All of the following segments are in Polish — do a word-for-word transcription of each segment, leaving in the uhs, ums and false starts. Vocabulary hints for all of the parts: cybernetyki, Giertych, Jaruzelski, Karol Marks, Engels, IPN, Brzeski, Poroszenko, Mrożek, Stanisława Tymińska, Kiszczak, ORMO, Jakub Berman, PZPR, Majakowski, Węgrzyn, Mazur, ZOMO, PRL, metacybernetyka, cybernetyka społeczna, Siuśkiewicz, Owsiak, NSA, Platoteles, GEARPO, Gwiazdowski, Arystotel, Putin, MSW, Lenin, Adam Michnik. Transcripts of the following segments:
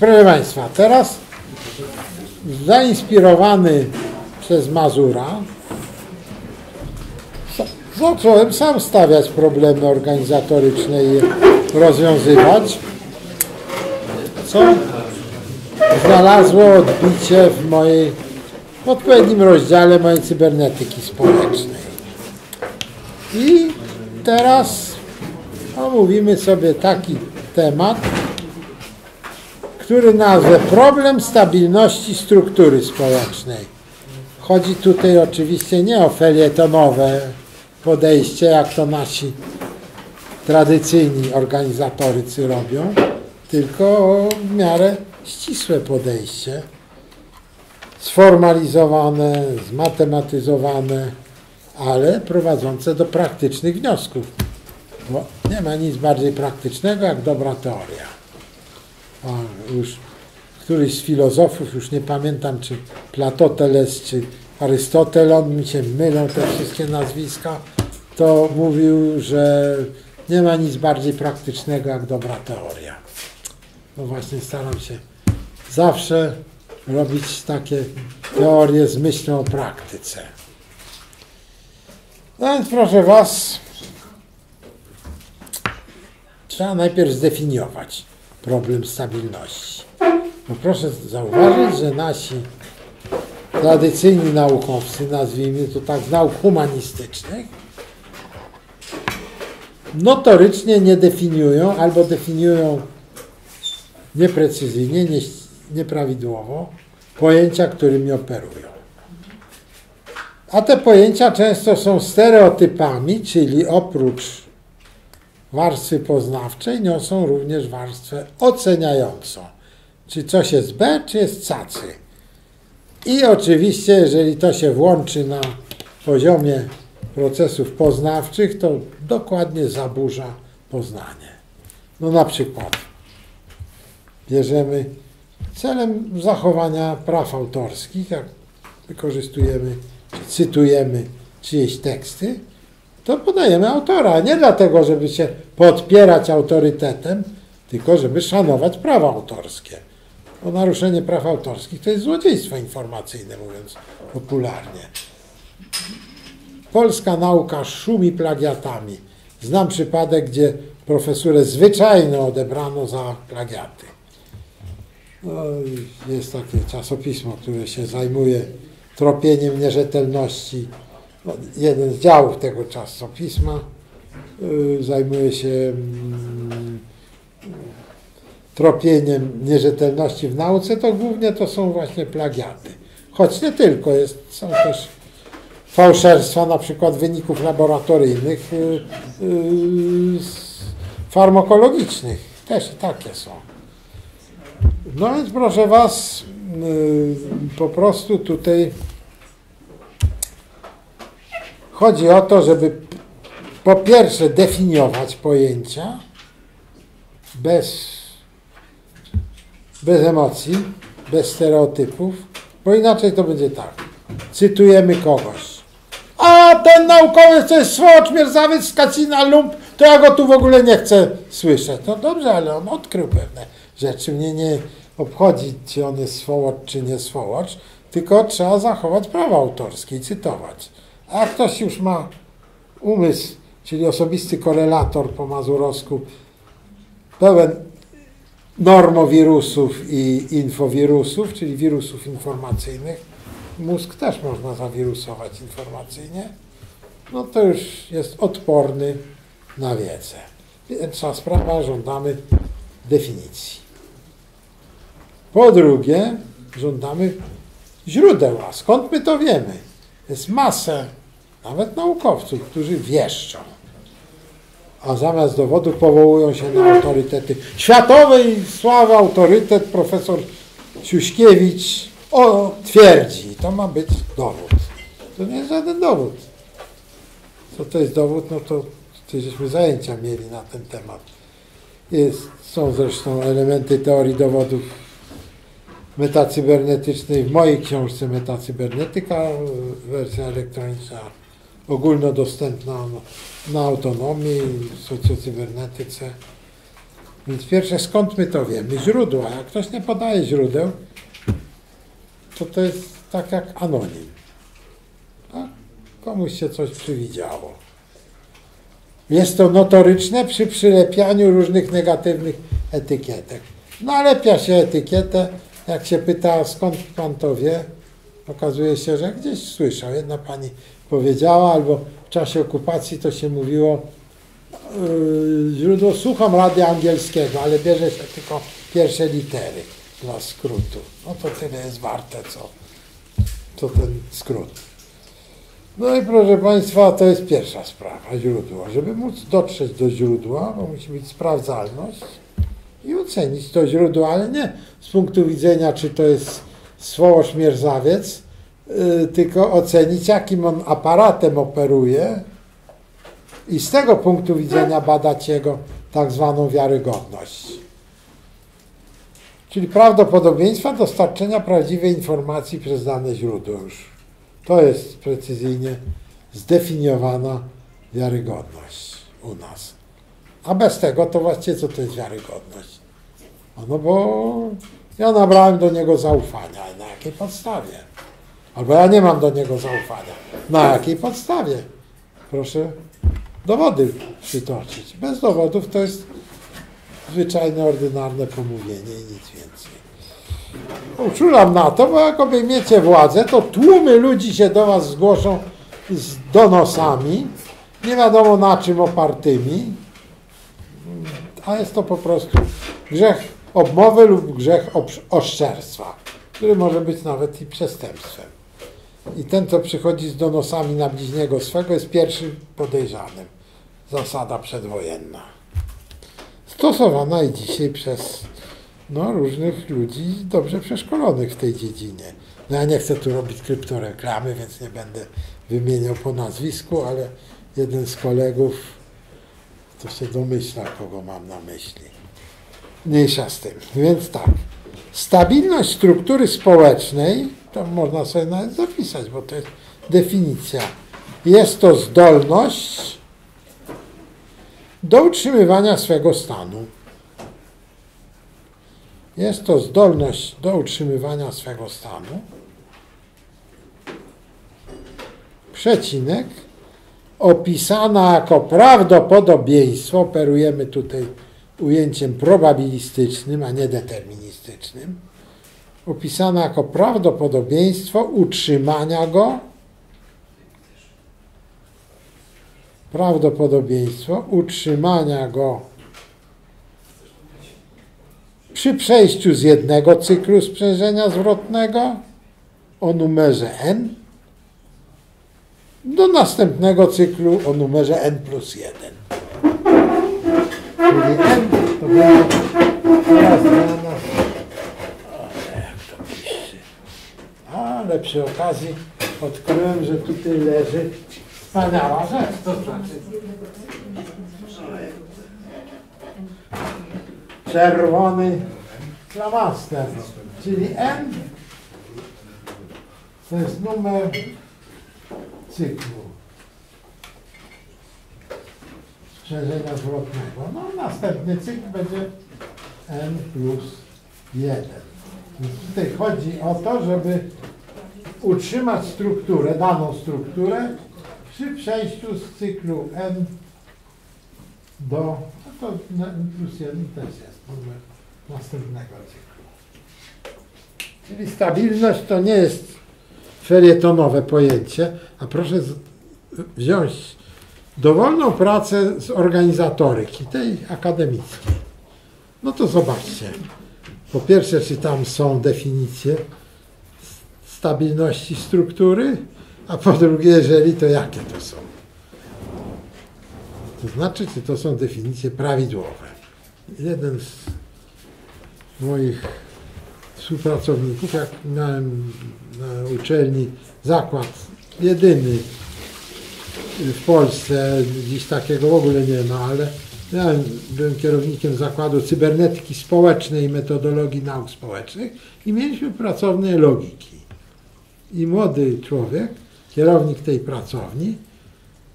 Proszę Państwa, teraz zainspirowany przez Mazura zacząłem sam stawiać problemy organizatoryczne i rozwiązywać, co znalazło odbicie w mojej, w odpowiednim rozdziale mojej cybernetyki społecznej. I teraz omówimy sobie taki temat, który nazwę problem stabilności struktury społecznej. Chodzi tutaj oczywiście nie o felietonowe podejście, jak to nasi tradycyjni organizatorycy robią, tylko o w miarę ścisłe podejście, sformalizowane, zmatematyzowane, ale prowadzące do praktycznych wniosków, bo nie ma nic bardziej praktycznego jak dobra teoria. O, już któryś z filozofów, już nie pamiętam, czy Platoteles, czy Arystotel, on mi się mylą te wszystkie nazwiska, to mówił, że nie ma nic bardziej praktycznego jak dobra teoria. No właśnie, staram się zawsze robić takie teorie z myślą o praktyce. No więc proszę Was, trzeba najpierw zdefiniować problem stabilności. No proszę zauważyć, że nasi tradycyjni naukowcy, nazwijmy to tak, z nauk humanistycznych, notorycznie nie definiują, albo definiują nieprecyzyjnie, nie, nieprawidłowo pojęcia, którymi operują. A te pojęcia często są stereotypami, czyli oprócz warstwy poznawczej niosą również warstwę oceniającą. Czy coś jest B, czy jest cacy. I oczywiście, jeżeli to się włączy na poziomie procesów poznawczych, to dokładnie zaburza poznanie. No na przykład bierzemy celem zachowania praw autorskich, jak wykorzystujemy, czy cytujemy czyjeś teksty, to podajemy autora, nie dlatego, żeby się podpierać autorytetem, tylko żeby szanować prawa autorskie. Bo naruszenie praw autorskich to jest złodziejstwo informacyjne, mówiąc popularnie. Polska nauka szumi plagiatami. Znam przypadek, gdzie profesurę zwyczajną odebrano za plagiaty. No, jest takie czasopismo, które się zajmuje tropieniem nierzetelności. No, jeden z działów tego czasopisma yy, zajmuje się yy, tropieniem nierzetelności w nauce, to głównie to są właśnie plagiaty. Choć nie tylko, jest, są też fałszerstwa na przykład wyników laboratoryjnych, yy, yy, farmakologicznych, też i takie są. No więc proszę Was, yy, po prostu tutaj chodzi o to, żeby po pierwsze definiować pojęcia bez, bez emocji, bez stereotypów, bo inaczej to będzie tak. Cytujemy kogoś. A ten naukowiec to jest słocz, mierzawiec, skacina, lump, to ja go tu w ogóle nie chcę słyszeć. No dobrze, ale on odkrył pewne rzeczy. Mnie nie obchodzi, czy on jest słowacz, czy nie słowacz, tylko trzeba zachować prawa autorskie i cytować. A ktoś już ma umysł, czyli osobisty korelator po mazurowsku, pełen normowirusów i infowirusów, czyli wirusów informacyjnych. Mózg też można zawirusować informacyjnie. No to już jest odporny na wiedzę. Pierwsza sprawa, żądamy definicji. Po drugie, żądamy źródeł. A skąd my to wiemy? Jest masę, nawet naukowców, którzy wieszczą, a zamiast dowodu powołują się na autorytety światowej sławy, autorytet profesor Siuśkiewicz o, twierdzi. To ma być dowód. To nie jest żaden dowód. Co to jest dowód? No to żeśmy zajęcia mieli na ten temat. Jest, są zresztą elementy teorii dowodów metacybernetycznej w mojej książce Metacybernetyka, wersja elektroniczna, ogólnodostępna na autonomii, socjocybernetyce. Więc pierwsze, skąd my to wiemy? Źródła. Jak ktoś nie podaje źródeł, to to jest tak jak anonim. A komuś się coś przywidziało. Jest to notoryczne przy przylepianiu różnych negatywnych etykietek. Nalepia się etykietę, jak się pyta, skąd pan to wie, okazuje się, że gdzieś słyszał. Jedna pani powiedziała, albo w czasie okupacji to się mówiło, yy, źródło, słucham radia angielskiego, ale bierze się tylko pierwsze litery dla skrótu. No to tyle jest warte, co, co ten skrót. No i proszę Państwa, to jest pierwsza sprawa, źródło. Żeby móc dotrzeć do źródła, bo musi być sprawdzalność i ocenić to źródło, ale nie z punktu widzenia, czy to jest słowosz mierzawiec, yy, tylko ocenić, jakim on aparatem operuje i z tego punktu widzenia badać jego tak zwaną wiarygodność. Czyli prawdopodobieństwa dostarczenia prawdziwej informacji przez dane źródło już. To jest precyzyjnie zdefiniowana wiarygodność u nas. A bez tego to właściwie co to jest wiarygodność? No bo ja nabrałem do niego zaufania. Na jakiej podstawie? Albo ja nie mam do niego zaufania. Na jakiej podstawie? Proszę dowody przytoczyć. Bez dowodów to jest zwyczajne, ordynarne pomówienie i nic więcej. Uczulam na to, bo jak obejmiecie władzę, to tłumy ludzi się do was zgłoszą z donosami, nie wiadomo na czym opartymi, a jest to po prostu grzech obmowy lub grzech oszczerstwa, który może być nawet i przestępstwem. I ten, co przychodzi z donosami na bliźniego swego, jest pierwszym podejrzanym. Zasada przedwojenna. Stosowana i dzisiaj przez no, różnych ludzi dobrze przeszkolonych w tej dziedzinie. No ja nie chcę tu robić kryptoreklamy, więc nie będę wymieniał po nazwisku, ale jeden z kolegów to się domyśla, kogo mam na myśli. Mniejsza z tym. Więc tak, stabilność struktury społecznej, to można sobie nawet zapisać, bo to jest definicja. Jest to zdolność do utrzymywania swego stanu. Jest to zdolność do utrzymywania swego stanu, przecinek, opisana jako prawdopodobieństwo, operujemy tutaj ujęciem probabilistycznym, a nie deterministycznym, opisana jako prawdopodobieństwo utrzymania go, prawdopodobieństwo utrzymania go przy przejściu z jednego cyklu sprzężenia zwrotnego o numerze n do następnego cyklu o numerze n plus jeden. Czyli n to będzie teraz zmiana. Jak to pisze. Ale przy okazji odkryłem, że tutaj leży wspaniała rzecz. To znaczy czerwony flamaster, czyli N to jest numer cyklu sprzężenia zwrotnego. No następny cykl będzie N plus jeden. Więc tutaj chodzi o to, żeby utrzymać strukturę, daną strukturę przy przejściu z cyklu N do, no to N plus jeden też jest numer następnego cyklu. Czyli stabilność to nie jest felietonowe pojęcie, a proszę z, wziąć dowolną pracę z organizatoryki, tej akademickiej. No to zobaczcie. Po pierwsze, czy tam są definicje stabilności struktury, a po drugie, jeżeli to jakie to są. To znaczy, czy to są definicje prawidłowe. Jeden z moich współpracowników, jak miałem na uczelni zakład jedyny w Polsce, dziś takiego w ogóle nie ma, ale ja byłem kierownikiem zakładu cybernetyki społecznej i metodologii nauk społecznych i mieliśmy pracownię logiki. I młody człowiek, kierownik tej pracowni,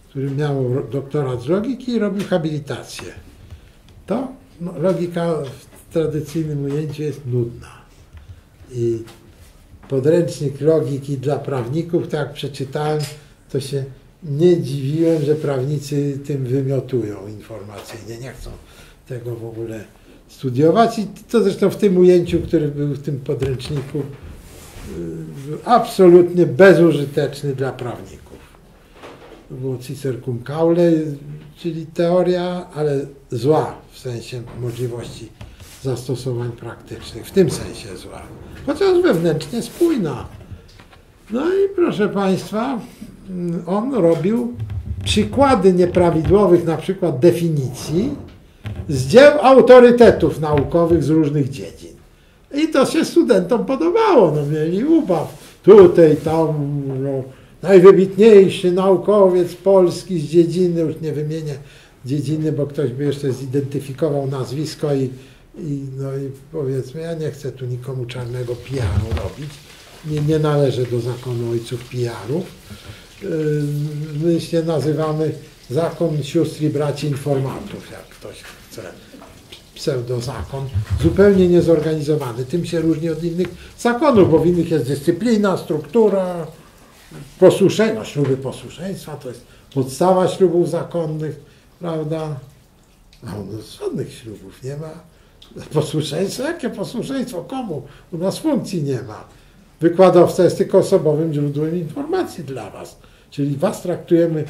który miał doktorat z logiki i robił habilitację. To logika w tradycyjnym ujęciu jest nudna. I podręcznik logiki dla prawników, tak jak przeczytałem, to się nie dziwiłem, że prawnicy tym wymiotują informacyjnie, nie chcą tego w ogóle studiować. I to zresztą w tym ujęciu, który był w tym podręczniku, absolutnie bezużyteczny dla prawników. To było Cicer cum caule, czyli teoria, ale zła w sensie możliwości zastosowań praktycznych, w tym sensie zła, chociaż wewnętrznie spójna. No i proszę Państwa, on robił przykłady nieprawidłowych, na przykład definicji, z dzieł autorytetów naukowych z różnych dziedzin. I to się studentom podobało, no mieli ubaw. Tutaj, tam, no, najwybitniejszy naukowiec polski z dziedziny, już nie wymienię dziedziny, bo ktoś by jeszcze zidentyfikował nazwisko i, i, no, i powiedzmy, ja nie chcę tu nikomu czarnego P R-u robić, nie, nie należę do zakonu ojców P R-u. My się nazywamy zakon sióstr i braci informatów, jak ktoś chce, pseudozakon, zupełnie niezorganizowany. Tym się różni od innych zakonów, bo w innych jest dyscyplina, struktura, posłuszenie, no, śluby posłuszeństwa, to jest podstawa ślubów zakonnych, prawda? No, no, żadnych ślubów nie ma. Posłuszeństwo? Jakie posłuszeństwo? Komu? U nas funkcji nie ma. Wykładowca jest tylko osobowym źródłem informacji dla was. Czyli was traktujemy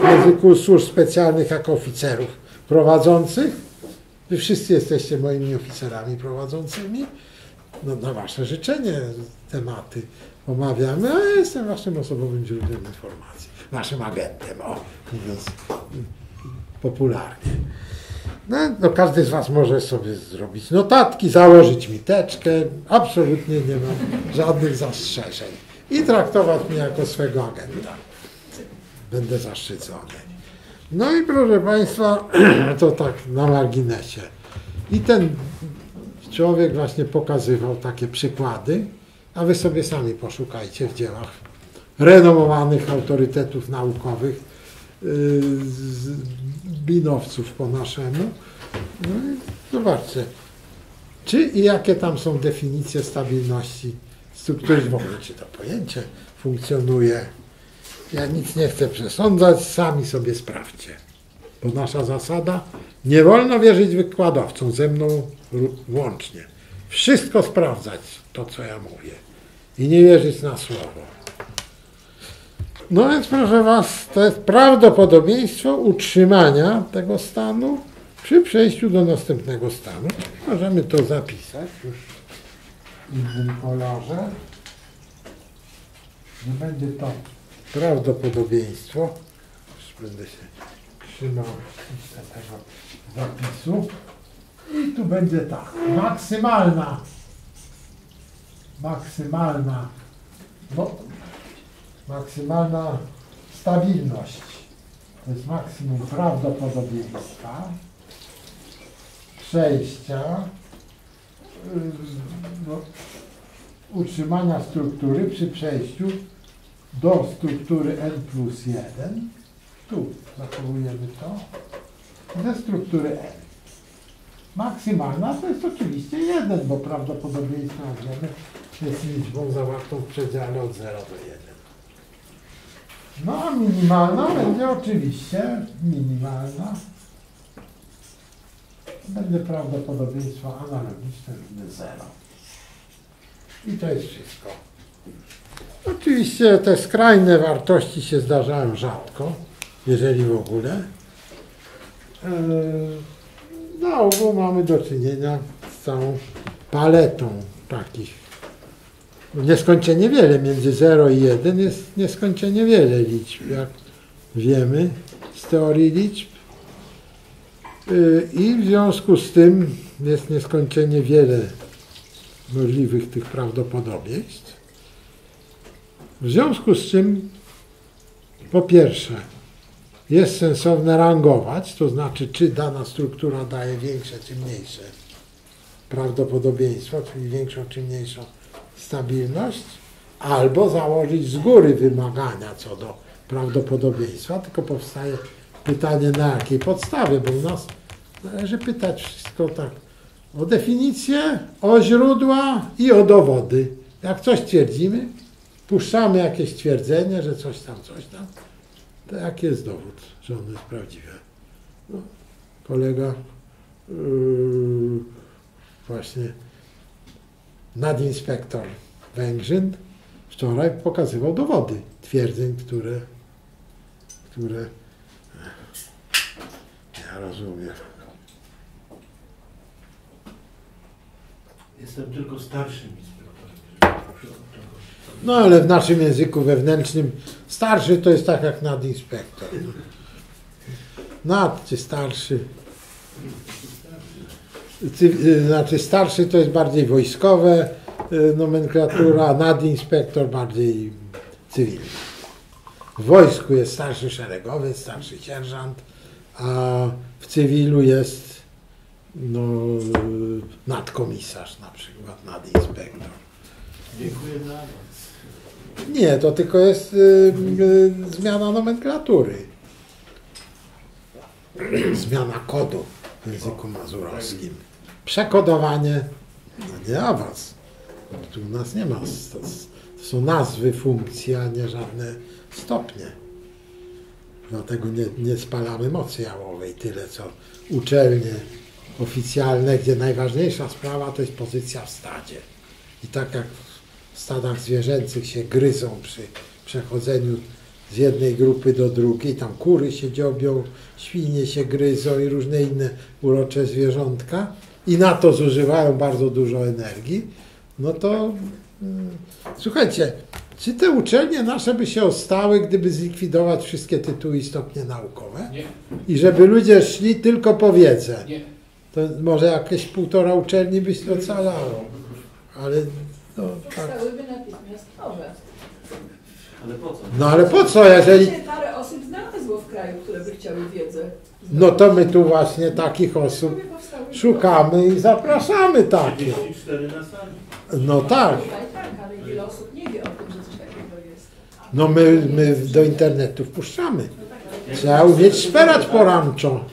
w języku służb specjalnych jako oficerów prowadzących. Wy wszyscy jesteście moimi oficerami prowadzącymi. No, na wasze życzenie tematy omawiamy, a ja jestem waszym osobowym źródłem informacji. Waszym agentem, o, mówiąc popularnie. No, no każdy z was może sobie zrobić notatki, założyć miteczkę, absolutnie nie mam żadnych zastrzeżeń i traktować mnie jako swego agenta. Będę zaszczycony. No i proszę Państwa, to tak na marginesie. I ten człowiek właśnie pokazywał takie przykłady, a wy sobie sami poszukajcie w dziełach renomowanych autorytetów naukowych, binowców po naszemu. No i zobaczcie, czy i jakie tam są definicje stabilności struktury, w ogóle czy to pojęcie funkcjonuje. Ja nic nie chcę przesądzać, sami sobie sprawdźcie. Bo nasza zasada, nie wolno wierzyć wykładowcom, ze mną łącznie. Wszystko sprawdzać, to co ja mówię. I nie wierzyć na słowo. No więc proszę was, to jest prawdopodobieństwo utrzymania tego stanu przy przejściu do następnego stanu. Możemy to zapisać już w innym kolorze. Nie będzie to prawdopodobieństwo, już będę się trzymał tego zapisu, i tu będzie tak, maksymalna, maksymalna, no, maksymalna stabilność, to jest maksimum prawdopodobieństwa przejścia, no, utrzymania struktury przy przejściu do struktury N plus jeden, tu zachowujemy to, ze struktury N. Maksymalna to jest oczywiście jeden, bo prawdopodobieństwo, jak wiemy, jest liczbą zawartą w przedziale od zera do jednego. No a minimalna będzie oczywiście, minimalna, będzie prawdopodobieństwo analogiczne równe zero. I to jest wszystko. Oczywiście te skrajne wartości się zdarzają rzadko, jeżeli w ogóle. Na ogół mamy do czynienia z całą paletą takich. Nieskończenie wiele, między zero i jednym jest nieskończenie wiele liczb, jak wiemy z teorii liczb. I w związku z tym jest nieskończenie wiele możliwych tych prawdopodobieństw. W związku z czym, po pierwsze, jest sensowne rangować, to znaczy, czy dana struktura daje większe czy mniejsze prawdopodobieństwo, czyli większą czy mniejszą stabilność, albo założyć z góry wymagania co do prawdopodobieństwa, tylko powstaje pytanie, na jakiej podstawie, bo u nas Należy pytać wszystko tak. O definicję, o źródła i o dowody. Jak coś twierdzimy, puszczamy jakieś twierdzenie, że coś tam, coś tam, to jaki jest dowód, że ono jest prawdziwe? No, kolega yy, właśnie nadinspektor Węgrzyn wczoraj pokazywał dowody twierdzeń, które, które ja rozumiem. Jestem tylko starszym inspektorem. No ale w naszym języku wewnętrznym starszy to jest tak jak nadinspektor. Nad czy starszy. Znaczy starszy to jest bardziej wojskowe nomenklatura, a nadinspektor bardziej cywilny. W wojsku jest starszy szeregowy, starszy sierżant, a w cywilu jest no, nadkomisarz na przykład, nadinspektor. Dziękuję za was. Nie, to tylko jest y, y, zmiana nomenklatury. Zmiana kodu w języku mazurowskim. Przekodowanie, no nie awans. Tu u nas nie ma. To, to są nazwy funkcji, a nie żadne stopnie. Dlatego nie, nie spalamy mocy jałowej tyle, co uczelnie oficjalne, gdzie najważniejsza sprawa to jest pozycja w stadzie. I tak jak w stadach zwierzęcych się gryzą przy przechodzeniu z jednej grupy do drugiej, tam kury się dziobią, świnie się gryzą i różne inne urocze zwierzątka i na to zużywają bardzo dużo energii, no to hmm, słuchajcie, czy te uczelnie nasze by się ostały, gdyby zlikwidować wszystkie tytuły i stopnie naukowe? Nie. I żeby ludzie szli tylko po wiedzę? Nie. To może jakieś półtora uczelni by się ocalało. Ale no, tak. Powstałyby natychmiast nowe. Ale po co? No ale po co, jeżeli... Parę osób znalazło w kraju, które by chciały wiedzę. No to my tu właśnie takich osób szukamy i zapraszamy takich. No tak. Ale wiele osób nie wie o tym, że coś takiego jest. No my, my do internetu wpuszczamy. Trzeba umieć szperać poranczo.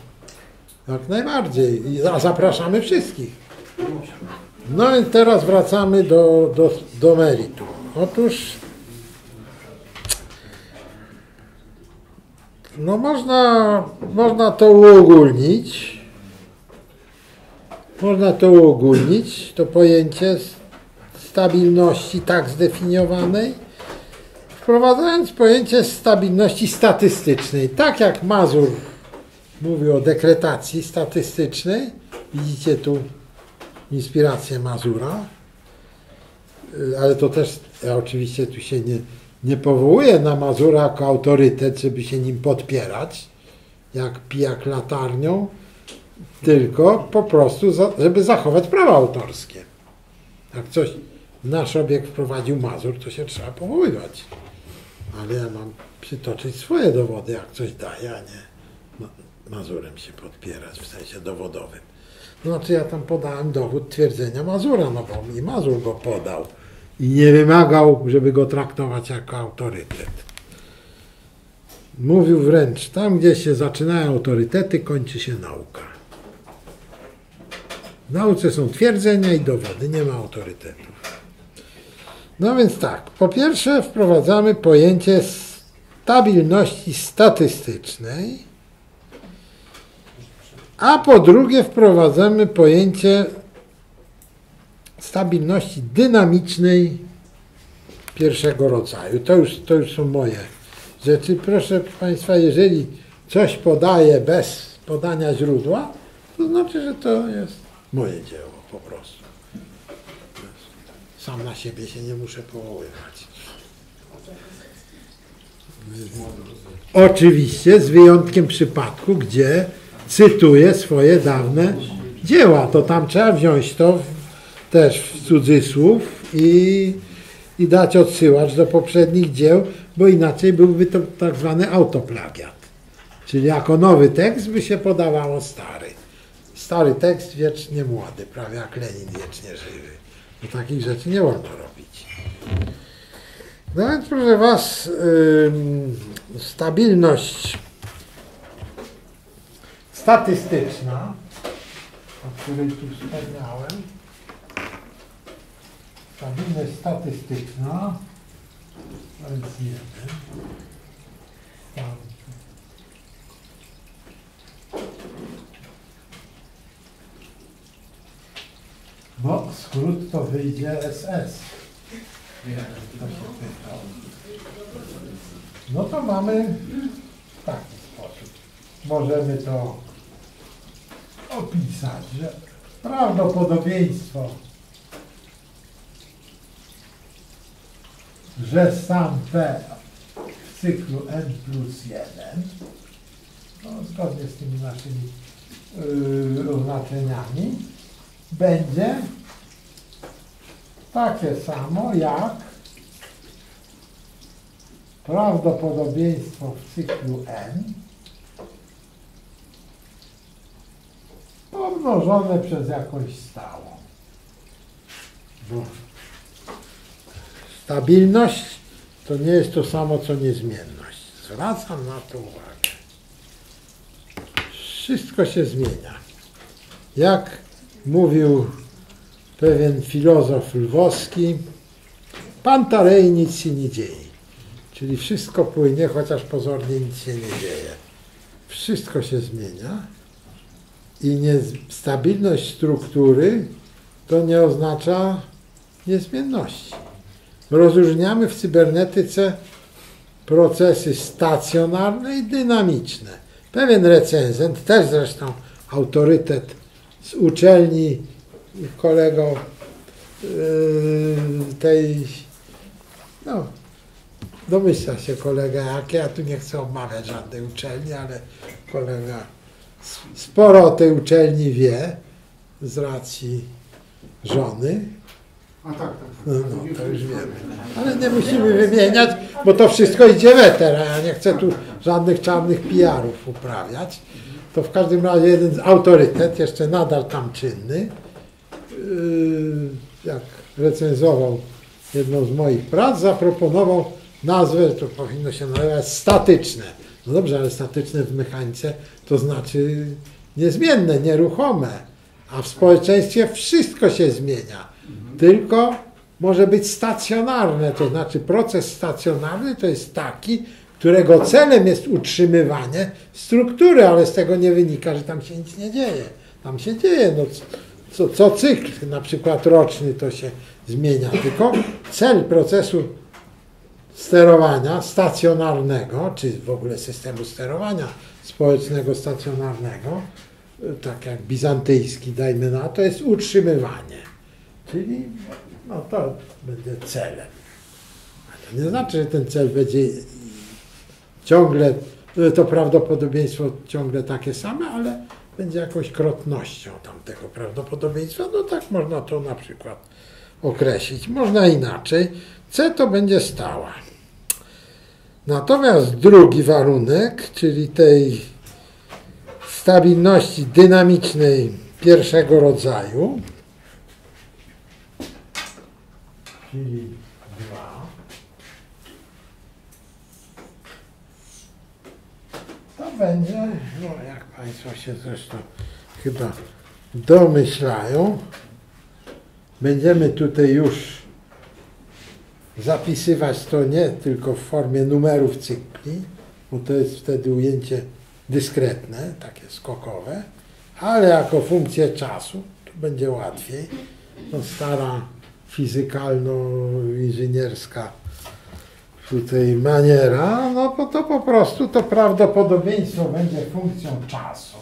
Jak najbardziej. A zapraszamy wszystkich. No i teraz wracamy do, do, do meritum. Otóż no można, można to uogólnić. Można to uogólnić, to pojęcie stabilności tak zdefiniowanej, wprowadzając pojęcie stabilności statystycznej. Tak jak Mazur mówił o dekretacji statystycznej, widzicie tu inspirację Mazura, ale to też, ja oczywiście tu się nie, nie powołuję na Mazura jako autorytet, żeby się nim podpierać, jak pijak latarnią, tylko po prostu, za, żeby zachować prawa autorskie. Jak coś w nasz obieg wprowadził Mazur, to się trzeba powoływać. Ale ja mam przytoczyć swoje dowody, jak coś daje, a nie Mazurem się podpierać, w sensie dowodowym. Znaczy ja tam podałem dowód twierdzenia Mazura, no bo i Mazur go podał i nie wymagał, żeby go traktować jako autorytet. Mówił wręcz, tam gdzie się zaczynają autorytety, kończy się nauka. W nauce są twierdzenia i dowody, nie ma autorytetów. No więc tak, po pierwsze wprowadzamy pojęcie stabilności statystycznej, a po drugie wprowadzamy pojęcie stabilności dynamicznej pierwszego rodzaju. To już, to już są moje rzeczy. Proszę Państwa, jeżeli coś podaję bez podania źródła, to znaczy, że to jest moje dzieło po prostu. Sam na siebie się nie muszę powoływać. Oczywiście z wyjątkiem przypadku, gdzie cytuję swoje dawne dzieła, to tam trzeba wziąć to w, też w cudzysłów i, i dać odsyłacz do poprzednich dzieł, bo inaczej byłby to tak zwany autoplagiat. Czyli jako nowy tekst by się podawało stary. Stary tekst wiecznie młody, prawie jak Lenin wiecznie żywy. Bo takich rzeczy nie wolno robić. No więc proszę Was, yy, stabilność statystyczna o której tu wspomniałem, tabelę statystyczna, zjemy, tam. Bo skrót to wyjdzie S S. To się pytał. No to mamy w taki sposób. Możemy to opisać, że prawdopodobieństwo, że sam P w cyklu n plus jeden, no, zgodnie z tymi naszymi yy, równaczeniami, będzie takie samo jak prawdopodobieństwo w cyklu n pomnożone przez jakąś stałą. Bo stabilność to nie jest to samo, co niezmienność. Zwracam na to uwagę. Wszystko się zmienia. Jak mówił pewien filozof lwowski, Pantarej, nic się nie dzieje. Czyli wszystko płynie, chociaż pozornie nic się nie dzieje. Wszystko się zmienia. I niestabilność struktury to nie oznacza niezmienności. Rozróżniamy w cybernetyce procesy stacjonarne i dynamiczne. Pewien recenzent, też zresztą autorytet z uczelni, kolego yy, tej, no domyśla się kolega jakie, ja tu nie chcę omawiać żadnej uczelni, ale kolega sporo o tej uczelni wie z racji żony. A tak, tak, tak. No, no, to już wiemy. Ale nie musimy wymieniać, bo to wszystko idzie w eter, a ja nie chcę tu żadnych czarnych P R ów uprawiać. To w każdym razie jeden autorytet, jeszcze nadal tam czynny, jak recenzował jedną z moich prac, zaproponował nazwę, to powinno się nazywać statyczne. No dobrze, ale statyczne w mechanice to znaczy niezmienne, nieruchome, a w społeczeństwie wszystko się zmienia. Tylko może być stacjonarne, to znaczy proces stacjonarny to jest taki, którego celem jest utrzymywanie struktury, ale z tego nie wynika, że tam się nic nie dzieje. Tam się dzieje, no co, co cykl, na przykład roczny to się zmienia, tylko cel procesu sterowania stacjonarnego, czy w ogóle systemu sterowania społecznego stacjonarnego, tak jak bizantyjski dajmy na to, jest utrzymywanie. Czyli no to będzie celem. Ale to nie znaczy, że ten cel będzie ciągle, to prawdopodobieństwo ciągle takie same, ale będzie jakąś krotnością tamtego prawdopodobieństwa. No tak można to na przykład określić. Można inaczej. C to będzie stała. Natomiast drugi warunek, czyli tej stabilności dynamicznej pierwszego rodzaju, czyli dwa. To będzie, no jak Państwo się zresztą chyba domyślają, będziemy tutaj już zapisywać to nie tylko w formie numerów cykli, bo to jest wtedy ujęcie dyskretne, takie skokowe, ale jako funkcję czasu, to będzie łatwiej. No stara fizykalno-inżynierska tutaj maniera, no bo to po prostu to prawdopodobieństwo będzie funkcją czasu.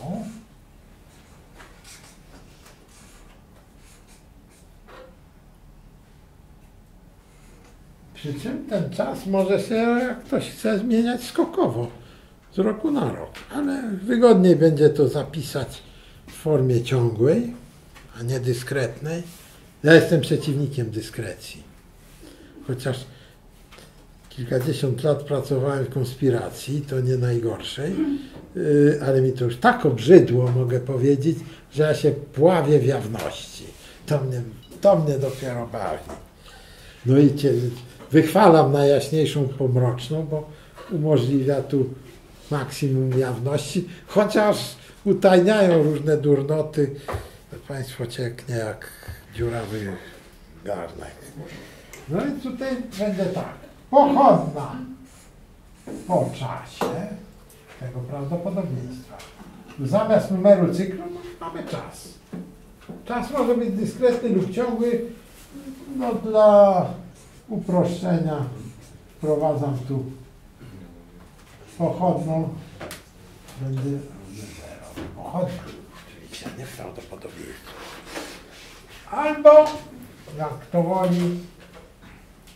Przy czym ten czas może się, jak ktoś chce, zmieniać skokowo, z roku na rok, ale wygodniej będzie to zapisać w formie ciągłej, a nie dyskretnej. Ja jestem przeciwnikiem dyskrecji, chociaż kilkadziesiąt lat pracowałem w konspiracji, to nie najgorszej, ale mi to już tak obrzydło, mogę powiedzieć, że ja się pławię w jawności. To mnie, to mnie dopiero bawi. No i cię, wychwalam najjaśniejszą pomroczną, bo umożliwia tu maksimum jawności, chociaż utajniają różne durnoty, państwo, cieknie jak dziurawy garnek. No i tutaj będzie tak, pochodna po czasie tego prawdopodobieństwa. Zamiast numeru cyklu mamy czas. Czas może być dyskretny lub ciągły. No dla uproszczenia wprowadzam tu pochodną. Będzie zero. Pochodna. Oczywiście nie w prawdopodobieństwie. Albo, jak kto woli,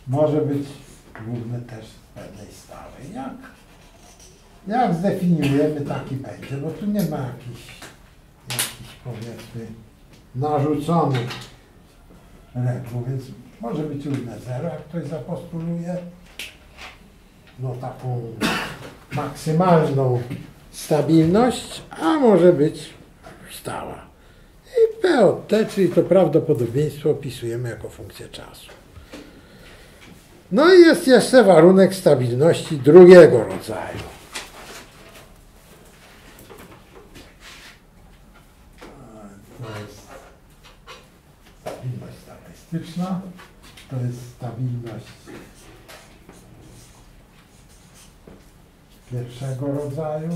może być główny też z pewnej stałej. Jak, jak zdefiniujemy, taki będzie, bo tu nie ma jakichś, jakichś powiedzmy, narzuconych reguł, więc może być równe zero, jak ktoś zapostuluje, no taką maksymalną stabilność, a może być stała. I P od T, czyli to prawdopodobieństwo opisujemy jako funkcję czasu. No i jest jeszcze warunek stabilności drugiego rodzaju. To jest stabilność statystyczna, to jest stabilność pierwszego rodzaju.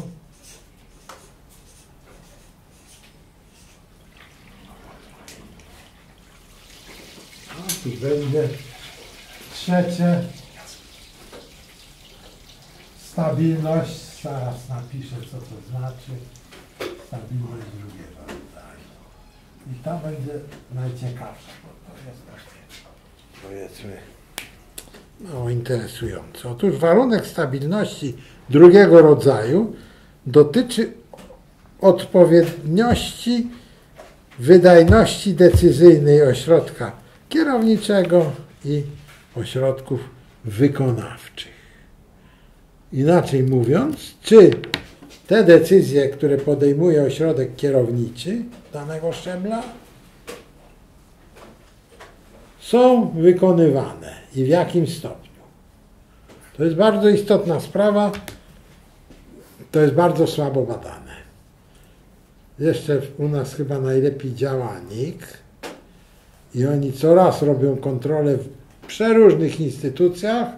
No tu będzie trzecie, stabilność, zaraz napiszę, co to znaczy, stabilność drugiego rodzaju. I ta będzie najciekawsza, bo to jest takie, powiedzmy, mało interesujące. Otóż warunek stabilności drugiego rodzaju dotyczy odpowiedniości wydajności decyzyjnej ośrodka kierowniczego i ośrodków wykonawczych. Inaczej mówiąc, czy te decyzje, które podejmuje ośrodek kierowniczy danego szczebla, są wykonywane i w jakim stopniu. To jest bardzo istotna sprawa, to jest bardzo słabo badane. Jeszcze u nas chyba najlepiej działa N I K i oni coraz robią kontrolę w przeróżnych instytucjach,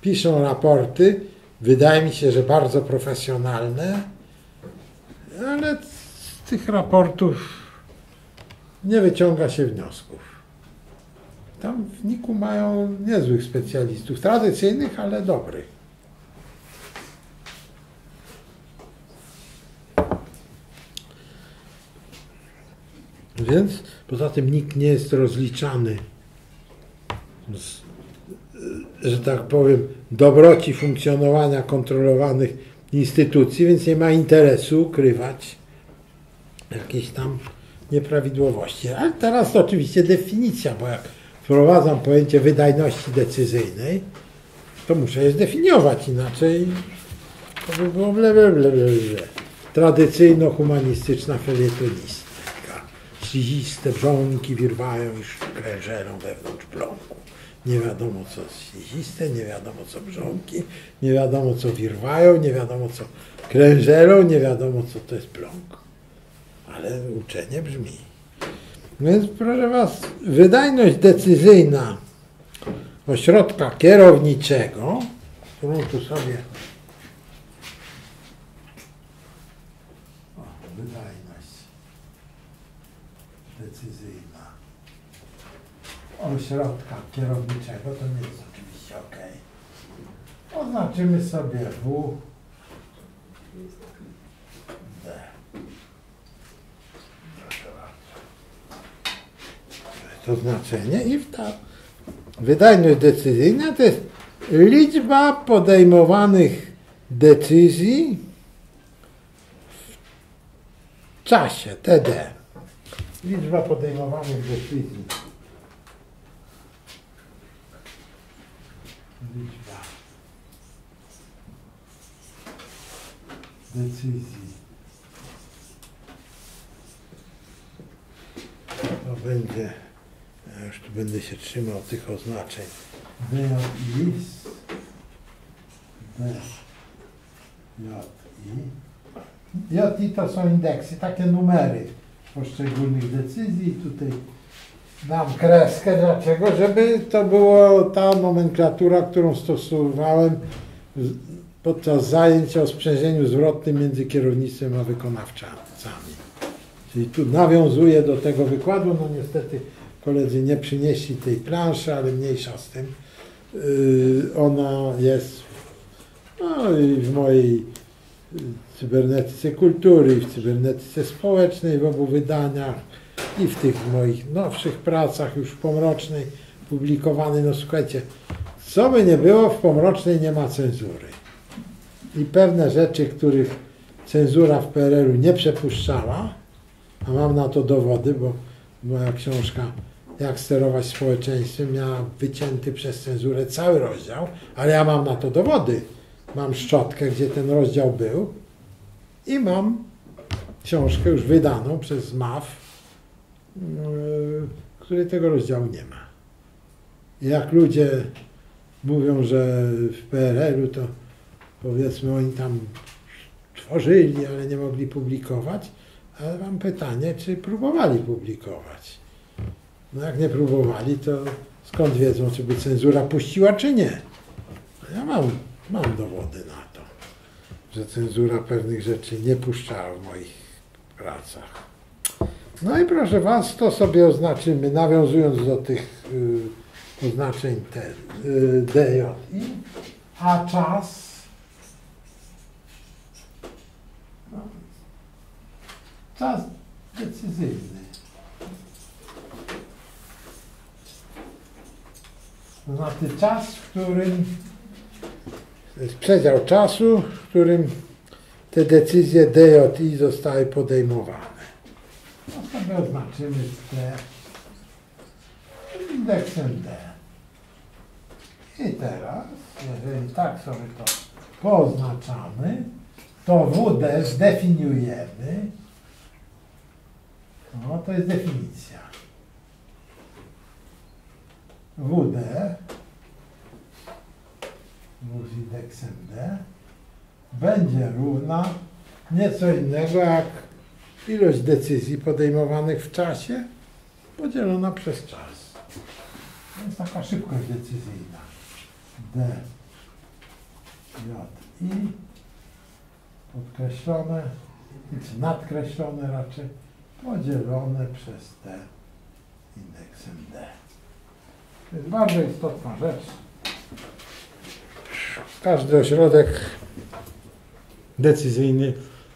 piszą raporty, wydaje mi się, że bardzo profesjonalne, ale z tych raportów nie wyciąga się wniosków. Tam w N I K-u mają niezłych specjalistów, tradycyjnych, ale dobrych. Więc poza tym N I K nie jest rozliczany z, że tak powiem, dobroci funkcjonowania kontrolowanych instytucji, więc nie ma interesu ukrywać jakichś tam nieprawidłowości. Ale teraz to oczywiście definicja, bo jak wprowadzam pojęcie wydajności decyzyjnej, to muszę je zdefiniować, inaczej to by było ble, ble, ble, ble. Tradycyjno-humanistyczna felietonistyka. Śliziste brzonki wirwają i krężelą wewnątrz plonku. Nie wiadomo co śliziste, nie wiadomo co brzonki, nie wiadomo co wirwają, nie wiadomo co krężelą, nie wiadomo co to jest plonk. Ale uczenie brzmi. Więc proszę was, wydajność decyzyjna ośrodka kierowniczego, którą tu sobie o, wydajność decyzyjna ośrodka kierowniczego, to nie jest oczywiście ok. Oznaczymy sobie W. To znaczenie i ta wydajność decyzyjna to jest liczba podejmowanych decyzji w czasie, T D. Liczba podejmowanych decyzji. Liczba decyzji. To będzie... Ja już tu będę się trzymał tych oznaczeń. B, J, I, B, J, I. J, I to są indeksy, takie numery. poszczególnych decyzji. Tutaj dam kreskę, dlaczego? Żeby to była ta nomenklatura, którą stosowałem podczas zajęć o sprzężeniu zwrotnym między kierownictwem a wykonawcami. Czyli tu nawiązuję do tego wykładu, no niestety koledzy nie przynieśli tej planszy, ale mniejsza z tym. Yy, ona jest no, i w mojej cybernetyce kultury, i w cybernetyce społecznej, w obu wydaniach, i w tych moich nowszych pracach, już w Pomrocznej, publikowanej. No słuchajcie, co by nie było, w Pomrocznej nie ma cenzury. I pewne rzeczy, których cenzura w P R L u nie przepuszczała, a mam na to dowody, bo moja książka Jak sterować społeczeństwem miała wycięty przez cenzurę cały rozdział, ale ja mam na to dowody. Mam szczotkę, gdzie ten rozdział był i mam książkę już wydaną przez M A W, w której tego rozdziału nie ma. I jak ludzie mówią, że w P R L u to powiedzmy oni tam tworzyli, ale nie mogli publikować, ale mam pytanie, czy próbowali publikować. No jak nie próbowali, to skąd wiedzą, czy by cenzura puściła, czy nie? Ja mam, mam dowody na to, że cenzura pewnych rzeczy nie puszczała w moich pracach. No i proszę was, to sobie oznaczymy, nawiązując do tych y, oznaczeń te, y, D J I, a czas... No, czas decyzyjny. To znaczy czas, w którym, to jest przedział czasu, w którym te decyzje D J I zostały podejmowane. No sobie oznaczymy te indeksem D. I teraz, jeżeli tak sobie to poznaczamy, to W D zdefiniujemy. No to jest definicja. W D z indeksem D będzie równa nieco innego jak ilość decyzji podejmowanych w czasie podzielona przez czas. To jest taka szybkość decyzyjna. D, J, I podkreślone, czy nadkreślone raczej, podzielone przez T indeksem D. To jest bardzo istotna rzecz. Każdy ośrodek decyzyjny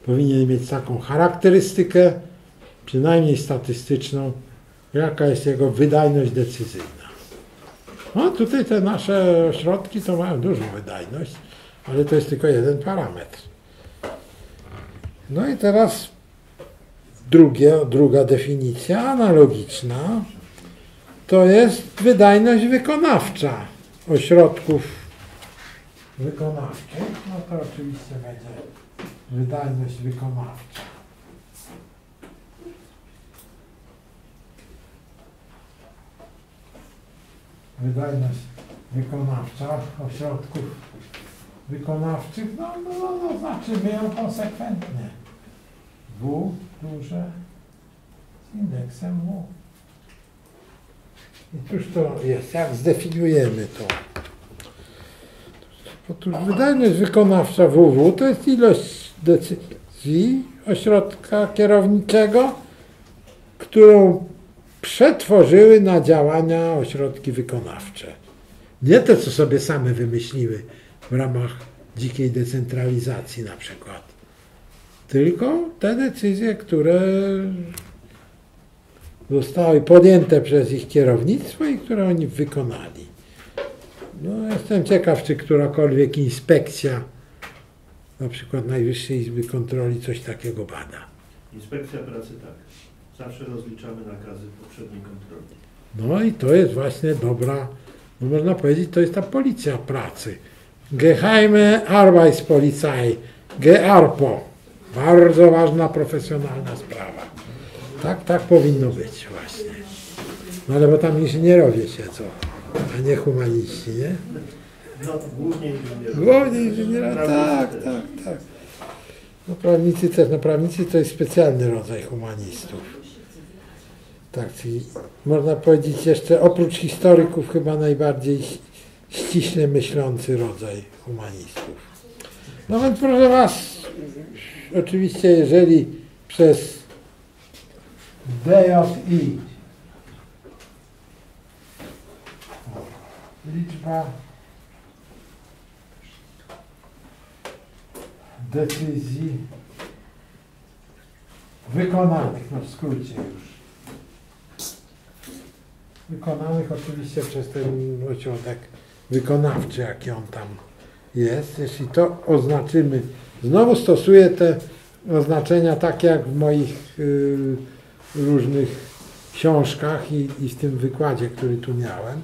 powinien mieć taką charakterystykę, przynajmniej statystyczną, jaka jest jego wydajność decyzyjna. No tutaj te nasze ośrodki to mają dużą wydajność, ale to jest tylko jeden parametr. No i teraz drugie, druga definicja analogiczna. To jest wydajność wykonawcza ośrodków wykonawczych. No to oczywiście będzie wydajność wykonawcza. Wydajność wykonawcza ośrodków wykonawczych, no, no, no znaczymy ją konsekwentnie. W duże z indeksem W. I cóż to jest, jak zdefiniujemy to? Otóż wydajność wykonawcza W W to jest ilość decyzji ośrodka kierowniczego, którą przetworzyły na działania ośrodki wykonawcze. Nie te, co sobie same wymyśliły w ramach dzikiej decentralizacji na przykład, tylko te decyzje, które zostały podjęte przez ich kierownictwo i które oni wykonali. No, jestem ciekaw, czy którakolwiek inspekcja, na przykład Najwyższej Izby Kontroli, coś takiego bada. Inspekcja pracy tak. Zawsze rozliczamy nakazy poprzedniej kontroli. No i to jest właśnie dobra, no można powiedzieć, to jest ta policja pracy. Geheime Arbeitspolizei, GEARPO. Bardzo ważna, profesjonalna sprawa. Tak, tak powinno być właśnie. No ale bo tam inżynierowie siedzą, a nie humaniści, nie? No, głównie inżynierowie. Głównie inżynierowie, tak, tak, tak. No prawnicy też, no prawnicy to jest specjalny rodzaj humanistów. tak, czyli można powiedzieć jeszcze oprócz historyków chyba najbardziej ściśle myślący rodzaj humanistów. No więc proszę was, oczywiście jeżeli przez D J I liczba decyzji wykonanych, no w skrócie już, wykonanych oczywiście przez ten ośrodek wykonawczy, jaki on tam jest. Jeśli to oznaczymy, znowu stosuję te oznaczenia tak jak w moich y, różnych książkach i, i w tym wykładzie, który tu miałem,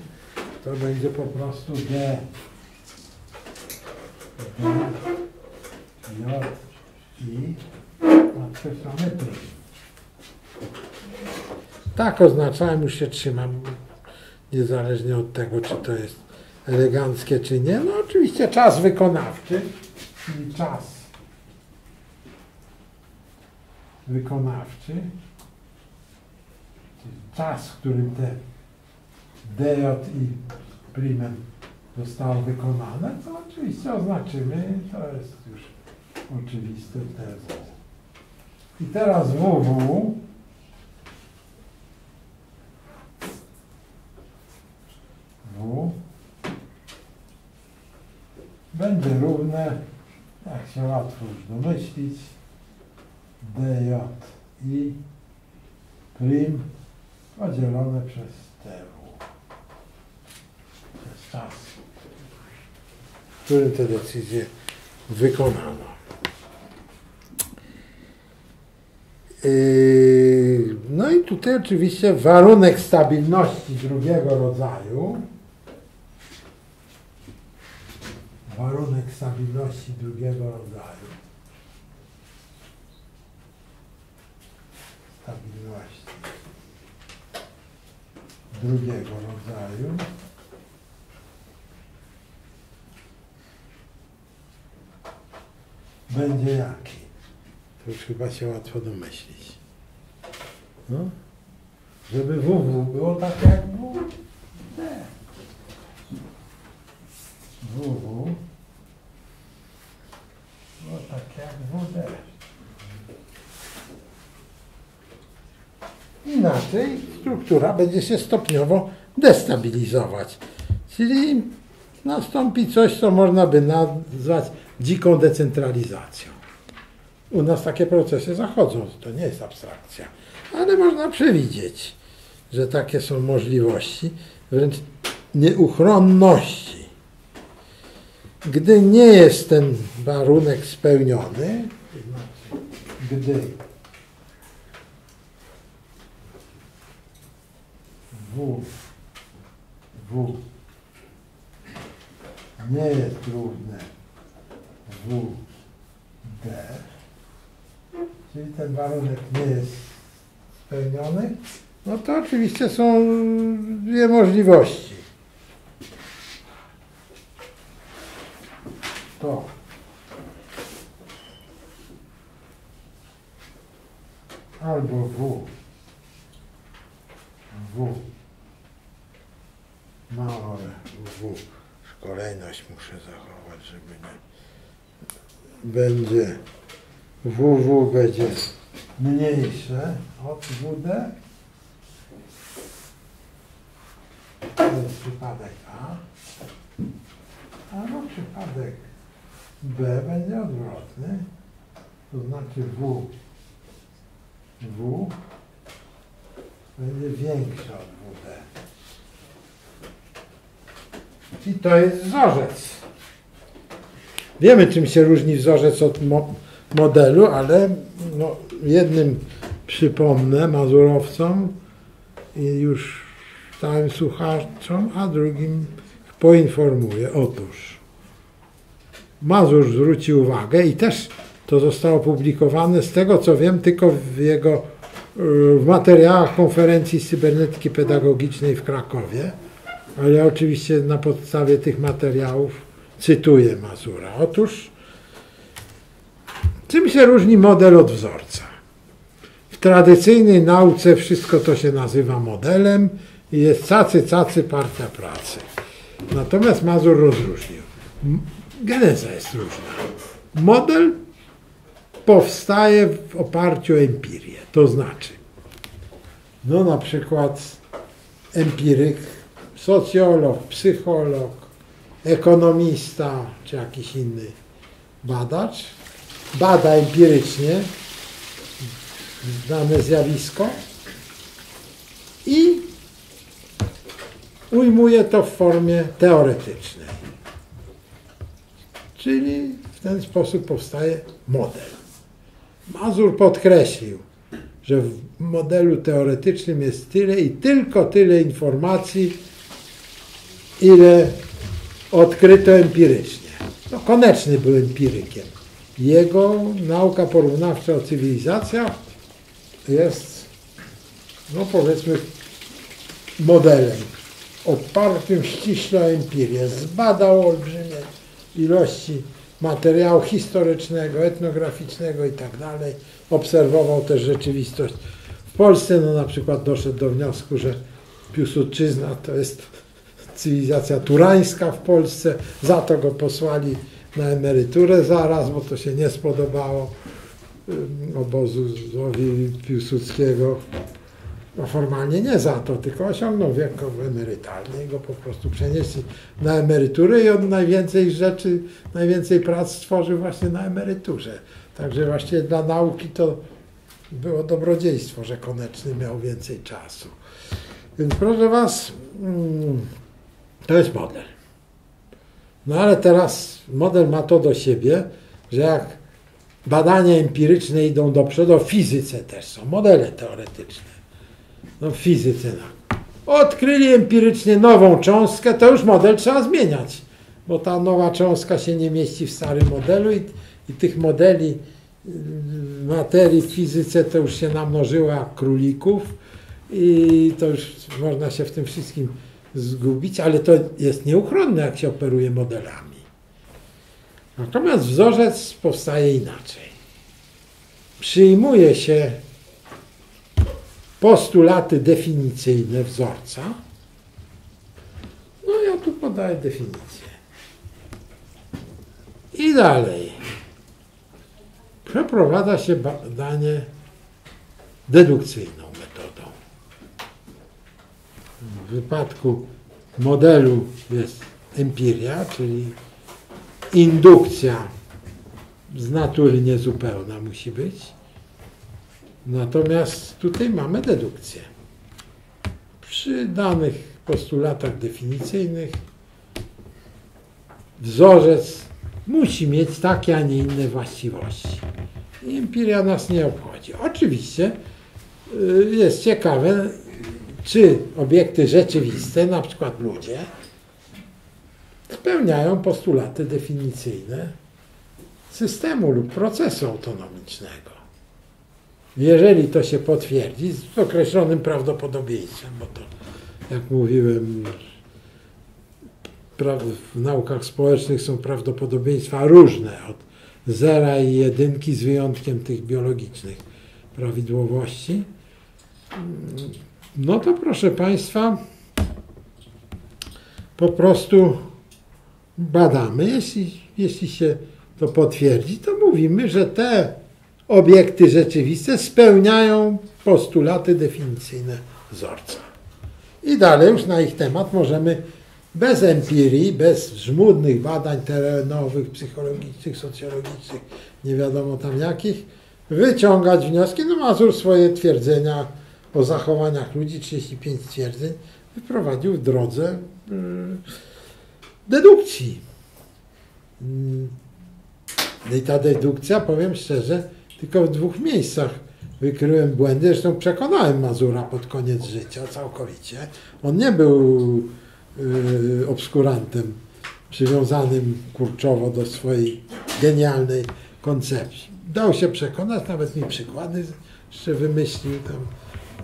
to będzie po prostu D, D, J, I, a trzy strony T. Tak oznaczałem, już się trzymam, niezależnie od tego, czy to jest eleganckie, czy nie. No oczywiście czas wykonawczy, czyli czas wykonawczy, czyli czas, w którym te D J i primen zostało wykonane, to oczywiście oznaczymy, to jest już oczywiste tezą. I teraz W W W będzie równe, jak się łatwo już domyślić, D J I prim podzielone przez T W, przez czas, w którym te decyzje wykonano. No i tutaj oczywiście warunek stabilności drugiego rodzaju, warunek stabilności drugiego rodzaju, stabilności drugiego rodzaju będzie jaki? To już chyba się łatwo domyślić. No? Żeby W W było tak jak W W. W W było tak jak W D. Inaczej struktura będzie się stopniowo destabilizować. Czyli nastąpi coś, co można by nazwać dziką decentralizacją. U nas takie procesy zachodzą, to nie jest abstrakcja, ale można przewidzieć, że takie są możliwości, wręcz nieuchronności. Gdy nie jest ten warunek spełniony, gdy W, W nie jest równe W D, czyli ten warunek nie jest spełniony, no to oczywiście są dwie możliwości. To albo W, W, małe W, kolejność muszę zachować, żeby nie... Będzie... W W będzie mniejsze od W D. To jest przypadek A. Albo przypadek B będzie odwrotny. To znaczy W, W będzie większe od W D. I to jest wzorzec. Wiemy, czym się różni wzorzec od mo modelu, ale no, jednym przypomnę mazurowcom i już stałym słuchaczom, a drugim poinformuję. Otóż Mazur zwrócił uwagę i też to zostało opublikowane, z tego co wiem, tylko w jego w materiałach konferencji z cybernetyki pedagogicznej w Krakowie, ale ja oczywiście na podstawie tych materiałów cytuję Mazura. Otóż czym się różni model od wzorca? W tradycyjnej nauce wszystko to się nazywa modelem i jest cacy, cacy partia pracy. Natomiast Mazur rozróżnił. Geneza jest różna. Model powstaje w oparciu o empirię. To znaczy, no na przykład empiryk, socjolog, psycholog, ekonomista czy jakiś inny badacz bada empirycznie dane zjawisko i ujmuje to w formie teoretycznej. Czyli w ten sposób powstaje model. Mazur podkreślił, że w modelu teoretycznym jest tyle i tylko tyle informacji, ile odkryto empirycznie. No, Konieczny był empirykiem. Jego nauka porównawcza o cywilizacjach jest, no powiedzmy, modelem opartym ściśle o empirię. Zbadał olbrzymie ilości materiału historycznego, etnograficznego i tak dalej. Obserwował też rzeczywistość. W Polsce no, na przykład doszedł do wniosku, że Piłsudczyzna to jest cywilizacja turańska w Polsce. Za to go posłali na emeryturę zaraz, bo to się nie spodobało obozowi Piłsudskiego. No formalnie nie za to, tylko osiągnął wiek emerytalny i go po prostu przenieśli na emeryturę i on najwięcej rzeczy, najwięcej prac stworzył właśnie na emeryturze. Także właśnie dla nauki to było dobrodziejstwo, że Konieczny miał więcej czasu. Więc proszę was, to jest model. No ale teraz model ma to do siebie, że jak badania empiryczne idą do przodu, w fizyce też są modele teoretyczne. No w fizyce. No. Odkryli empirycznie nową cząstkę, to już model trzeba zmieniać, bo ta nowa cząstka się nie mieści w starym modelu i, i tych modeli materii w fizyce to już się namnożyło jak królików i to już można się w tym wszystkim zgubić, ale to jest nieuchronne, jak się operuje modelami. Natomiast wzorzec powstaje inaczej. Przyjmuje się postulaty definicyjne wzorca. No ja tu podaję definicję. I dalej. Przeprowadza się badanie dedukcyjną metodą. W wypadku modelu jest empiria, czyli indukcja z natury niezupełna musi być. Natomiast tutaj mamy dedukcję. Przy danych postulatach definicyjnych wzorzec musi mieć takie, a nie inne właściwości. Empiria nas nie obchodzi. Oczywiście jest ciekawe, czy obiekty rzeczywiste, na przykład ludzie, spełniają postulaty definicyjne systemu lub procesu autonomicznego. Jeżeli to się potwierdzi, z określonym prawdopodobieństwem, bo to, jak mówiłem, w naukach społecznych są prawdopodobieństwa różne, od zera i jedynki, z wyjątkiem tych biologicznych prawidłowości, no to proszę państwa, po prostu badamy. Jeśli, jeśli się to potwierdzi, to mówimy, że te obiekty rzeczywiste spełniają postulaty definicyjne wzorca. I dalej już na ich temat możemy bez empirii, bez żmudnych badań terenowych, psychologicznych, socjologicznych, nie wiadomo tam jakich, wyciągać wnioski. No Mazur swoje twierdzenia o zachowaniach ludzi, trzydzieści pięć twierdzeń, wyprowadził w drodze dedukcji. I ta dedukcja, powiem szczerze, tylko w dwóch miejscach wykryłem błędy. Zresztą przekonałem Mazura pod koniec życia całkowicie. On nie był y, obskurantem przywiązanym kurczowo do swojej genialnej koncepcji. Dał się przekonać, nawet mi przykłady jeszcze wymyślił tam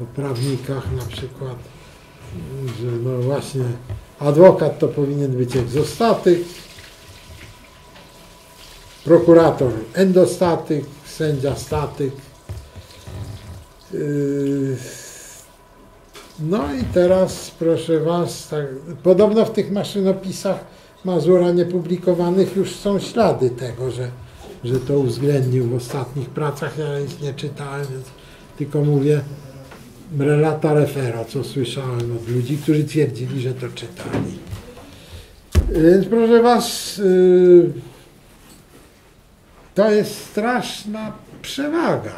o prawnikach na przykład, że no właśnie adwokat to powinien być egzostatyk, prokurator endostatyk, sędzia statyk, No i teraz, proszę was, tak, podobno w tych maszynopisach Mazura niepublikowanych już są ślady tego, że, że to uwzględnił w ostatnich pracach. Ja ich nie czytałem, więc tylko mówię relata refero, co słyszałem od ludzi, którzy twierdzili, że to czytali. Więc proszę was, to jest straszna przewaga,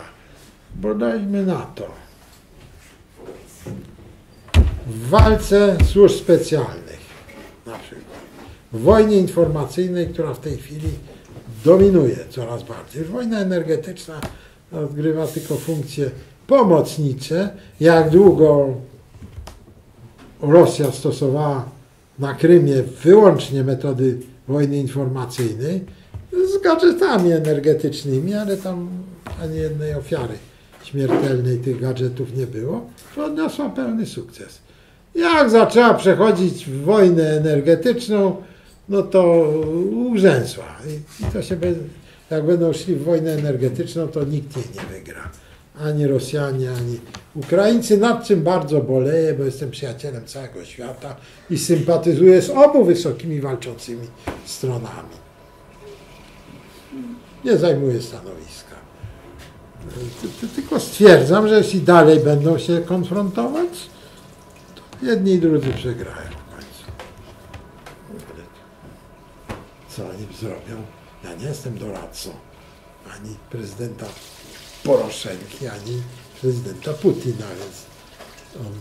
bo dajmy na to. W walce służb specjalnych, na przykład, w wojnie informacyjnej, która w tej chwili dominuje coraz bardziej. Już wojna energetyczna odgrywa tylko funkcje pomocnicze. Jak długo Rosja stosowała na Krymie wyłącznie metody wojny informacyjnej z gadżetami energetycznymi, ale tam ani jednej ofiary śmiertelnej tych gadżetów nie było, to odniosła pełny sukces. Jak zaczęła przechodzić w wojnę energetyczną, no to urzęsła. I, i to się bez, jak będą szli w wojnę energetyczną, to nikt jej nie wygra. Ani Rosjanie, ani Ukraińcy, nad czym bardzo boleję, bo jestem przyjacielem całego świata i sympatyzuję z obu wysokimi walczącymi stronami. Nie zajmuję stanowiska. Tylko stwierdzam, że jeśli dalej będą się konfrontować, to jedni i drudzy przegrają w końcu. Co oni zrobią? Ja nie jestem doradcą ani prezydenta Poroszenki, ani prezydenta Putina, więc on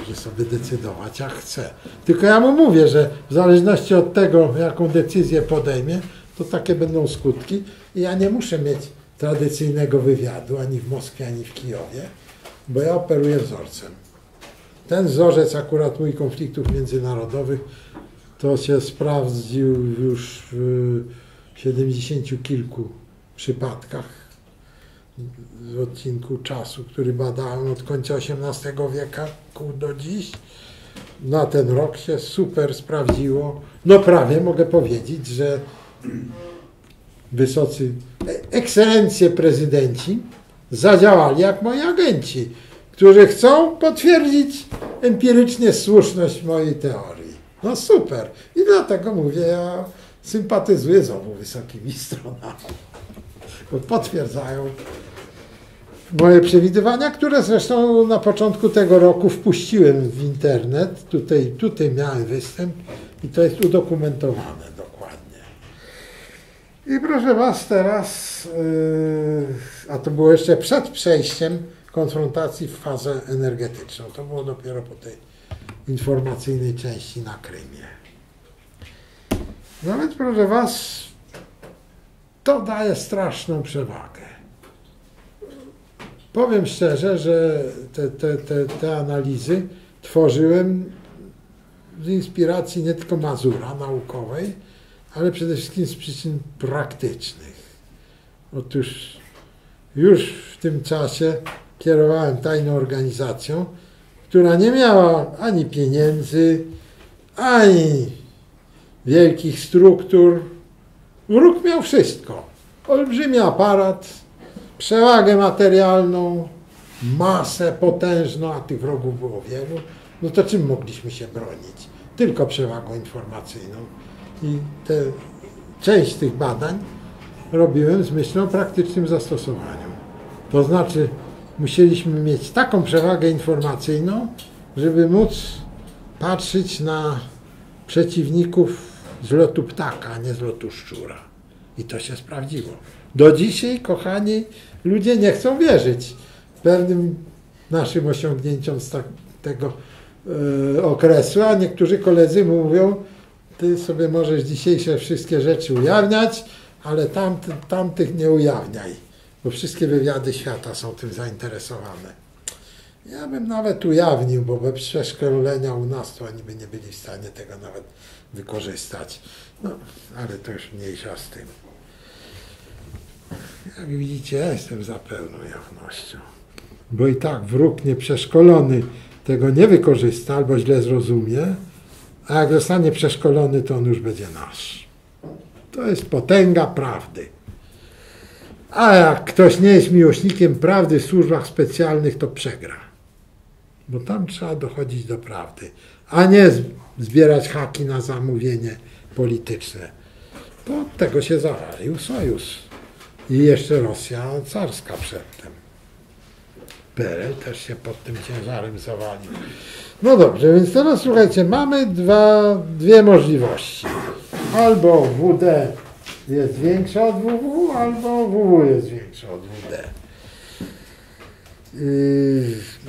może sobie decydować, jak chce. Tylko ja mu mówię, że w zależności od tego, jaką decyzję podejmie, to takie będą skutki i ja nie muszę mieć tradycyjnego wywiadu ani w Moskwie, ani w Kijowie, bo ja operuję wzorcem. Ten wzorzec akurat mój konfliktów międzynarodowych to się sprawdził już w siedemdziesięciu kilku przypadkach w odcinku czasu, który badałem od końca osiemnastego wieku do dziś. Na ten rok się super sprawdziło. No prawie mogę powiedzieć, że wysocy, ekscelencje prezydenci zadziałali jak moi agenci, którzy chcą potwierdzić empirycznie słuszność mojej teorii. No super. I dlatego mówię, ja sympatyzuję z obu wysokimi stronami. Bo potwierdzają moje przewidywania, które zresztą na początku tego roku wpuściłem w internet. Tutaj, tutaj miałem występ i to jest udokumentowane. I proszę was teraz, a to było jeszcze przed przejściem konfrontacji w fazę energetyczną. To było dopiero po tej informacyjnej części na Krymie. Nawet proszę was, to daje straszną przewagę. Powiem szczerze, że te, te, te, te analizy tworzyłem z inspiracji nie tylko Mazura naukowej, ale przede wszystkim z przyczyn praktycznych. Otóż już w tym czasie kierowałem tajną organizacją, która nie miała ani pieniędzy, ani wielkich struktur. Wróg miał wszystko. Olbrzymi aparat, przewagę materialną, masę potężną, a tych wrogów było wielu. No to czym mogliśmy się bronić? Tylko przewagą informacyjną. I te, część tych badań robiłem z myślą o praktycznym zastosowaniu. To znaczy musieliśmy mieć taką przewagę informacyjną, żeby móc patrzeć na przeciwników z lotu ptaka, a nie z lotu szczura. I to się sprawdziło. Do dzisiaj, kochani, ludzie nie chcą wierzyć pewnym naszym osiągnięciom z tak, tego yy, okresu, a niektórzy koledzy mówią, ty sobie możesz dzisiejsze wszystkie rzeczy ujawniać, ale tamty, tamtych nie ujawniaj, bo wszystkie wywiady świata są tym zainteresowane. Ja bym nawet ujawnił, bo bez przeszkolenia u nas to oni by nie byli w stanie tego nawet wykorzystać. No, ale to już mniejsza z tym. Jak widzicie, ja jestem za pełną jawnością, bo i tak wróg nieprzeszkolony tego nie wykorzysta albo źle zrozumie, a jak zostanie przeszkolony, to on już będzie nasz. To jest potęga prawdy. A jak ktoś nie jest miłośnikiem prawdy w służbach specjalnych, to przegra. Bo tam trzeba dochodzić do prawdy, a nie zbierać haki na zamówienie polityczne. Bo od tego się zawalił sojusz. I jeszcze Rosja carska przedtem. P R L też się pod tym ciężarem zawalił. No dobrze, więc teraz słuchajcie, mamy dwa, dwie możliwości. Albo W D jest większa od W W, albo W W jest większa od W D. Yy,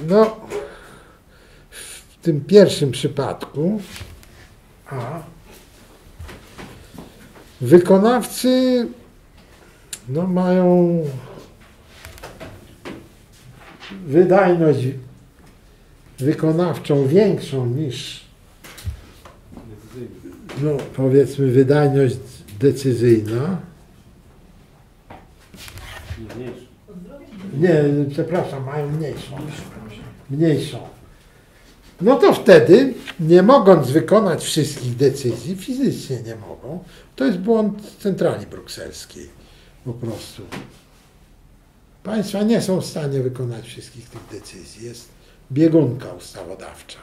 no, w tym pierwszym przypadku a, wykonawcy no, mają wydajność wykonawczą większą niż no, powiedzmy wydajność decyzyjna. Nie, przepraszam, mają mniejszą. Mniejszą. No to wtedy, nie mogąc wykonać wszystkich decyzji, fizycznie nie mogą, to jest błąd centrali brukselskiej po prostu. Państwa nie są w stanie wykonać wszystkich tych decyzji. Jest biegunka ustawodawcza,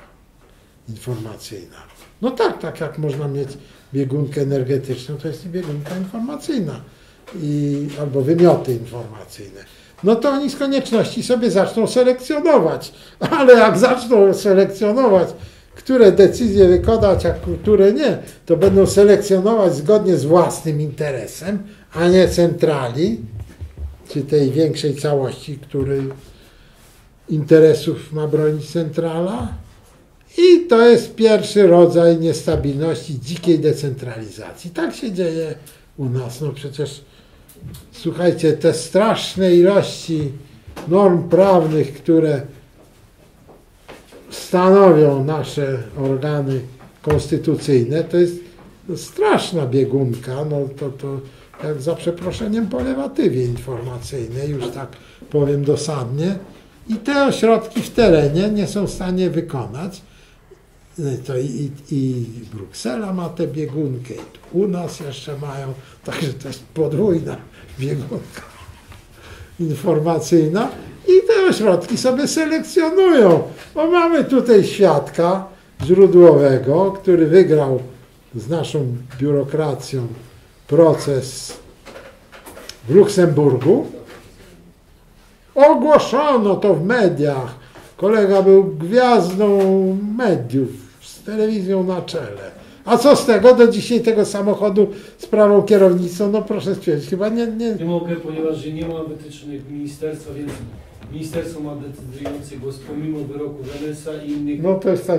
informacyjna. No tak, tak jak można mieć biegunkę energetyczną, to jest i biegunka informacyjna, i, albo wymioty informacyjne. No to oni z konieczności sobie zaczną selekcjonować, ale jak zaczną selekcjonować, które decyzje wykonać, a które nie, to będą selekcjonować zgodnie z własnym interesem, a nie centrali, czy tej większej całości, który interesów ma bronić centrala. I to jest pierwszy rodzaj niestabilności, dzikiej decentralizacji. Tak się dzieje u nas. No przecież, słuchajcie, te straszne ilości norm prawnych, które stanowią nasze organy konstytucyjne, to jest straszna biegunka. No to, to jak za przeproszeniem po lewatywie informacyjnej, już tak powiem dosadnie. I te ośrodki w terenie nie są w stanie wykonać. To i, i Bruksela ma tę biegunkę, i u nas jeszcze mają, także to jest podwójna biegunka informacyjna. I te ośrodki sobie selekcjonują, bo mamy tutaj świadka źródłowego, który wygrał z naszą biurokracją proces w Luksemburgu. Ogłoszono to w mediach. Kolega był gwiazdą mediów, z telewizją na czele. A co z tego? Do dzisiaj tego samochodu z prawą kierownicą, no proszę stwierdzić, chyba nie... Nie, nie mogę, ponieważ nie ma wytycznych ministerstwa, więc ministerstwo ma decydujący głos pomimo wyroku Wenesa i innych, no to jest ta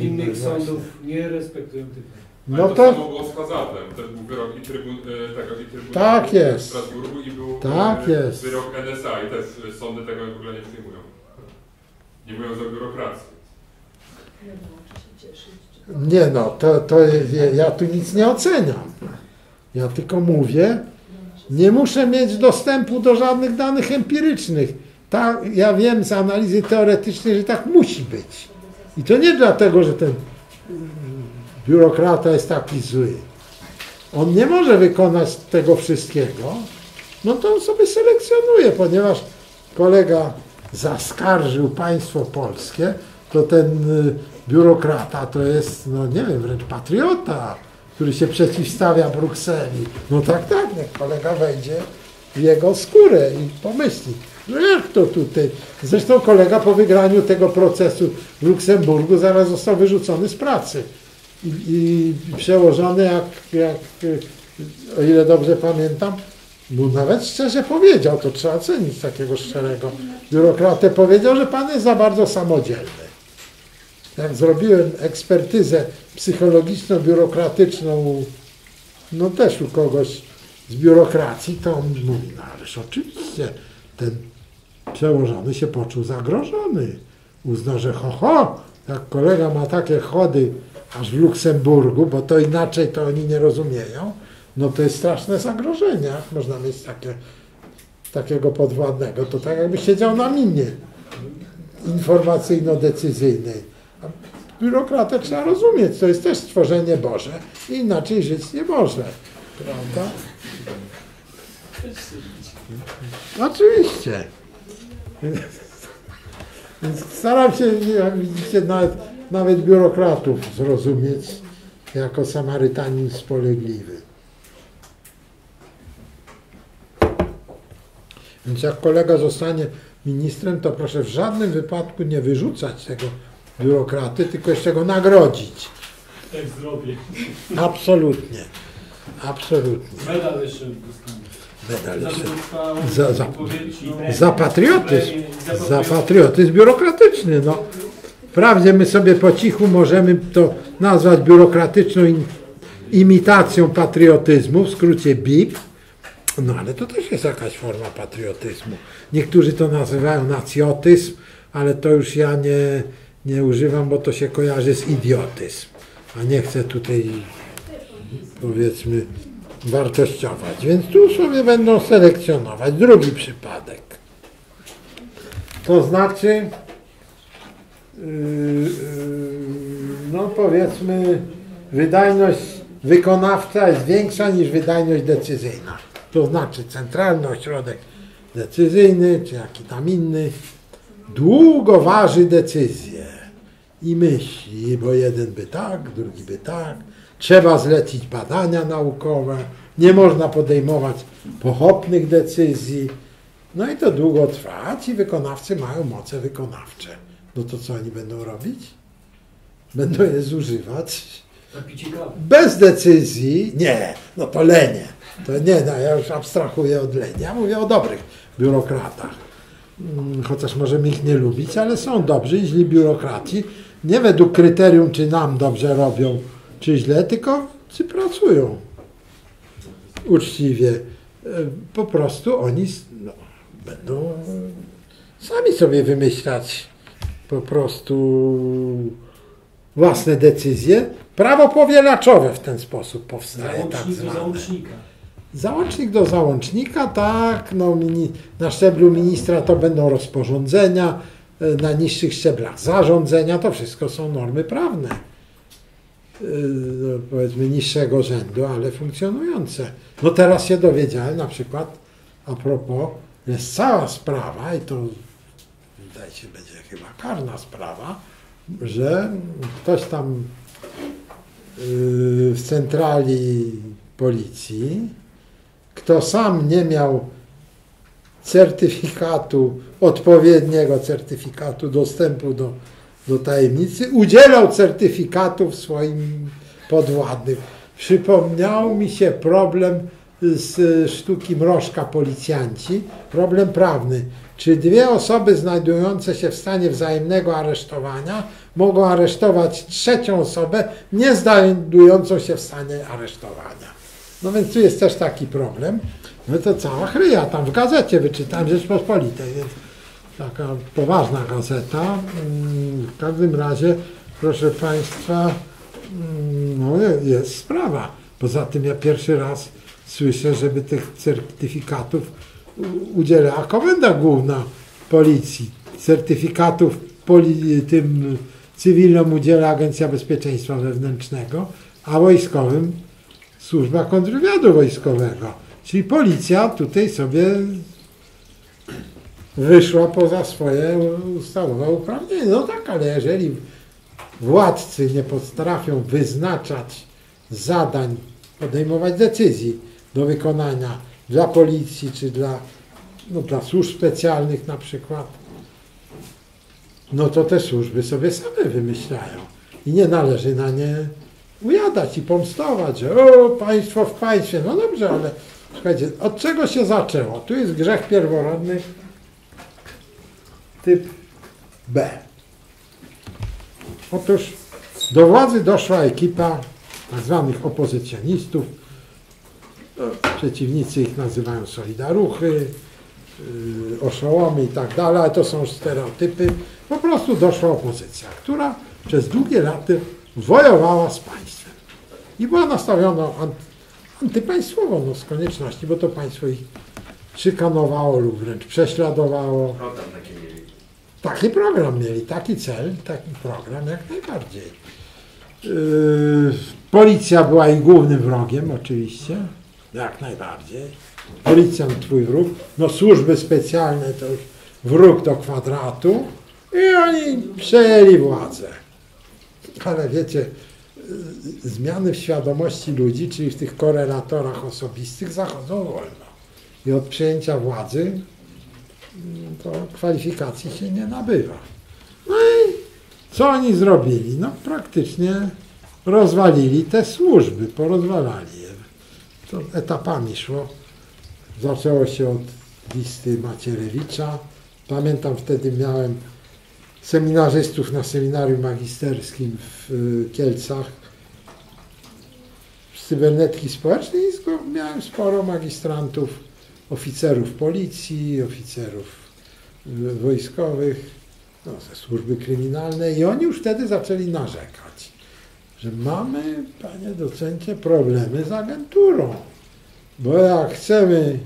innych sądów nie respektują tych. No ale to, to samo było z Hazatem, też był wyrok i trybun, tego, i trybun tak w Strasburgu i był tak jest. Wyrok N S A i też sądy tego w ogóle nie przyjmują. Nie mówią za biurokrację. Nie no, to, to ja tu nic nie oceniam. Ja tylko mówię, nie muszę mieć dostępu do żadnych danych empirycznych. Ta, ja wiem z analizy teoretycznej, że tak musi być. I to nie dlatego, że ten... biurokrata jest taki zły. On nie może wykonać tego wszystkiego, no to on sobie selekcjonuje, ponieważ kolega zaskarżył państwo polskie, to ten biurokrata to jest, no nie wiem, wręcz patriota, który się przeciwstawia Brukseli. No tak, tak, niech kolega wejdzie w jego skórę i pomyśli, że jak to tutaj. Zresztą kolega po wygraniu tego procesu w Luksemburgu zaraz został wyrzucony z pracy. I przełożony, jak, jak, o ile dobrze pamiętam, bo nawet szczerze powiedział, to trzeba cenić takiego szczerego biurokratę, powiedział, że pan jest za bardzo samodzielny. Jak zrobiłem ekspertyzę psychologiczno-biurokratyczną, no też u kogoś z biurokracji, to on mówi, no ależ oczywiście, ten przełożony się poczuł zagrożony. Uznał, że ho, ho, jak kolega ma takie chody, aż w Luksemburgu, bo to inaczej to oni nie rozumieją, no to jest straszne zagrożenie, jak można mieć takie, takiego podwładnego, to tak jakby siedział na minie informacyjno-decyzyjnej. A biurokratę trzeba rozumieć, to jest też stworzenie Boże i inaczej żyć nie może, prawda? Oczywiście. Więc staram się, jak widzicie, nawet, nawet biurokratów zrozumieć jako Samarytanin spolegliwy. Więc jak kolega zostanie ministrem, to proszę w żadnym wypadku nie wyrzucać tego biurokraty, tylko jeszcze go nagrodzić. Tak zrobię. Absolutnie. Absolutnie. Medal jeszcze Medal jeszcze. Za, za, za patriotyzm. Za patriotyzm biurokratyczny. No. Wprawdzie my sobie po cichu możemy to nazwać biurokratyczną imitacją patriotyzmu, w skrócie B I P. No ale to też jest jakaś forma patriotyzmu. Niektórzy to nazywają nacjotyzm, ale to już ja nie, nie używam, bo to się kojarzy z idiotyzm. A nie chcę tutaj, powiedzmy, wartościować. Więc tu sobie będą selekcjonować. Drugi przypadek. To znaczy, yy, yy, no powiedzmy, wydajność wykonawcza jest większa niż wydajność decyzyjna. To znaczy centralny ośrodek decyzyjny, czy jaki tam inny, długo waży decyzję i myśli, bo jeden by tak, drugi by tak. Trzeba zlecić badania naukowe, nie można podejmować pochopnych decyzji. No i to długo trwa, ci wykonawcy mają moce wykonawcze. No to co oni będą robić? Będą je zużywać bez decyzji? Nie, no to lenie. To nie, no ja już abstrahuję od lenia, ja mówię o dobrych biurokratach. Chociaż możemy ich nie lubić, ale są dobrzy i źli biurokraci. Nie według kryterium, czy nam dobrze robią, czy źle, tylko czy pracują uczciwie. Po prostu oni no, będą sami sobie wymyślać po prostu własne decyzje. Prawo powielaczowe w ten sposób powstaje. Załącznik tak zwane. do załącznika. Załącznik do załącznika, tak. No, mini, na szczeblu ministra to będą rozporządzenia, na niższych szczeblach zarządzenia, to wszystko są normy prawne. Yy, no, powiedzmy niższego rzędu, ale funkcjonujące. No teraz się dowiedziałem na przykład, a propos, jest cała sprawa i to wydaje się będzie chyba karna sprawa, że ktoś tam w centrali policji, kto sam nie miał certyfikatu, odpowiedniego certyfikatu dostępu do, do tajemnicy, udzielał certyfikatów swoim podwładnym. Przypomniał mi się problem z sztuki Mrożka Policjanci, problem prawny. Czy dwie osoby znajdujące się w stanie wzajemnego aresztowania mogą aresztować trzecią osobę nie znajdującą się w stanie aresztowania? No więc tu jest też taki problem. No to cała chryja, tam w gazecie wyczytałem, Rzeczpospolitej, więc taka poważna gazeta. W każdym razie, proszę Państwa, no jest sprawa. Poza tym ja pierwszy raz słyszę, żeby tych certyfikatów udzielała Komenda Główna Policji. Certyfikatów poli tym cywilnom udziela Agencja Bezpieczeństwa Wewnętrznego, a wojskowym Służba Kontrwywiadu Wojskowego. Czyli policja tutaj sobie wyszła poza swoje ustawowe uprawnienia. No tak, ale jeżeli władcy nie potrafią wyznaczać zadań, podejmować decyzji do wykonania dla policji, czy dla, no, dla służb specjalnych na przykład, no to te służby sobie same wymyślają. I nie należy na nie ujadać i pomstować, że o, państwo w państwie. No dobrze, ale słuchajcie, od czego się zaczęło? Tu jest grzech pierworodny typ B. Otóż do władzy doszła ekipa tak zwanych opozycjonistów. Przeciwnicy ich nazywają solidaruchy, yy, oszołomy i tak dalej, ale to są stereotypy. Po prostu doszła opozycja, która przez długie lata wojowała z państwem i była nastawiona antypaństwowo, no z konieczności, bo to państwo ich szykanowało lub wręcz prześladowało. Program taki mieli. Taki program mieli, taki cel, taki program jak najbardziej. Yy, policja była ich głównym wrogiem oczywiście. Jak najbardziej. policjant twój wróg, no służby specjalne to już wróg do kwadratu i oni przejęli władzę. Ale wiecie, zmiany w świadomości ludzi, czyli w tych korelatorach osobistych zachodzą wolno. I od przejęcia władzy to kwalifikacji się nie nabywa. No i co oni zrobili? No praktycznie rozwalili te służby, porozwalali je. To etapami szło. Zaczęło się od listy Macierewicza. Pamiętam, wtedy miałem seminarzystów na seminarium magisterskim w Kielcach z cybernetki społecznej i miałem sporo magistrantów, oficerów policji, oficerów wojskowych, no, ze służby kryminalnej i oni już wtedy zaczęli narzekać, że mamy, panie docencie, problemy z agenturą, bo jak chcemy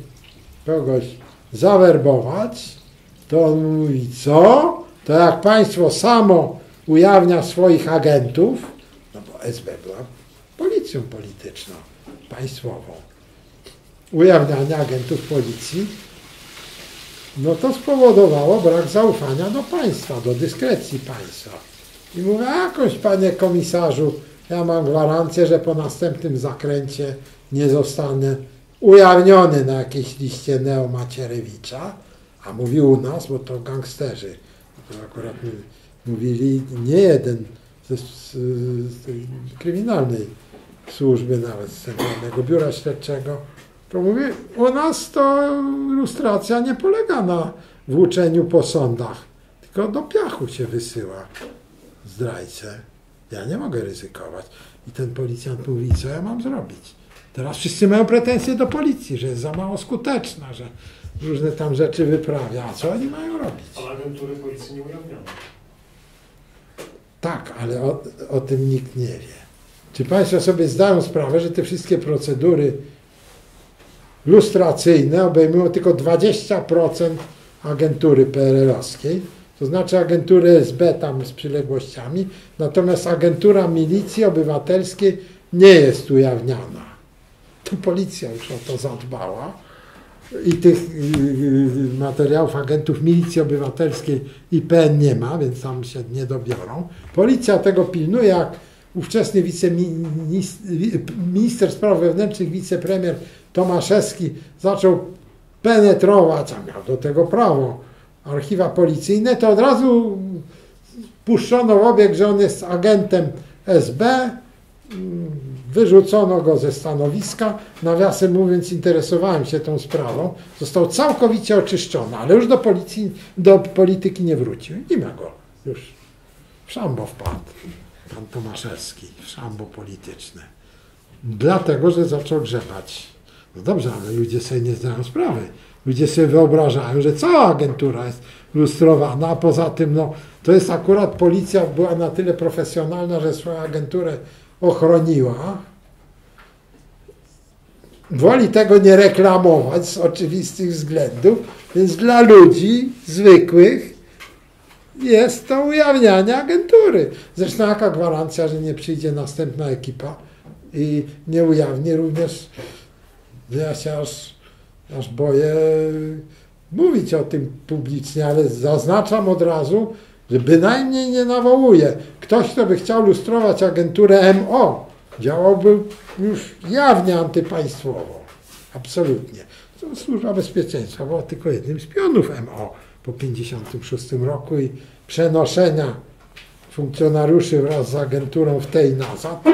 kogoś zawerbować, to on mówi, co? To jak państwo samo ujawnia swoich agentów, no bo S B była policją polityczną, państwową, ujawnianie agentów policji, no to spowodowało brak zaufania do państwa, do dyskrecji państwa. I mówię, jakoś panie komisarzu, ja mam gwarancję, że po następnym zakręcie nie zostanę ujawniony na jakiejś liście Neo-Macierewicza, a mówił u nas, bo to gangsterzy. To akurat mówili nie jeden ze z, z tej kryminalnej służby, nawet z Centralnego Biura Śledczego, to mówi, u nas to lustracja nie polega na włóczeniu po sądach, tylko do piachu się wysyła zdrajcę. Ja nie mogę ryzykować. I ten policjant mówi, co ja mam zrobić? Teraz wszyscy mają pretensje do policji, że jest za mało skuteczna, że różne tam rzeczy wyprawia. A co oni mają robić? Ale agentury policji nie ujawniono. Tak, ale o, o tym nikt nie wie. Czy państwo sobie zdają sprawę, że te wszystkie procedury lustracyjne obejmują tylko dwadzieścia procent agentury P R L-owskiej, to znaczy agentury S B tam z przyległościami, natomiast agentura milicji obywatelskiej nie jest ujawniana. To policja już o to zadbała i tych materiałów agentów milicji obywatelskiej I P N nie ma, więc tam się nie dobiorą. Policja tego pilnuje, jak ówczesny wiceminister spraw wewnętrznych, wicepremier Tomaszewski zaczął penetrować, a miał do tego prawo, archiwa policyjne, to od razu puszczono w obieg, że on jest agentem S B, wyrzucono go ze stanowiska, nawiasem mówiąc interesowałem się tą sprawą, został całkowicie oczyszczony, ale już do policji, do polityki nie wrócił. Nie ma go, już w szambo wpadł, pan Tomaszewski, w szambo polityczne. Dlatego, że zaczął grzebać. No dobrze, ale ludzie sobie nie zdają sprawy. Ludzie sobie wyobrażają, że cała agentura jest lustrowana, a poza tym no, to jest akurat policja była na tyle profesjonalna, że swoją agenturę ochroniła. Woli tego nie reklamować z oczywistych względów, więc dla ludzi zwykłych jest to ujawnianie agentury. Zresztą jaka gwarancja, że nie przyjdzie następna ekipa i nie ujawni również, ja się aż, aż boję mówić o tym publicznie, ale zaznaczam od razu, że bynajmniej nie nawołuje. Ktoś, kto by chciał lustrować agenturę M O, działałby już jawnie antypaństwowo. Absolutnie. To Służba Bezpieczeństwa była tylko jednym z pionów M O po tysiąc dziewięćset pięćdziesiątym szóstym roku i przenoszenia funkcjonariuszy wraz z agenturą w tej nazad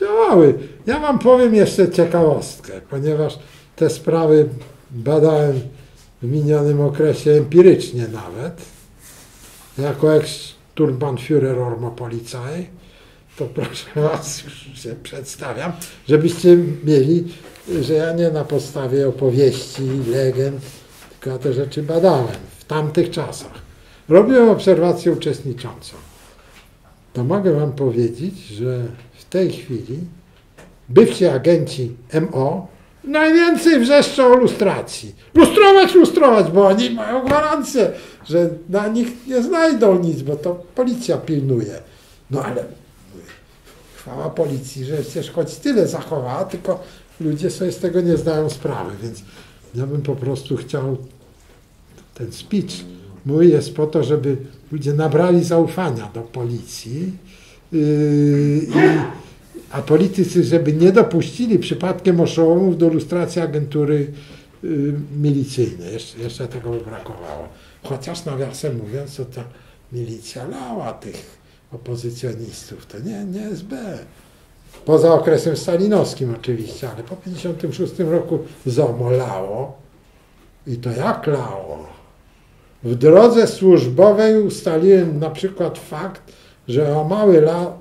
działały. Ja wam powiem jeszcze ciekawostkę, ponieważ te sprawy badałem w minionym okresie empirycznie nawet. Jako ex-Turbanführer Ormopolizei, to proszę was, już się przedstawiam, żebyście mieli, że ja nie na podstawie opowieści, legend, tylko ja te rzeczy badałem w tamtych czasach. Robiłem obserwację uczestniczącą. To mogę wam powiedzieć, że w tej chwili bywsi agenci M O najwięcej wrzeszczą o lustracji. Lustrować, lustrować, bo oni mają gwarancję, że na nich nie znajdą nic, bo to policja pilnuje. No ale chwała policji, że przecież choć tyle zachowała, tylko ludzie sobie z tego nie zdają sprawy, więc ja bym po prostu chciał, ten speech mój jest po to, żeby ludzie nabrali zaufania do policji, yy, i, a politycy, żeby nie dopuścili przypadkiem oszołomów do lustracji agentury yy, milicyjnej. Jeszcze, jeszcze tego by brakowało. Chociaż nawiasem mówiąc, to ta milicja lała tych opozycjonistów, to nie, nie S B. Poza okresem stalinowskim oczywiście, ale po tysiąc dziewięćset pięćdziesiątym szóstym roku ZOMO lało. I to jak lało? W drodze służbowej ustaliłem na przykład fakt, że o mały la...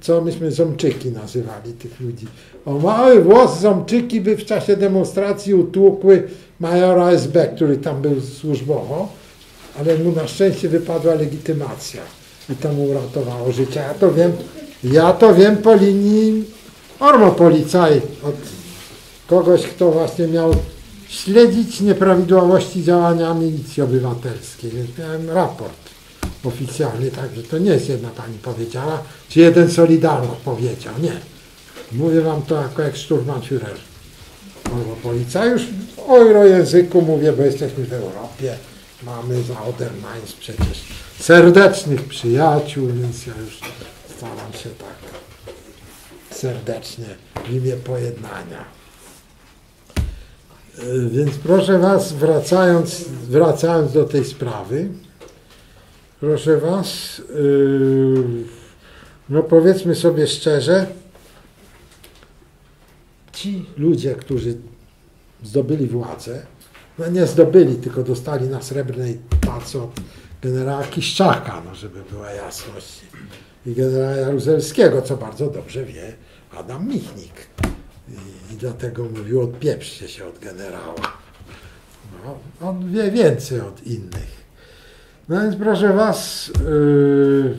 co myśmy Ząbczyki nazywali tych ludzi. O mały włos Ząbczyki by w czasie demonstracji utłukły majora S B, który tam był służbowo, ale mu na szczęście wypadła legitymacja i to mu uratowało życie. Ja to wiem, ja to wiem po linii Ormo-Policaj, od kogoś, kto właśnie miał śledzić nieprawidłowości działania milicji obywatelskiej, więc miałem raport oficjalny, także to nie jest jedna pani powiedziała, czy jeden Solidarno powiedział, nie. Mówię wam to jako jak Sturmannführer. Ormo-Policaj, już w eurojęzyku mówię, bo jesteśmy w Europie, mamy za Oder-Mainz przecież serdecznych przyjaciół, więc ja już staram się tak serdecznie w imię pojednania. Więc proszę was, wracając, wracając do tej sprawy, proszę was, no powiedzmy sobie szczerze, ci ludzie, którzy zdobyli władzę, no nie zdobyli, tylko dostali na srebrnej tacy od generała Kiszczaka, no żeby była jasność, i generała Jaruzelskiego, co bardzo dobrze wie Adam Michnik. I, i dlatego mówił, odpieprzcie się od generała. No, on wie więcej od innych. No więc proszę was, yy,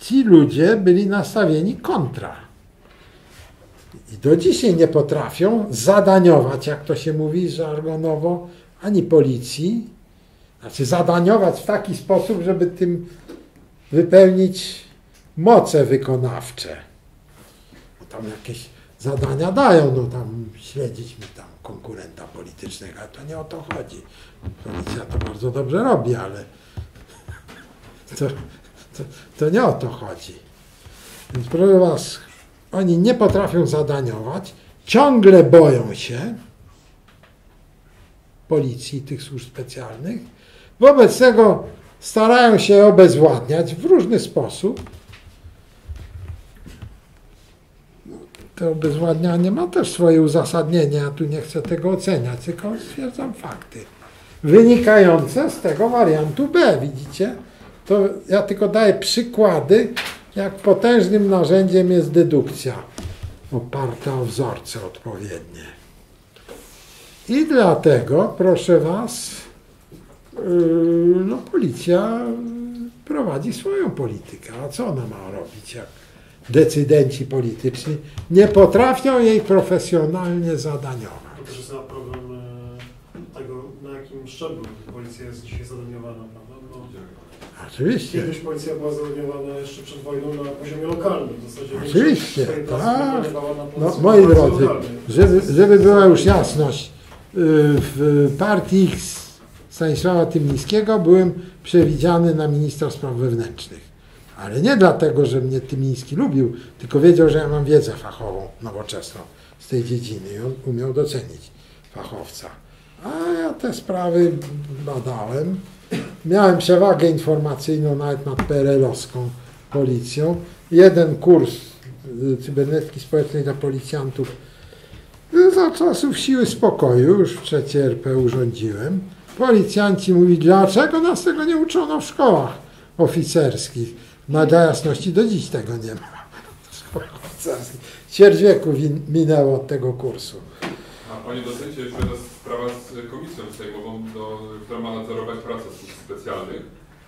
ci ludzie byli nastawieni kontra. I do dzisiaj nie potrafią zadaniować, jak to się mówi żargonowo, ani policji. Znaczy zadaniować w taki sposób, żeby tym wypełnić moce wykonawcze. Bo tam jakieś zadania dają, no tam śledzić mi tam konkurenta politycznego, ale to nie o to chodzi. Policja to bardzo dobrze robi, ale to, to, to nie o to chodzi. Więc proszę was, oni nie potrafią zadaniować, ciągle boją się policji, tych służb specjalnych, wobec tego starają się obezwładniać w różny sposób. To obezwładnianie ma też swoje uzasadnienie, ja tu nie chcę tego oceniać, tylko stwierdzam fakty wynikające z tego wariantu B, widzicie? To ja tylko daję przykłady, jak potężnym narzędziem jest dedukcja oparta o wzorce odpowiednie. I dlatego, proszę was, no policja prowadzi swoją politykę, a co ona ma robić, jak decydenci polityczni nie potrafią jej profesjonalnie zadaniować. To jest problem tego, na jakim szczeblu policja jest dzisiaj zadaniowana, prawda? No, oczywiście. Kiedyś policja była zadaniowana jeszcze przed wojną na poziomie lokalnym. W zasadzie oczywiście, tak. No, moi drodzy, żeby, żeby była już jasność, w partii X Stanisława Tymińskiego byłem przewidziany na ministra spraw wewnętrznych. Ale nie dlatego, że mnie Tymiński lubił, tylko wiedział, że ja mam wiedzę fachową, nowoczesną z tej dziedziny i on umiał docenić fachowca. A ja te sprawy badałem. Miałem przewagę informacyjną nawet nad P R L-owską policją. Jeden kurs cybernetyki społecznej dla policjantów za czasów Siły Spokoju, już w trzeciej R P urządziłem. Policjanci mówili, dlaczego nas tego nie uczono w szkołach oficerskich? No dla jasności do dziś tego nie ma. Ćwierć wieku minęło od tego kursu. A panie docencie, jeszcze raz sprawa z komisją sejmową, do, która ma nadzorować pracę służb specjalnych.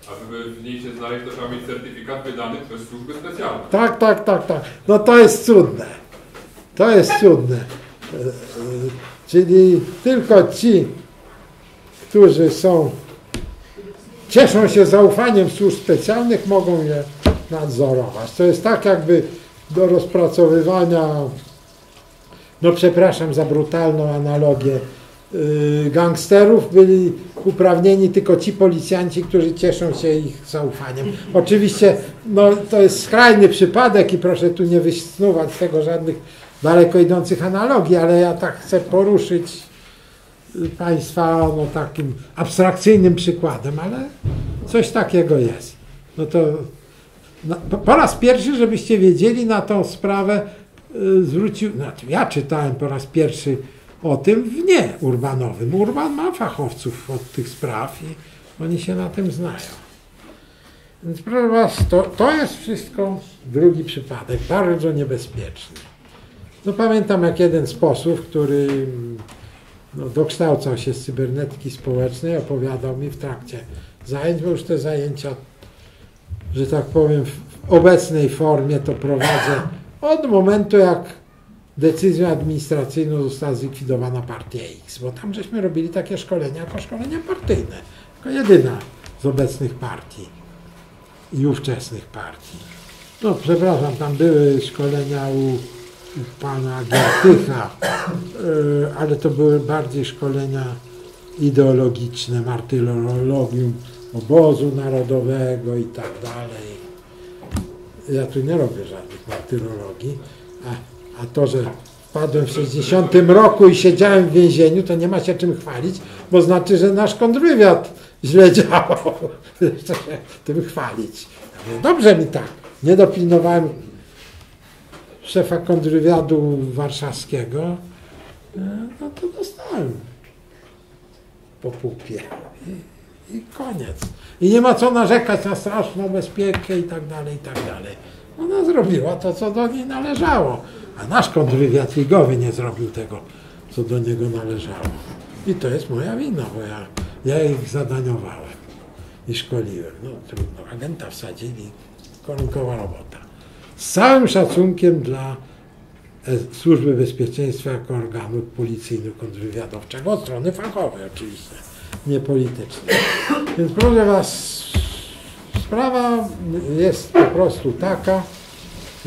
Aby w niej się znaleźć, to trzeba mieć certyfikat wydany przez służby specjalne. Tak, tak, tak, tak. No to jest cudne. To jest cudne. Czyli tylko ci, którzy są... cieszą się zaufaniem służb specjalnych, mogą je nadzorować. To jest tak jakby do rozpracowywania no przepraszam za brutalną analogię, gangsterów, byli uprawnieni tylko ci policjanci, którzy cieszą się ich zaufaniem. Oczywiście no, to jest skrajny przypadek i proszę tu nie wysnuwać z tego żadnych daleko idących analogii, ale ja tak chcę poruszyć Państwa no, takim abstrakcyjnym przykładem, ale coś takiego jest. No to no, po raz pierwszy, żebyście wiedzieli, na tą sprawę y, zwrócił, znaczy ja czytałem po raz pierwszy o tym w nie urbanowym. Urban ma fachowców od tych spraw i oni się na tym znają. Więc proszę Was, to, to jest wszystko drugi przypadek, bardzo niebezpieczny. No pamiętam, jak jeden z posłów, który no, dokształcał się z cybernetyki społecznej, opowiadał mi w trakcie zajęć, bo już te zajęcia, że tak powiem, w obecnej formie to prowadzę od momentu, jak decyzją administracyjną została zlikwidowana partia X, bo tam żeśmy robili takie szkolenia jako szkolenia partyjne. Tylko jedyna z obecnych partii i ówczesnych partii. No przepraszam, tam były szkolenia u, u pana Giertycha, ale to były bardziej szkolenia ideologiczne, martyrologium obozu narodowego i tak dalej. Ja tu nie robię żadnych martyrologii. A A to, że wpadłem w sześćdziesiątym roku i siedziałem w więzieniu, to nie ma się czym chwalić, bo znaczy, że nasz kontrwywiad źle działał. Jeszcze się tym chwalić. Dobrze mi tak. Nie dopilnowałem szefa kontrwywiadu warszawskiego, no to dostałem po pupie. I, i koniec. I nie ma co narzekać na straszną bezpiekę i tak dalej, i tak dalej. Ona zrobiła to, co do niej należało. A nasz kontrwywiad ligowy nie zrobił tego, co do niego należało. I to jest moja wina, bo ja, ja ich zadaniowałem i szkoliłem. No trudno, agenta wsadzili, korunkowa robota. Z całym szacunkiem dla Służby Bezpieczeństwa jako organu policyjno-kontrwywiadowczego, od strony fachowej oczywiście, nie politycznej. Więc proszę Was, sprawa jest po prostu taka,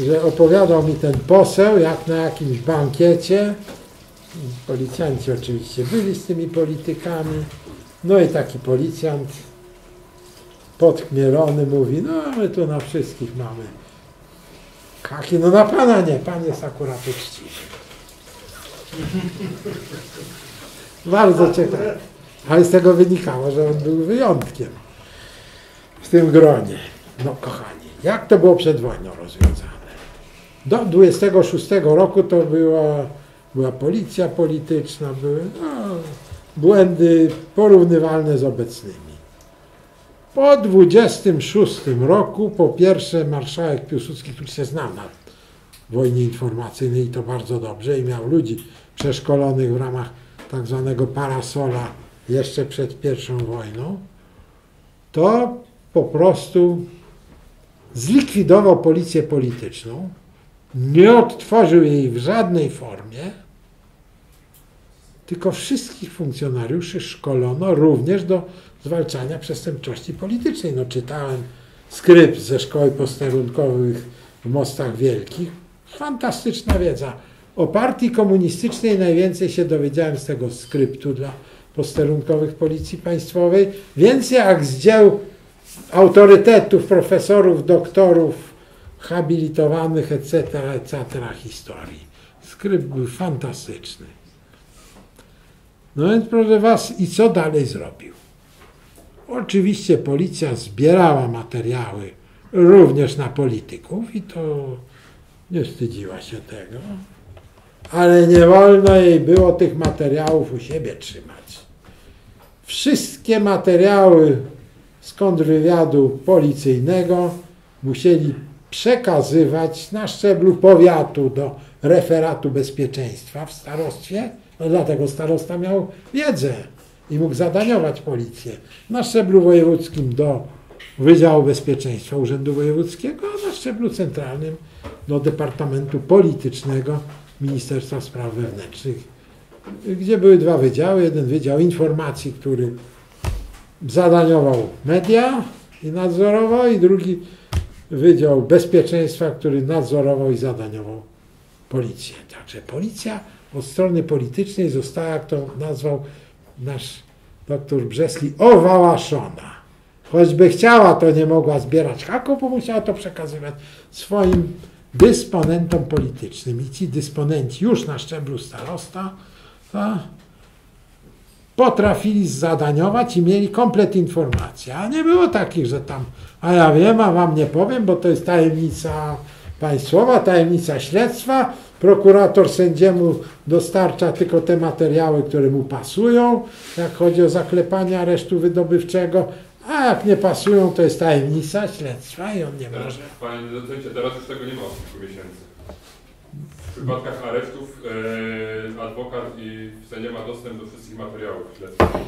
że opowiadał mi ten poseł, jak na jakimś bankiecie, policjanci oczywiście byli z tymi politykami, no i taki policjant podchmielony mówi, no my tu na wszystkich mamy kaki, no na pana nie, pan jest akurat uczciwy. Bardzo ciekawe, ale z tego wynikało, że on był wyjątkiem w tym gronie. No kochani, jak to było przed wojną rozwiązane? Do dwudziestego szóstego roku to była, była policja polityczna, były no, błędy porównywalne z obecnymi. Po dwudziestym szóstym roku, po pierwsze marszałek Piłsudski, który się znał na wojnie informacyjnej i to bardzo dobrze, i miał ludzi przeszkolonych w ramach tak zwanego parasola jeszcze przed pierwszą wojną, to po prostu zlikwidował policję polityczną, nie odtworzył jej w żadnej formie, tylko wszystkich funkcjonariuszy szkolono również do zwalczania przestępczości politycznej. No, czytałem skrypt ze szkoły posterunkowych w Mostach Wielkich. Fantastyczna wiedza. O partii komunistycznej najwięcej się dowiedziałem z tego skryptu dla posterunkowych Policji Państwowej. Więcej jak z dzieł autorytetów, profesorów, doktorów, habilitowanych, et cetera, et cetera historii. Skrypt był fantastyczny. No więc proszę Was, i co dalej zrobił? Oczywiście policja zbierała materiały również na polityków i to nie wstydziła się tego, ale nie wolno jej było tych materiałów u siebie trzymać. Wszystkie materiały z kontrwywiadu policyjnego musieli przekazywać na szczeblu powiatu do referatu bezpieczeństwa w starostwie, no dlatego starosta miał wiedzę i mógł zadaniować policję, na szczeblu wojewódzkim do Wydziału Bezpieczeństwa Urzędu Wojewódzkiego, a na szczeblu centralnym do Departamentu Politycznego Ministerstwa Spraw Wewnętrznych, gdzie były dwa wydziały, jeden Wydział Informacji, który zadaniował media i nadzorował, i drugi Wydział Bezpieczeństwa, który nadzorował i zadaniował policję. Także policja od strony politycznej została, jak to nazwał nasz doktor Brzeski, owałaszona. Choćby chciała, to nie mogła zbierać haków, bo musiała to przekazywać swoim dysponentom politycznym. I ci dysponenci już na szczeblu starosta ta, potrafili zadaniować i mieli komplet informacji. A nie było takich, że tam, a ja wiem, a wam nie powiem, bo to jest tajemnica państwowa, tajemnica śledztwa. Prokurator sędziemu dostarcza tylko te materiały, które mu pasują, jak chodzi o zaklepanie aresztu wydobywczego. A jak nie pasują, to jest tajemnica śledztwa i on nie teraz, może. Panie docencie, teraz już tego nie ma od kilku miesięcy. W przypadkach aresztów yy, adwokat i sędzia ma dostęp do wszystkich materiałów śledztwa.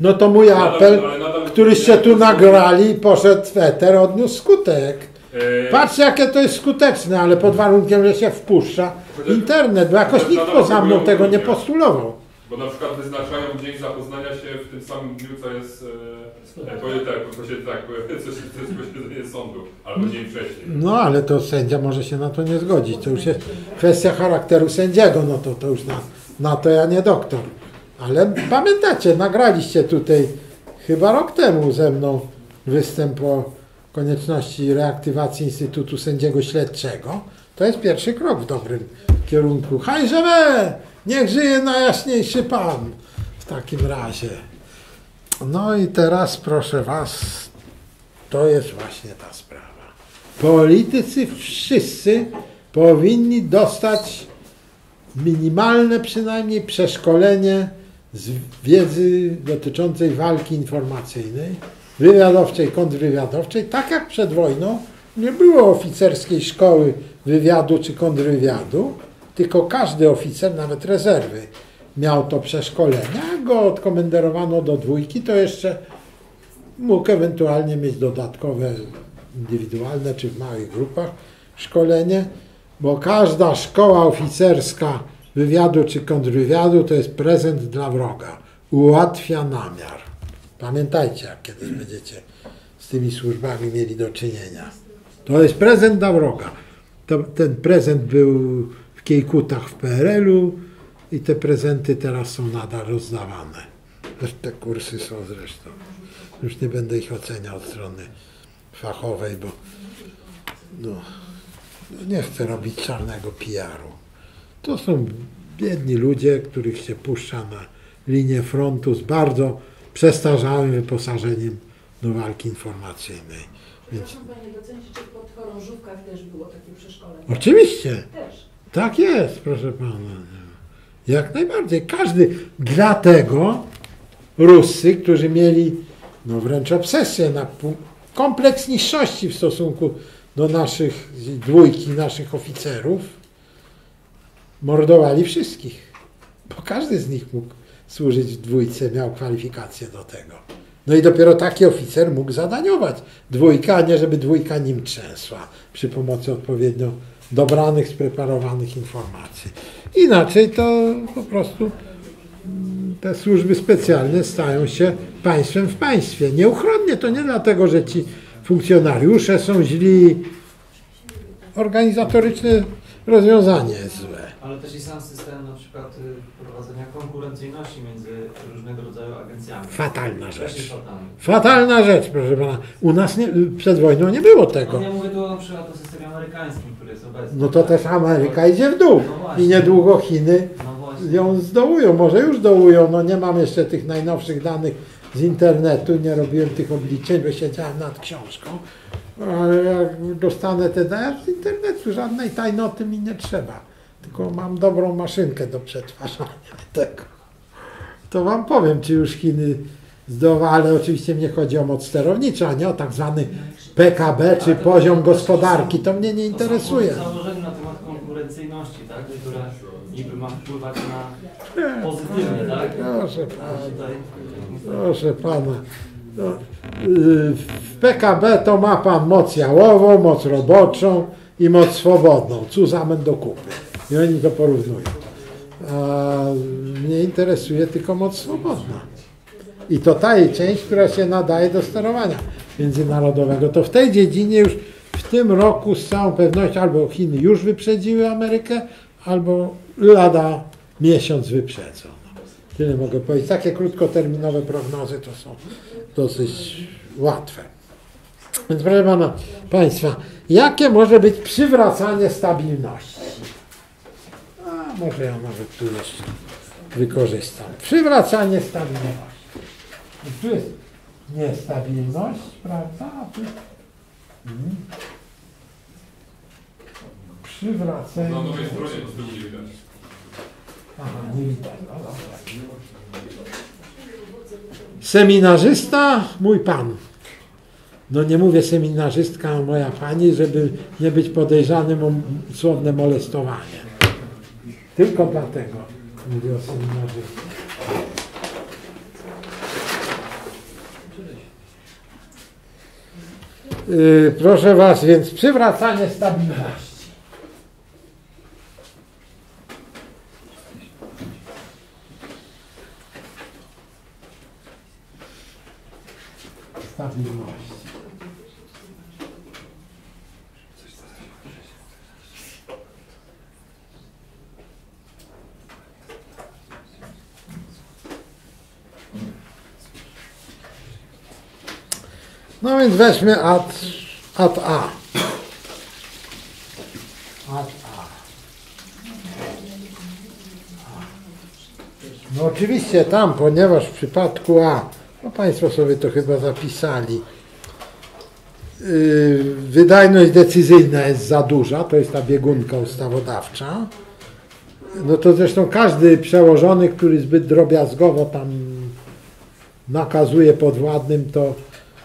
No to mój nadal, apel, któryście tu nagrali, poszedł w eter, odniósł skutek. Yy... Patrz, jakie to jest skuteczne, ale pod warunkiem, że się wpuszcza chociaż internet, bo jakoś nikt poza mną tego nie postulował. Bo na przykład wyznaczają dzień zapoznania się w tym samym dniu, co jest e, tak, co się, tak, co się, co jest posiedzenie sądu, albo dzień wcześniej. No ale to sędzia może się na to nie zgodzić. To już jest kwestia charakteru sędziego, no to, to już na, na to ja nie doktor. Ale pamiętacie, nagraliście tutaj chyba rok temu ze mną występ o konieczności reaktywacji Instytutu Sędziego Śledczego. To jest pierwszy krok w dobrym kierunku. Hajżewe! Niech żyje najjaśniejszy Pan w takim razie. No i teraz proszę was, to jest właśnie ta sprawa. Politycy wszyscy powinni dostać minimalne przynajmniej przeszkolenie z wiedzy dotyczącej walki informacyjnej, wywiadowczej, kontrwywiadowczej, tak jak przed wojną nie było oficerskiej szkoły wywiadu czy kontrwywiadu, tylko każdy oficer, nawet rezerwy, miał to przeszkolenie. Jak go odkomenderowano do dwójki, to jeszcze mógł ewentualnie mieć dodatkowe, indywidualne czy w małych grupach szkolenie, bo każda szkoła oficerska wywiadu czy kontrwywiadu to jest prezent dla wroga. Ułatwia namiar. Pamiętajcie, jak kiedyś będziecie z tymi służbami mieli do czynienia. To jest prezent dla wroga. To, ten prezent był w Kiejkutach w P R L u i te prezenty teraz są nadal rozdawane. Te kursy są zresztą. Już nie będę ich oceniał od strony fachowej, bo no, nie chcę robić czarnego P R u. To są biedni ludzie, których się puszcza na linię frontu z bardzo przestarzałym wyposażeniem do walki informacyjnej. Więc... Panie docencie, czy pod chorążówkach też było takie przeszkolenie? Oczywiście. Też. Tak jest, proszę pana. Jak najbardziej. Każdy. Dlatego Ruscy, którzy mieli no wręcz obsesję na kompleks niższości w stosunku do naszych dwójki, naszych oficerów, mordowali wszystkich. Bo każdy z nich mógł służyć w dwójce, miał kwalifikacje do tego. No i dopiero taki oficer mógł zadaniować dwójka, a nie żeby dwójka nim trzęsła przy pomocy odpowiednio dobranych, spreparowanych informacji. Inaczej to po prostu te służby specjalne stają się państwem w państwie. Nieuchronnie to nie dlatego, że ci funkcjonariusze są źli. Organizatoryczne rozwiązanie jest złe. Ale też i sam system na przykład prowadzenia konkurencyjności między różnego rodzaju agencjami. Fatalna rzecz. Fatalna rzecz, proszę pana. U nas nie, przed wojną nie było tego. No, ja mówię tu na przykład o systemie amerykańskim, który jest obecny. No to też Ameryka idzie w dół. No i niedługo Chiny no ją zdołują, może już dołują. No nie mam jeszcze tych najnowszych danych z internetu, nie robiłem tych obliczeń, bo siedziałem nad książką. Ale jak dostanę te dane z internetu, żadnej tajnoty mi nie trzeba. Tylko mam dobrą maszynkę do przetwarzania tego. To wam powiem, czy już Chiny zdoła, ale oczywiście mnie chodzi o moc sterowniczą, a nie o tak zwany P K B, czy poziom gospodarki. To mnie nie interesuje. Założenie na temat konkurencyjności, tak? Która niby ma wpływać na pozytywnie, tak? Proszę pana. Proszę pana. No, w P K B to ma pan moc jałową, moc roboczą i moc swobodną. Zusammen do kupy. I oni to porównują. A mnie interesuje tylko moc swobodna. I to ta jej część, która się nadaje do sterowania międzynarodowego. To w tej dziedzinie już w W tym roku z całą pewnością albo Chiny już wyprzedziły Amerykę, albo lada miesiąc wyprzedzą. Tyle mogę powiedzieć. Takie krótkoterminowe prognozy to są dosyć łatwe. Więc proszę pana, Państwa, jakie może być przywracanie stabilności? A może ja nawet tu jeszcze wykorzystam. Przywracanie stabilności. I tu jest niestabilność, prawda? Mhm. Przywracenie... No, nowej stronie to z tyłu nie widać. Aha, nie widać. No, seminarzysta, mój pan. No nie mówię seminarzystka, moja pani, żeby nie być podejrzanym o słowne molestowanie. Tylko dlatego mówię o seminarzystce. Yy, proszę was, więc przywracanie stabilności. Stabilności. No więc weźmy ad, ad A. Ad A. No oczywiście tam, ponieważ w przypadku A, no Państwo sobie to chyba zapisali, yy, wydajność decyzyjna jest za duża, to jest ta biegunka ustawodawcza. No to zresztą każdy przełożony, który zbyt drobiazgowo tam nakazuje podwładnym, to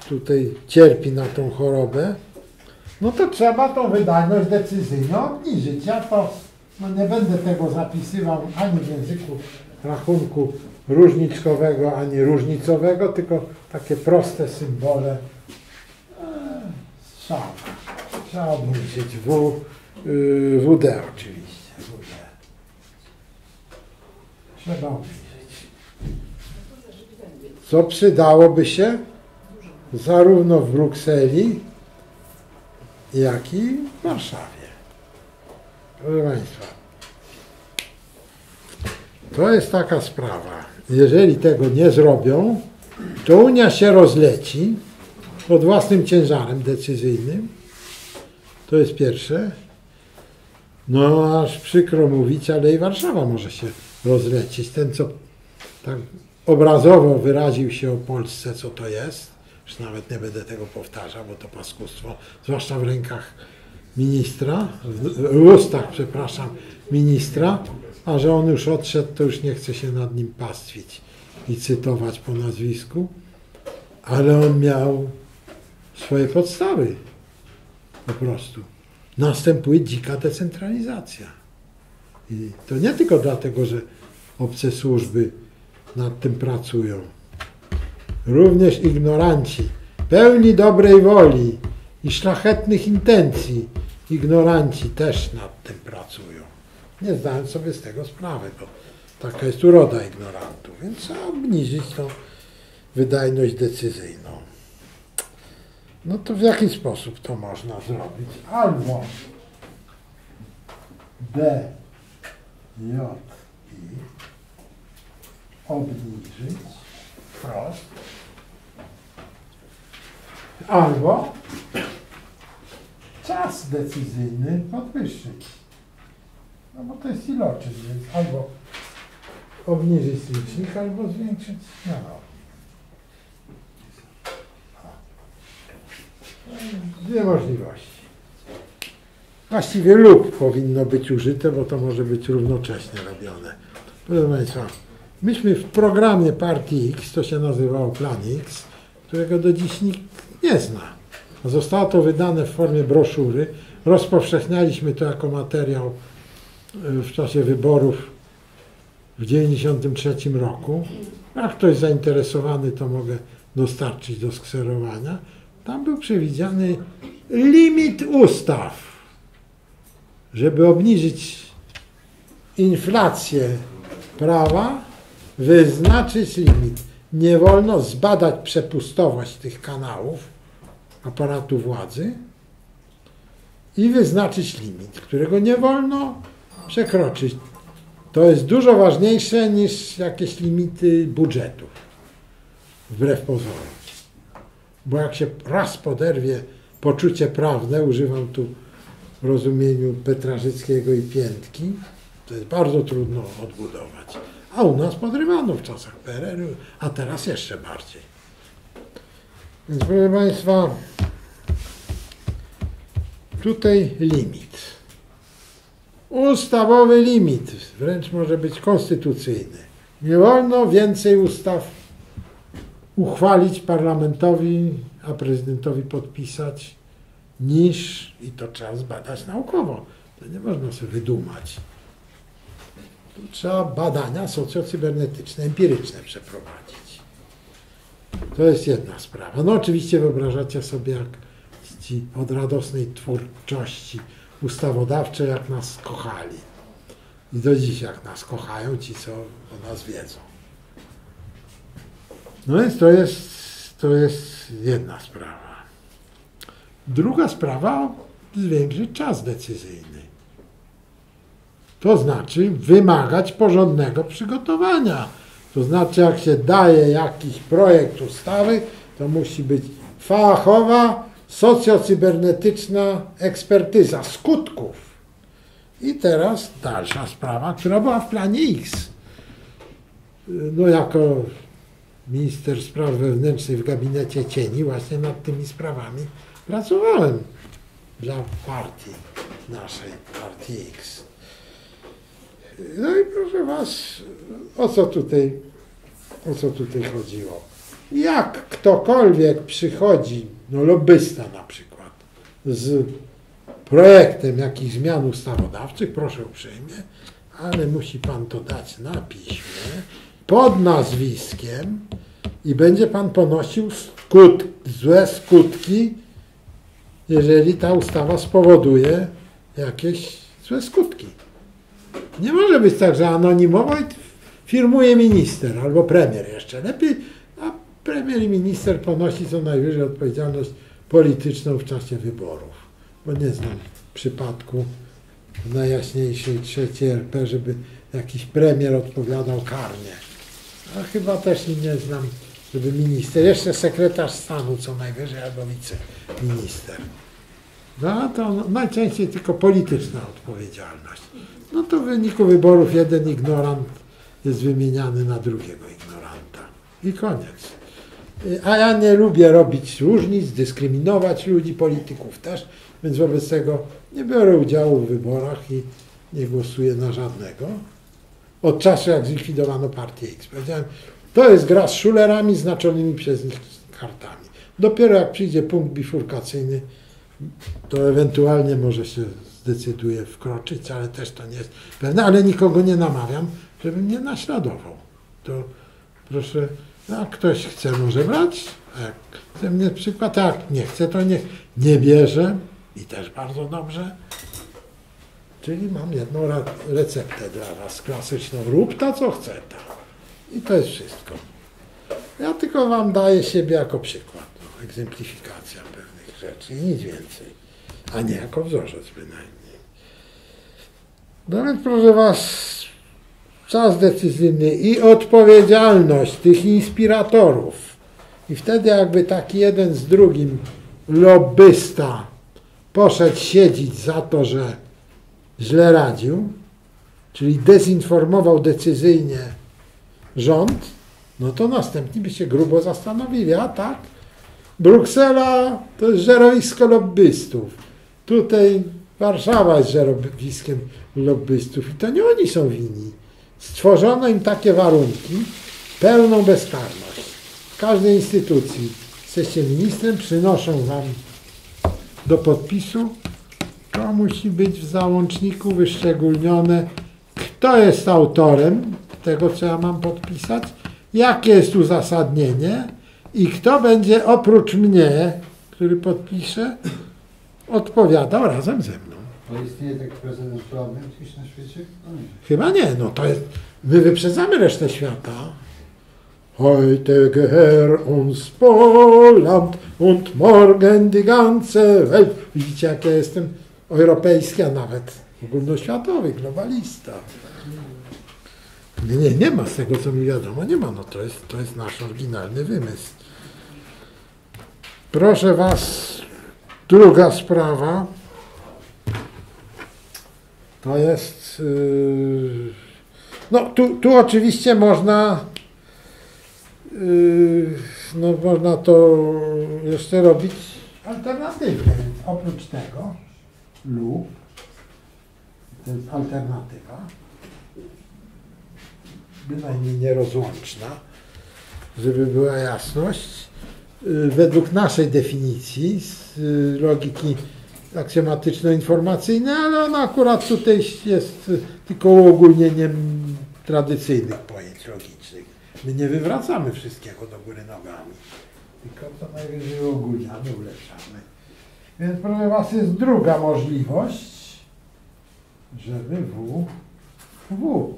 tutaj cierpi na tą chorobę, no to trzeba tą wydajność decyzyjną obniżyć. Ja to no nie będę tego zapisywał ani w języku rachunku różniczkowego, ani różnicowego, tylko takie proste symbole. Trzeba, trzeba obniżyć w, yy, W D oczywiście. W D. Trzeba obniżyć. Co przydałoby się? Zarówno w Brukseli, jak i w Warszawie. Proszę Państwa, to jest taka sprawa. Jeżeli tego nie zrobią, to Unia się rozleci pod własnym ciężarem decyzyjnym. To jest pierwsze. No aż przykro mówić, ale i Warszawa może się rozlecić. Ten, co tak obrazowo wyraził się o Polsce, co to jest. Już nawet nie będę tego powtarzał, bo to paskustwo, zwłaszcza w rękach ministra, w ustach, przepraszam, ministra, a że on już odszedł, to już nie chcę się nad nim pastwić i cytować po nazwisku, ale on miał swoje podstawy po prostu. Następuje dzika decentralizacja. I to nie tylko dlatego, że obce służby nad tym pracują, również ignoranci, pełni dobrej woli i szlachetnych intencji, ignoranci też nad tym pracują. Nie zdałem sobie z tego sprawy, bo taka jest uroda ignorantów, więc trzeba obniżyć tą wydajność decyzyjną. No to w jaki sposób to można zrobić? Albo D, J, I obniżyć wprost, albo czas decyzyjny podwyższyć. No bo to jest iloczyn, więc albo obniżyć licznik, albo zwiększyć na nowo. Dwie możliwości. Właściwie lub powinno być użyte, bo to może być równocześnie robione. Proszę Państwa, myśmy w programie Partii X, to się nazywało Plan X, którego do dziś nikt nie zna. Zostało to wydane w formie broszury. Rozpowszechnialiśmy to jako materiał w czasie wyborów w tysiąc dziewięćset dziewięćdziesiątym trzecim roku. A ktoś zainteresowany, to mogę dostarczyć do skserowania. Tam był przewidziany limit ustaw, żeby obniżyć inflację prawa, wyznaczyć limit. Nie wolno zbadać przepustowość tych kanałów, aparatu władzy, i wyznaczyć limit, którego nie wolno przekroczyć. To jest dużo ważniejsze niż jakieś limity budżetów, wbrew pozorom. Bo jak się raz poderwie poczucie prawne, używam tu w rozumieniu Petrażyckiego i Piętki, to jest bardzo trudno odbudować. A u nas podrywano w czasach P R L-u, a teraz jeszcze bardziej. Więc proszę Państwa, tutaj limit. Ustawowy limit, wręcz może być konstytucyjny. Nie wolno więcej ustaw uchwalić parlamentowi, a prezydentowi podpisać, niż, i to trzeba zbadać naukowo, to nie można sobie wydumać. Tu trzeba badania socjocybernetyczne, empiryczne przeprowadzić. To jest jedna sprawa. No oczywiście wyobrażacie sobie, jak ci od radosnej twórczości ustawodawczej, jak nas kochali. I do dziś jak nas kochają ci, co o nas wiedzą. No więc to jest, to jest jedna sprawa. Druga sprawa, zwiększyć czas decyzyjny. To znaczy wymagać porządnego przygotowania. To znaczy jak się daje jakiś projekt ustawy, to musi być fachowa, socjocybernetyczna ekspertyza skutków. I teraz dalsza sprawa, która była w planie X. No jako minister spraw wewnętrznych w gabinecie cieni właśnie nad tymi sprawami pracowałem dla partii, naszej partii X. No i proszę Was, o co tutaj, o co tutaj chodziło? Jak ktokolwiek przychodzi, no lobbysta na przykład, z projektem jakichś zmian ustawodawczych, proszę uprzejmie, ale musi Pan to dać na piśmie, pod nazwiskiem i będzie Pan ponosił skut, złe skutki, jeżeli ta ustawa spowoduje jakieś złe skutki. Nie może być tak, że anonimowo firmuje minister albo premier jeszcze. Lepiej, a premier i minister ponosi co najwyżej odpowiedzialność polityczną w czasie wyborów. Bo nie znam przypadku w najjaśniejszej trzeciej R P, żeby jakiś premier odpowiadał karnie. A chyba też i nie znam, żeby minister, jeszcze sekretarz stanu co najwyżej albo wiceminister. No to najczęściej tylko polityczna odpowiedzialność. No to w wyniku wyborów jeden ignorant jest wymieniany na drugiego ignoranta. I koniec. A ja nie lubię robić różnic, dyskryminować ludzi, polityków też, więc wobec tego nie biorę udziału w wyborach i nie głosuję na żadnego. Od czasu, jak zlikwidowano partię X. Powiedziałem, to jest gra z szulerami znaczonymi przez nich kartami. Dopiero jak przyjdzie punkt bifurkacyjny, to ewentualnie może się zdecyduje wkroczyć, ale też to nie jest pewne, ale nikogo nie namawiam, żeby mnie naśladował. To proszę, jak ktoś chce, może brać, a jak chce mnie przykład, a jak nie chce, to niech nie bierze i też bardzo dobrze. Czyli mam jedną receptę dla Was klasyczną, rób ta co chce ta. I to jest wszystko. Ja tylko Wam daję siebie jako przykład, no, egzemplifikacja pewnych rzeczy i nic więcej. A nie jako wzorzec bynajmniej. No więc proszę Was, czas decyzyjny i odpowiedzialność tych inspiratorów. I wtedy jakby taki jeden z drugim lobbysta poszedł siedzieć za to, że źle radził, czyli dezinformował decyzyjnie rząd, no to następni by się grubo zastanowili, a tak? Bruksela to jest żerowisko lobbystów. Tutaj Warszawa jest żerowiskiem lobbystów i to nie oni są winni. Stworzono im takie warunki, pełną bezkarność. W każdej instytucji jesteście ministrem, przynoszą Wam do podpisu, to musi być w załączniku wyszczególnione, kto jest autorem tego, co ja mam podpisać, jakie jest uzasadnienie i kto będzie oprócz mnie, który podpisze, odpowiadał razem ze mną. To istnieje taki prezydent prawny gdzieś na świecie? No nie. Chyba nie, no to jest... My wyprzedzamy resztę świata. Heute gehört uns Poland und morgen die ganze Welt. Widzicie, jak ja jestem europejski, a nawet ogólnoświatowy, globalista. Nie, nie ma, z tego co mi wiadomo, nie ma, no to jest, to jest nasz oryginalny wymysł. Proszę was, druga sprawa, to jest, yy, no tu, tu oczywiście można, yy, no można to jeszcze robić alternatywnie, więc oprócz tego lub, to jest alternatywa, bynajmniej nierozłączna, żeby była jasność. Według naszej definicji, z logiki aksjomatyczno-informacyjnej, ale ona akurat tutaj jest tylko uogólnieniem tradycyjnych pojęć logicznych. My nie wywracamy wszystkiego do góry nogami, tylko to najwyżej uogólniamy, ulepszamy. Więc proszę was, jest druga możliwość, żeby W, W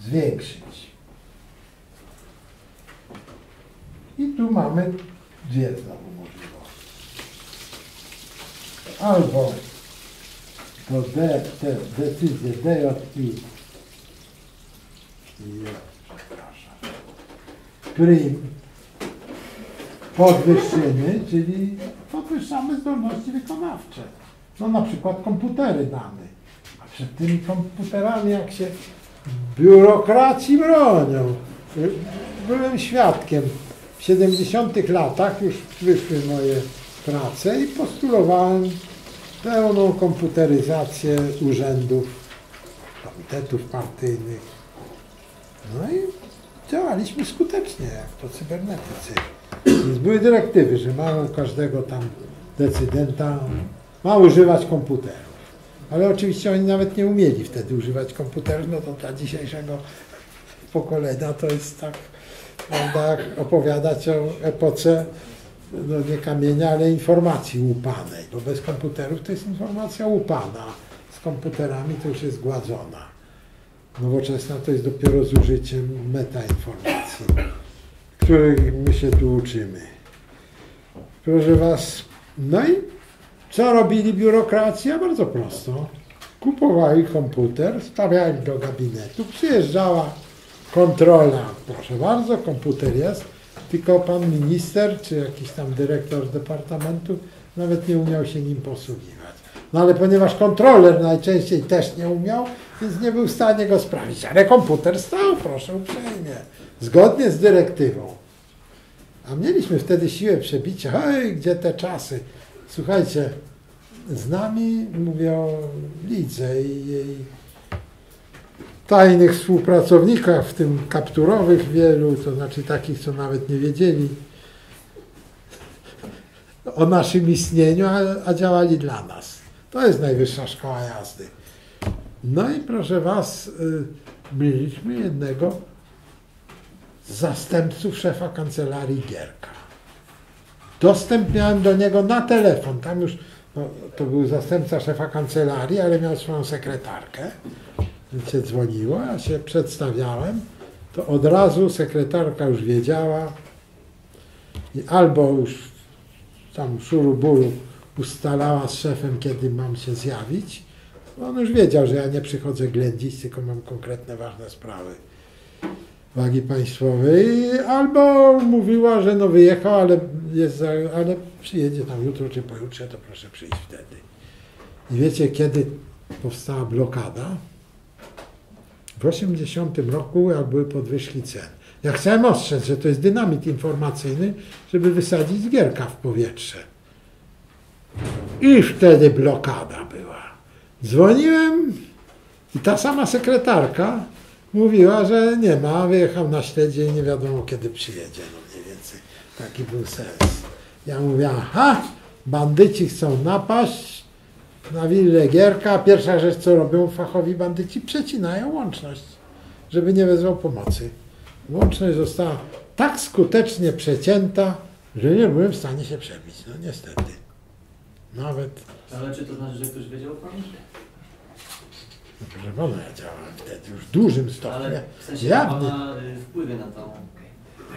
zwiększyć. I tu mamy dwie znowu możliwości. Albo to de, te decyzje D J I, przepraszam, prim podwyższymy, czyli podwyższamy zdolności wykonawcze. No na przykład komputery damy. A przed tymi komputerami jak się biurokracji bronią. Byłem świadkiem. W siedemdziesiątych latach już wyszły moje prace i postulowałem pełną komputeryzację urzędów, komitetów partyjnych. No i działaliśmy skutecznie, jak po cybernetyce. Więc były dyrektywy, że mają każdego tam decydenta, ma używać komputerów. Ale oczywiście oni nawet nie umieli wtedy używać komputerów, no to dla dzisiejszego pokolenia to jest tak... Prawda, opowiadać o epoce, no nie kamienia, ale informacji łupanej, bo bez komputerów to jest informacja łupana, z komputerami to już jest gładzona. Nowoczesna to jest dopiero z użyciem metainformacji, których my się tu uczymy. Proszę was, no i co robili biurokracja? Bardzo prosto. Kupowali komputer, stawiali do gabinetu, przyjeżdżała kontrola. Proszę bardzo, komputer jest, tylko pan minister czy jakiś tam dyrektor departamentu nawet nie umiał się nim posługiwać. No ale ponieważ kontroler najczęściej też nie umiał, więc nie był w stanie go sprawdzić. Ale komputer stał, proszę uprzejmie, zgodnie z dyrektywą. A mieliśmy wtedy siłę przebicia. Hej, gdzie te czasy? Słuchajcie, z nami, mówię o Lidze i jej tajnych współpracownikach, w tym kapturowych wielu, to znaczy takich, co nawet nie wiedzieli o naszym istnieniu, a, a działali dla nas. To jest najwyższa szkoła jazdy. No i proszę was, mieliśmy jednego z zastępców szefa kancelarii Gierka. Dostęp miałem do niego na telefon, tam już no, to był zastępca szefa kancelarii, ale miał swoją sekretarkę. Się dzwoniło, ja się przedstawiałem, to od razu sekretarka już wiedziała i albo już tam szuruburu ustalała z szefem, kiedy mam się zjawić. On już wiedział, że ja nie przychodzę ględzić, tylko mam konkretne ważne sprawy wagi państwowej. Albo mówiła, że no wyjechał, ale, jest za, ale przyjedzie tam jutro czy pojutrze, to proszę przyjść wtedy. I wiecie, kiedy powstała blokada? W osiemdziesiątym roku, jak były podwyżki cen. Ja chciałem ostrzec, że to jest dynamit informacyjny, żeby wysadzić z Gierka w powietrze. I wtedy blokada była. Dzwoniłem i ta sama sekretarka mówiła, że nie ma, wyjechał na śledzie i nie wiadomo kiedy przyjedzie. No mniej więcej taki był sens. Ja mówię, aha, bandyci chcą napaść na willę Gierka, pierwsza rzecz, co robią fachowi bandyci, przecinają łączność, żeby nie wezwał pomocy. Łączność została tak skutecznie przecięta, że nie byłem w stanie się przebić. No niestety. Nawet... Ale czy to znaczy, że ktoś wiedział o panu? No proszę pana, ja działałem wtedy już w dużym stopniu. Ale w sensie ja pana nie... wpływie na tą,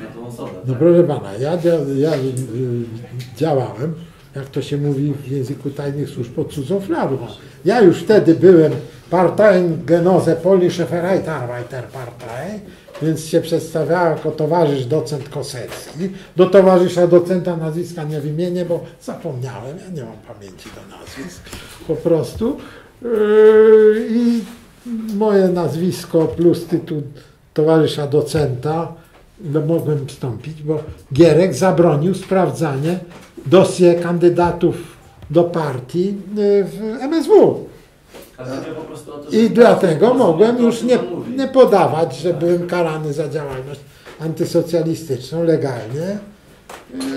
na tą osobę. No tak? Proszę pana, ja, dzia ja y y działałem. jak to się mówi w języku tajnych służb, od cudzoflarów. Ja już wtedy byłem Parteien Genoze Polish Reiterarbeiter Partei, więc się przedstawiałem jako towarzysz docent Kosecki. Do towarzysza docenta nazwiska nie wymienię, bo zapomniałem, ja nie mam pamięci do nazwisk po prostu. Yy, I moje nazwisko plus tytuł towarzysza docenta, no mogłem wstąpić, bo Gierek zabronił sprawdzanie dosie kandydatów do partii w M S W. I dlatego mogłem już nie, nie podawać, że byłem karany za działalność antysocjalistyczną legalnie.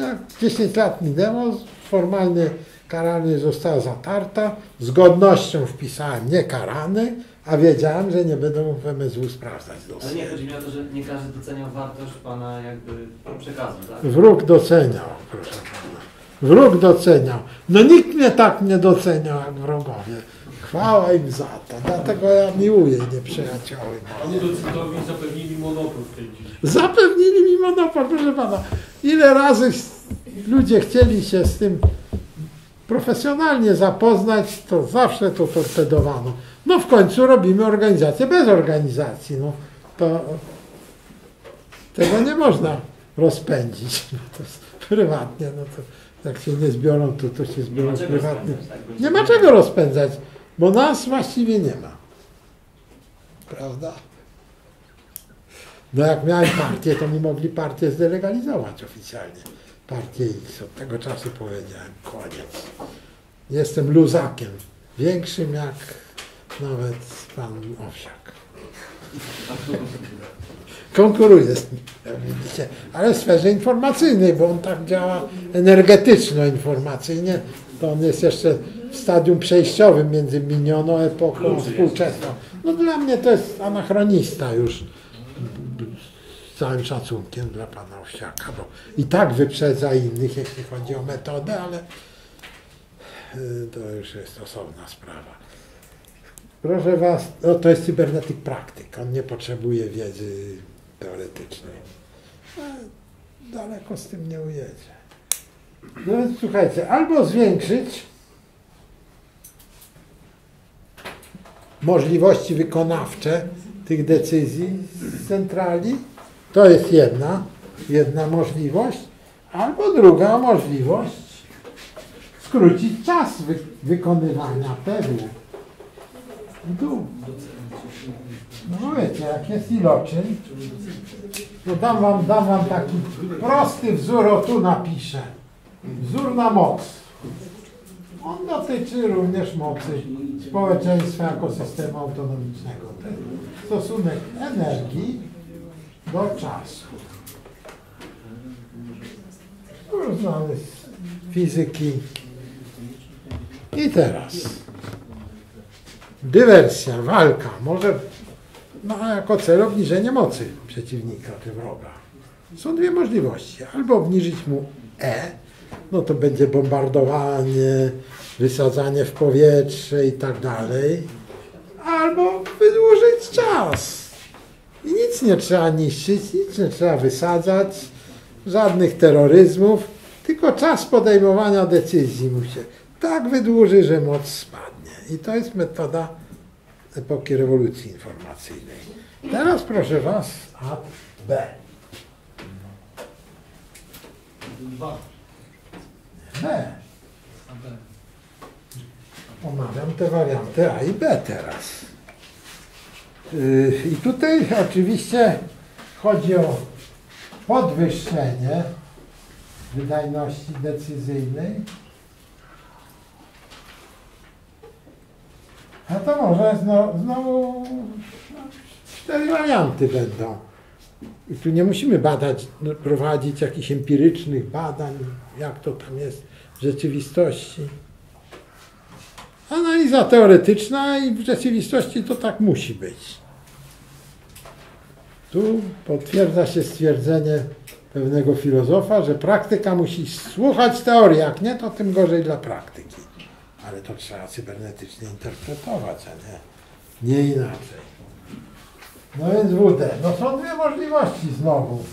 Jak dziesięć lat minęło, formalnie karalność została zatarta, z godnością wpisałem nie karany, a wiedziałem, że nie będą w M S W sprawdzać dosyć. Ale nie chodzi mi o to, że nie każdy doceniał wartość pana jakby przekazu, tak? Wróg doceniał, proszę pana. Wróg doceniał. No nikt mnie tak nie doceniał jak wrogowie. Chwała im za to, dlatego ja miłuję nieprzyjacioły. Panu docentowi zapewnili monopol w tej dziedzinie. Zapewnili mi monopol, proszę pana. Ile razy ludzie chcieli się z tym profesjonalnie zapoznać, to zawsze to torpedowano. No w końcu robimy organizację bez organizacji. No, to tego nie można rozpędzić. No, to prywatnie, no to jak się nie zbiorą, to, to się zbiorą nie prywatnie. Tak, nie ma czego rozpędzać, bo nas właściwie nie ma. Prawda? No jak miałem partię, to mi mogli partię zdelegalizować oficjalnie. Partię X. Od tego czasu powiedziałem, koniec. Jestem luzakiem. Większym jak nawet pan Owsiak. Konkuruje z nim, widzicie, ale w sferze informacyjnej, bo on tak działa energetyczno-informacyjnie, to on jest jeszcze w stadium przejściowym między minioną epoką a współczesną. No dla mnie to jest anachronista już, z całym szacunkiem dla pana Owsiaka, bo i tak wyprzedza innych, jeśli chodzi o metodę, ale to już jest osobna sprawa. Proszę was, no to jest cybernetyk praktyk, on nie potrzebuje wiedzy teoretycznej. Ale daleko z tym nie ujedzie. No więc słuchajcie, albo zwiększyć możliwości wykonawcze tych decyzji z centrali, to jest jedna, jedna możliwość, albo druga możliwość skrócić czas wy wykonywania pewnie. Tu. No wiecie, jak jest iloczyn, to dam wam, dam wam taki prosty wzór, o tu napiszę. Wzór na moc. On dotyczy również mocy społeczeństwa jako systemu autonomicznego. Ten stosunek energii do czasu. Znany z fizyki. I teraz. Dywersja, walka może ma jako cel obniżenie mocy przeciwnika, czy wroga. Są dwie możliwości. Albo obniżyć mu E, no to będzie bombardowanie, wysadzanie w powietrze i tak dalej. Albo wydłużyć czas. I nic nie trzeba niszczyć, nic nie trzeba wysadzać, żadnych terroryzmów, tylko czas podejmowania decyzji mu się tak wydłuży, że moc spadnie. I to jest metoda epoki rewolucji informacyjnej. Teraz proszę was, A, B. B. Omawiam te warianty A i B teraz. I tutaj oczywiście chodzi o podwyższenie wydajności decyzyjnej. No to może znowu, znowu cztery warianty będą. I tu nie musimy badać, prowadzić jakichś empirycznych badań, jak to tam jest w rzeczywistości. Analiza teoretyczna i w rzeczywistości to tak musi być. Tu potwierdza się stwierdzenie pewnego filozofa, że praktyka musi słuchać teorii, jak nie, to tym gorzej dla praktyki. Ale to trzeba cybernetycznie interpretować, a nie, nie inaczej. No więc W D. No są dwie możliwości znowu.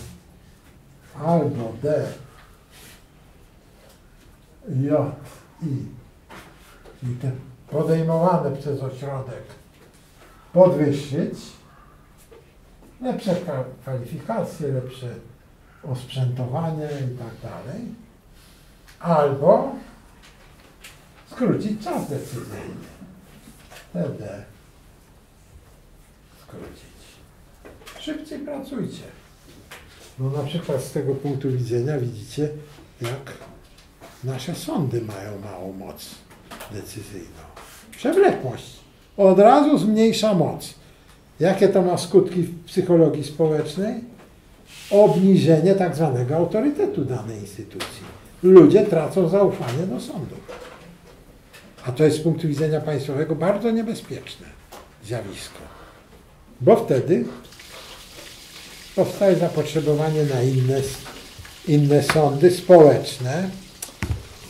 Albo D. J i, czyli te podejmowane przez ośrodek podwyższyć, lepsze kwalifikacje, lepsze osprzętowanie i tak dalej, albo skrócić czas decyzyjny. Wtedy skrócić. Szybciej pracujcie. No na przykład z tego punktu widzenia widzicie, jak nasze sądy mają małą moc decyzyjną. Przewlekłość od razu zmniejsza moc. Jakie to ma skutki w psychologii społecznej? Obniżenie tak zwanego autorytetu danej instytucji. Ludzie tracą zaufanie do sądów. A to jest z punktu widzenia państwowego bardzo niebezpieczne zjawisko. Bo wtedy powstaje zapotrzebowanie na inne, inne sądy społeczne.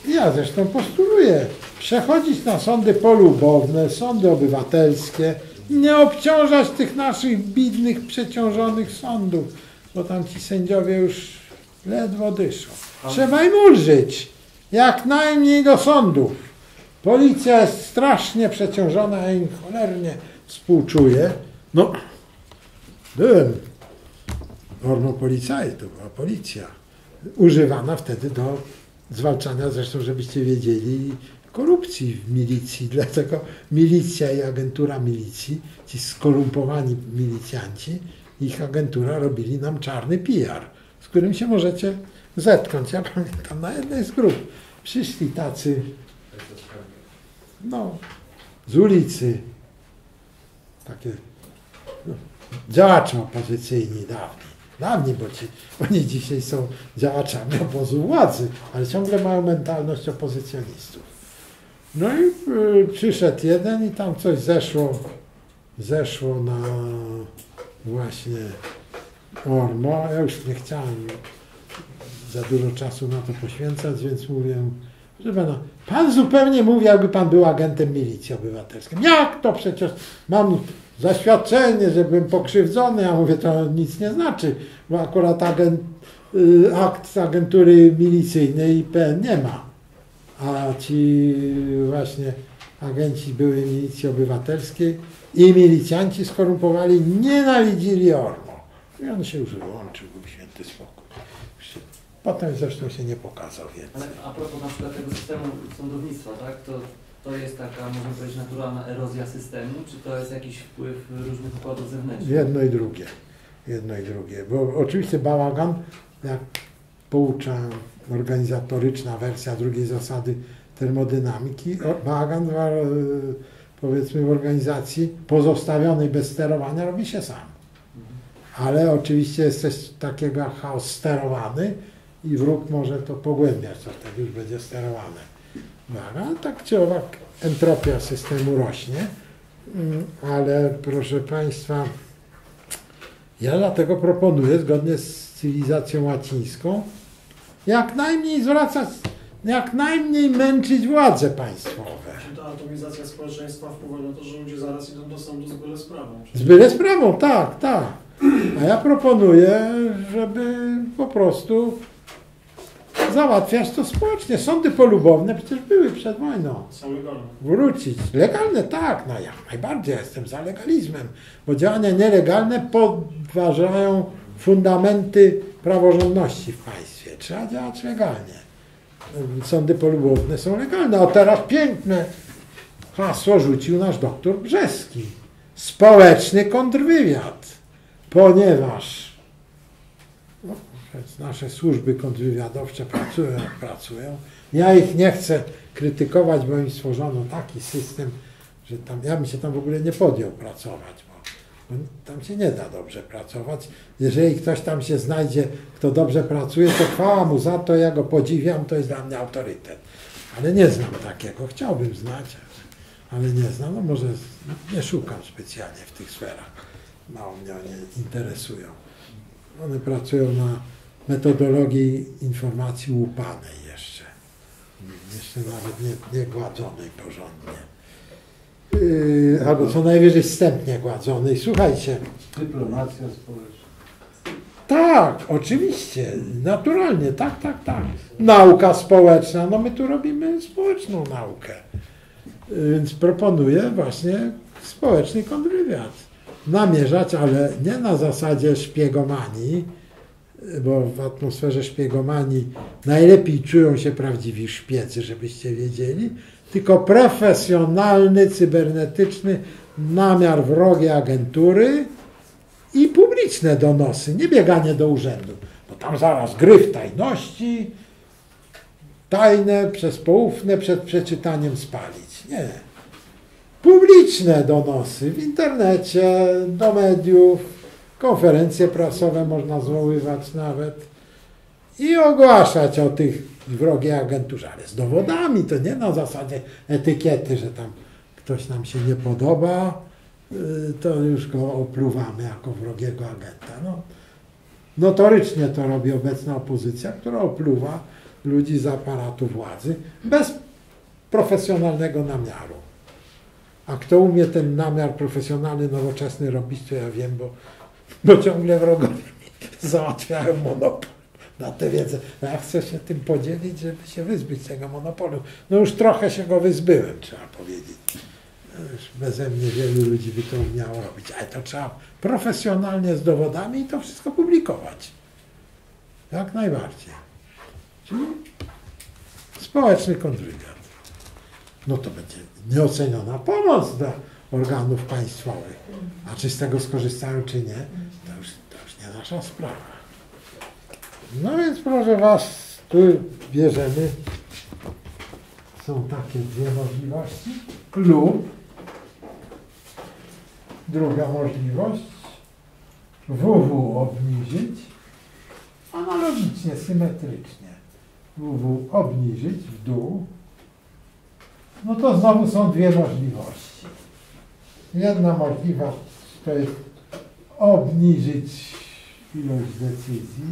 Ja zresztą postuluję przechodzić na sądy polubowne, sądy obywatelskie, nie obciążać tych naszych biednych, przeciążonych sądów, bo tam ci sędziowie już ledwo dyszą. Trzeba im ulżyć, jak najmniej do sądów. Policja jest strasznie przeciążona, ja im cholernie współczuję. No, byłem normą policajtów, a policja używana wtedy do zwalczania, zresztą żebyście wiedzieli, korupcji w milicji. Dlatego milicja i agentura milicji, ci skorumpowani milicjanci, ich agentura robili nam czarny P R, z którym się możecie zetknąć. Ja pamiętam, na jednej z grup przyszli tacy, no, z ulicy, takie no, działacze opozycyjni dawni, dawni, bo ci, oni dzisiaj są działaczami obozu władzy, ale ciągle mają mentalność opozycjonistów. No i y, przyszedł jeden i tam coś zeszło, zeszło na właśnie ormo. Ja już nie chciałem za dużo czasu na to poświęcać, więc mówię, że no, pan zupełnie mówi, jakby pan był agentem milicji obywatelskiej. Jak to przecież mam zaświadczenie, że byłem pokrzywdzony? Ja mówię, to nic nie znaczy, bo akurat agent, y, akt z agentury milicyjnej I P N nie ma. A ci właśnie agenci byłej milicji obywatelskiej i milicjanci skorumpowali, nienawidzili ormo. I on się już wyłączył, był święty spokój. Potem zresztą się nie pokazał więcej. Ale a propos na przykład tego systemu sądownictwa, tak? To, to jest taka, można powiedzieć, naturalna erozja systemu, czy to jest jakiś wpływ różnych układów zewnętrznych? Jedno i drugie. Jedno i drugie. Bo oczywiście bałagan, jak poucza organizatoryczna wersja drugiej zasady termodynamiki, bałagan, powiedzmy, w organizacji pozostawionej bez sterowania robi się sam. Ale oczywiście jest też takiego chaos sterowany i wróg może to pogłębiać, to wtedy już będzie sterowane. Bałagan, tak czy owak entropia systemu rośnie, ale proszę Państwa, ja dlatego proponuję, zgodnie z cywilizacją łacińską, jak najmniej zwracać, jak najmniej męczyć władze państwowe. Czy ta atomizacja społeczeństwa wpływa na to, że ludzie zaraz idą do sądu z byle sprawą? Z byle sprawą, tak, tak. A ja proponuję, żeby po prostu załatwiać to społecznie. Sądy polubowne przecież były przed wojną. Są legalne. Wrócić. Legalne, tak. No ja najbardziej jestem za legalizmem, bo działania nielegalne podważają fundamenty praworządności w państwie. Trzeba działać legalnie. Sądy polubowne są legalne. A teraz piękne hasło rzucił nasz doktor Brzeski. Społeczny kontrwywiad. Ponieważ no, nasze służby kontrwywiadowcze pracują jak pracują. Ja ich nie chcę krytykować, bo im stworzono taki system, że tam, ja bym się tam w ogóle nie podjął pracować. Tam się nie da dobrze pracować. Jeżeli ktoś tam się znajdzie, kto dobrze pracuje, to chwała mu za to, ja go podziwiam, to jest dla mnie autorytet. Ale nie znam takiego, chciałbym znać, ale nie znam. No może nie szukam specjalnie w tych sferach, mało mnie one interesują. One pracują na metodologii informacji łupanej jeszcze, jeszcze nawet nie, nie gładzonej porządnie. Yy, albo co najwyżej wstępnie gładzonej. Słuchajcie. Dyplomacja społeczna. Tak, oczywiście, naturalnie, tak, tak, tak. Nauka społeczna, no my tu robimy społeczną naukę. Więc proponuję właśnie społeczny kontrwywiad namierzać, ale nie na zasadzie szpiegomanii, bo w atmosferze szpiegomanii najlepiej czują się prawdziwi szpiecy, żebyście wiedzieli, tylko profesjonalny, cybernetyczny namiar wrogiej agentury i publiczne donosy, nie bieganie do urzędu, bo tam zaraz gry w tajności, tajne przez poufne przed przeczytaniem spalić. Nie. Publiczne donosy w internecie, do mediów, konferencje prasowe można zwoływać nawet i ogłaszać o tych wrogiej agenturze, ale z dowodami, to nie na zasadzie etykiety, że tam ktoś nam się nie podoba, to już go opluwamy jako wrogiego agenta. No, notorycznie to robi obecna opozycja, która opluwa ludzi z aparatu władzy bez profesjonalnego namiaru. A kto umie ten namiar profesjonalny, nowoczesny robić, to ja wiem, bo, bo ciągle wrogowie załatwiałem monopol na tę wiedzę. Ja chcę się tym podzielić, żeby się wyzbyć tego monopolu. No już trochę się go wyzbyłem, trzeba powiedzieć. Już beze mnie wielu ludzi by to umiało robić, ale to trzeba profesjonalnie z dowodami i to wszystko publikować. Jak najbardziej. Czyli społeczny kontrwywiad. No to będzie nieoceniona pomoc dla organów państwowych. A czy z tego skorzystają, czy nie, to już, to już nie nasza sprawa. No więc proszę was, tu bierzemy. Są takie dwie możliwości. Lub druga możliwość, W W obniżyć, analogicznie, symetrycznie. W W obniżyć w dół. No to znowu są dwie możliwości. Jedna możliwa to jest obniżyć ilość decyzji.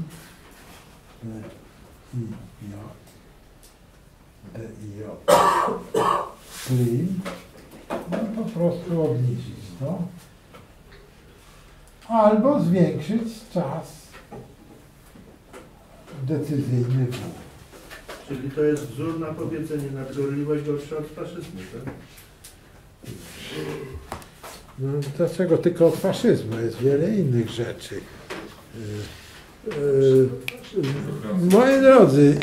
B, I, J. B, I, J. Czyli no, po prostu obniżyć to. Albo zwiększyć czas decyzyjny W. Czyli to jest wzór na powiedzenie, na gorliwość gorsza od faszyzmu, tak? No, dlaczego tylko od faszyzmu? Jest wiele innych rzeczy. Yy, yy, moi drodzy,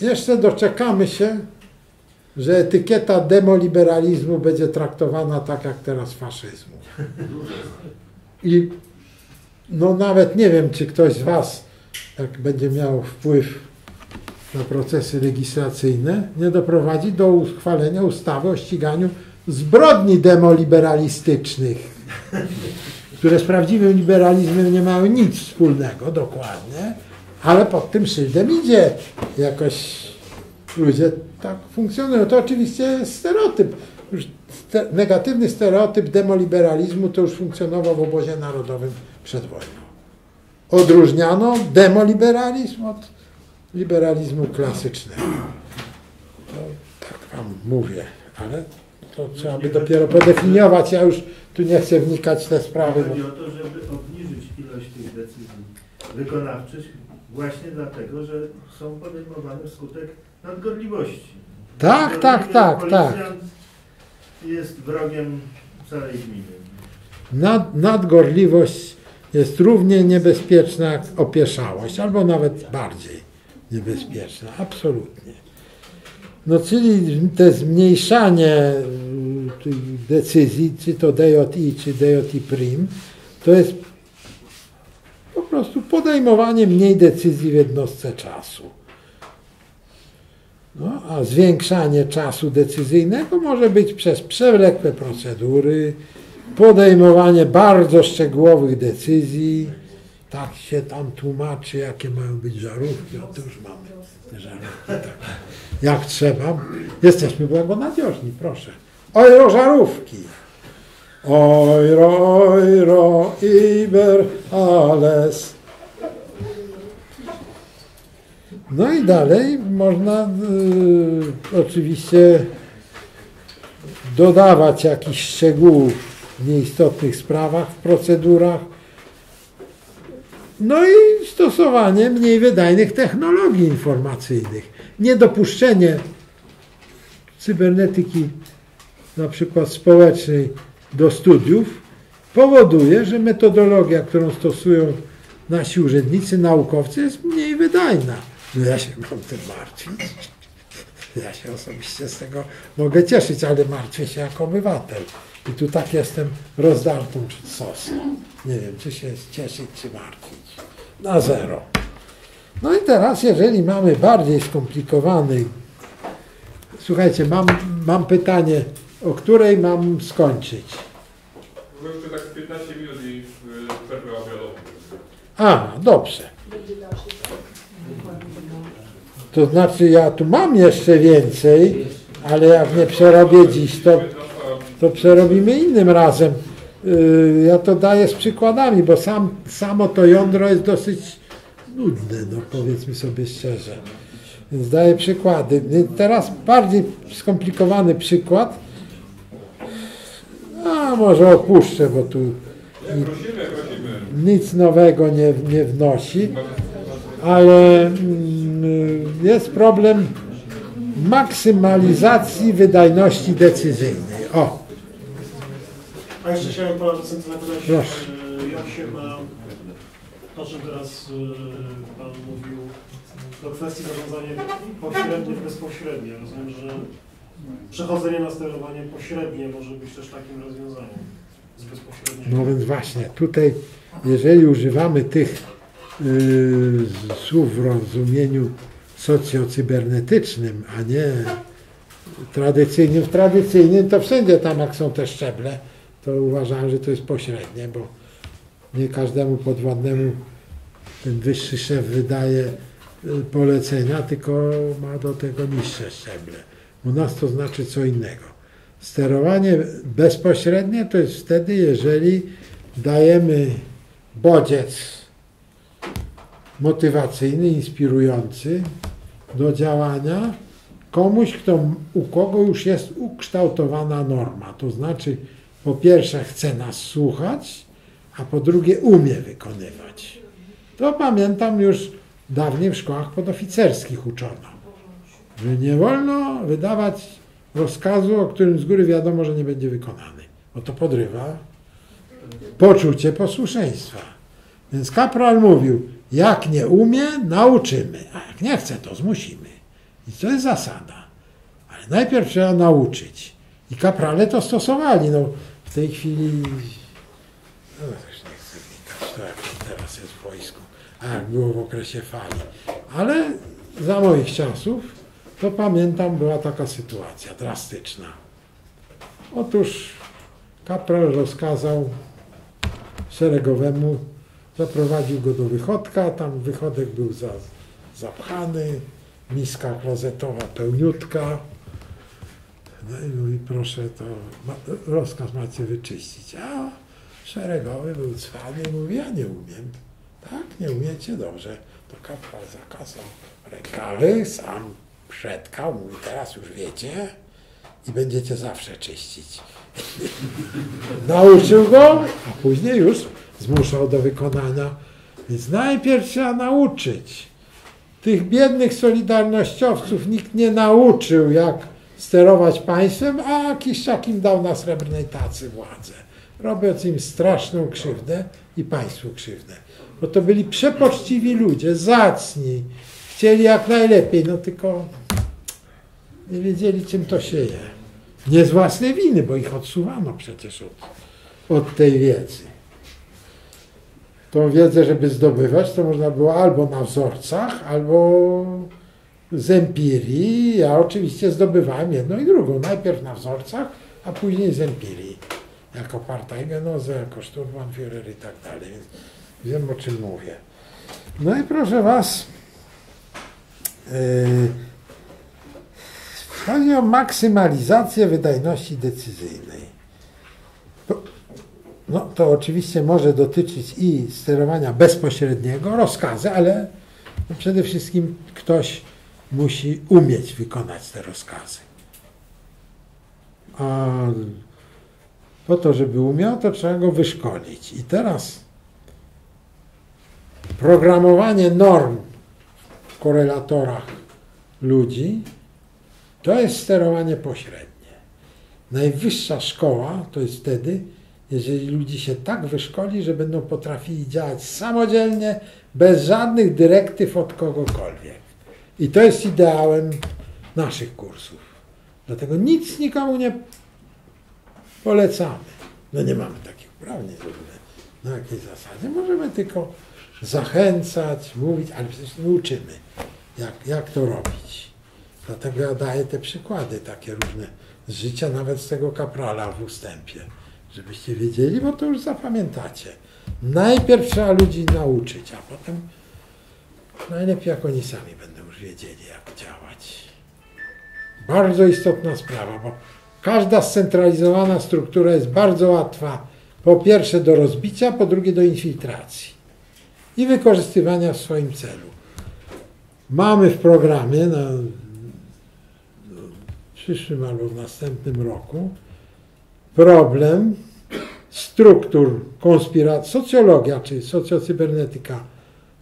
jeszcze doczekamy się, że etykieta demoliberalizmu będzie traktowana tak jak teraz faszyzmu. I no nawet nie wiem, czy ktoś z was, jak będzie miał wpływ na procesy legislacyjne, nie doprowadzi do uchwalenia ustawy o ściganiu zbrodni demoliberalistycznych, które z prawdziwym liberalizmem nie mają nic wspólnego dokładnie, ale pod tym szyldem idzie jakoś ludzie tak funkcjonują. To oczywiście jest stereotyp. Już te, negatywny stereotyp demoliberalizmu to już funkcjonował w obozie narodowym przed wojną. Odróżniano demoliberalizm od liberalizmu klasycznego. To, tak wam mówię, ale to trzeba by dopiero podefiniować. Ja już tu nie chcę wnikać w te sprawy. Chodzi o to, żeby obniżyć ilość tych decyzji wykonawczych właśnie dlatego, że są podejmowane wskutek nadgorliwości. Tak, to tak, tak, tak. Jest wrogiem całej gminy. Nad, nadgorliwość jest równie niebezpieczna jak opieszałość, albo nawet bardziej niebezpieczna, absolutnie. No czyli te zmniejszanie decyzji, czy to D J I, czy D J I prim, to jest po prostu podejmowanie mniej decyzji w jednostce czasu. No, a zwiększanie czasu decyzyjnego może być przez przewlekłe procedury, podejmowanie bardzo szczegółowych decyzji. Tak się tam tłumaczy, jakie mają być żarówki. O, to już mamy te żarówki. Tak. Jak trzeba. Jesteśmy błagonadzieżni, proszę. Ojro żarówki! Ojro, ojro, iber, alles. No i dalej można y, oczywiście dodawać jakichś szczegółów w nieistotnych sprawach, w procedurach. No i stosowanie mniej wydajnych technologii informacyjnych. Niedopuszczenie cybernetyki na przykład społecznej do studiów powoduje, że metodologia, którą stosują nasi urzędnicy, naukowcy, jest mniej wydajna. No ja się mam tym martwić. Ja się osobiście z tego mogę cieszyć, ale martwię się jako obywatel. I tu tak jestem rozdartym sosem. Nie wiem, czy się cieszyć, czy martwić. Na zero. No i teraz, jeżeli mamy bardziej skomplikowany... Słuchajcie, mam, mam pytanie, o której mam skończyć? Bo jeszcze tak piętnaście minut i przerwę obiadową. A, dobrze. To znaczy, ja tu mam jeszcze więcej, ale jak nie przerobię dziś, to, to przerobimy innym razem. Ja to daję z przykładami, bo sam, samo to jądro jest dosyć nudne, no powiedzmy sobie szczerze. Więc daję przykłady. Teraz bardziej skomplikowany przykład. A może opuszczę, bo tu nic nowego nie, nie wnosi. Ale jest problem maksymalizacji wydajności decyzyjnej. O. A jeszcze chciałem pana docenta zapytać, jak się ma to, że teraz pan mówił do kwestii zarządzania pośrednie, bezpośrednie. Rozumiem, że przechodzenie na sterowanie pośrednie może być też takim rozwiązaniem z bezpośredniego. No więc właśnie, tutaj jeżeli używamy tych yy, słów w rozumieniu socjocybernetycznym, a nie tradycyjnym, w tradycyjnym to wszędzie tam jak są te szczeble, to uważam, że to jest pośrednie, bo nie każdemu podwładnemu ten wyższy szef wydaje polecenia, tylko ma do tego niższe szczeble. U nas to znaczy co innego. Sterowanie bezpośrednie to jest wtedy, jeżeli dajemy bodziec motywacyjny, inspirujący do działania komuś, kto, u kogo już jest ukształtowana norma. To znaczy, po pierwsze chce nas słuchać, a po drugie umie wykonywać. To pamiętam już dawniej w szkołach podoficerskich uczono, że nie wolno wydawać rozkazu, o którym z góry wiadomo, że nie będzie wykonany. Bo to podrywa poczucie posłuszeństwa. Więc kapral mówił, jak nie umie, nauczymy, a jak nie chce, to zmusimy. I to jest zasada. Ale najpierw trzeba nauczyć. I kaprale to stosowali. No, w tej chwili... No, też nie chcę wnikać, to jak teraz jest w wojsku. A jak było w okresie fali. Ale za moich czasów, to pamiętam, była taka sytuacja drastyczna. Otóż kapral rozkazał szeregowemu, zaprowadził go do wychodka, tam wychodek był za, zapchany, miska klozetowa pełniutka. No i mówi, proszę, to rozkaz macie wyczyścić. A szeregowy był cwany i mówi, ja nie umiem. Tak, nie umiecie? Dobrze. To kapral zakazał rękawy, sam przetkał, mówi, teraz już wiecie i będziecie zawsze czyścić. Nauczył go, a później już zmuszał do wykonania. Więc najpierw trzeba nauczyć. Tych biednych solidarnościowców nikt nie nauczył, jak sterować państwem, a Kiszczak im dał na srebrnej tacy władzę, robiąc im straszną krzywdę i państwu krzywdę. Bo to byli przepoczciwi ludzie, zacni, chcieli jak najlepiej, no tylko nie wiedzieli, czym to się je. Nie z własnej winy, bo ich odsuwano przecież od, od tej wiedzy. Tą wiedzę, żeby zdobywać, to można było albo na wzorcach, albo z empirii. Ja oczywiście zdobywałem jedną i drugą. Najpierw na wzorcach, a później z empirii. Jako partajgenozę, jako Sturmbannführer i tak dalej. Wiem, o czym mówię. No i proszę was, yy, chodzi o maksymalizację wydajności decyzyjnej. No to oczywiście może dotyczyć i sterowania bezpośredniego, rozkazy, ale no przede wszystkim ktoś musi umieć wykonać te rozkazy. A po to, żeby umiał, to trzeba go wyszkolić. I teraz programowanie norm w korelatorach ludzi to jest sterowanie pośrednie. Najwyższa szkoła to jest wtedy, jeżeli ludzi się tak wyszkoli, że będą potrafili działać samodzielnie, bez żadnych dyrektyw od kogokolwiek. I to jest ideałem naszych kursów. Dlatego nic nikomu nie polecamy. No nie mamy takich uprawnień w ogóle. Na jakiej zasadzie? Możemy tylko zachęcać, mówić, ale przecież nie uczymy, jak, jak to robić. Dlatego ja daję te przykłady takie różne z życia, nawet z tego kaprala w ustępie. Żebyście wiedzieli, bo to już zapamiętacie. Najpierw trzeba ludzi nauczyć, a potem najlepiej jak oni sami będą już wiedzieli, jak działać. Bardzo istotna sprawa, bo każda scentralizowana struktura jest bardzo łatwa, po pierwsze do rozbicia, po drugie do infiltracji i wykorzystywania w swoim celu. Mamy w programie na, na przyszłym albo w następnym roku problem struktur konspiracji, socjologia, czyli socjocybernetyka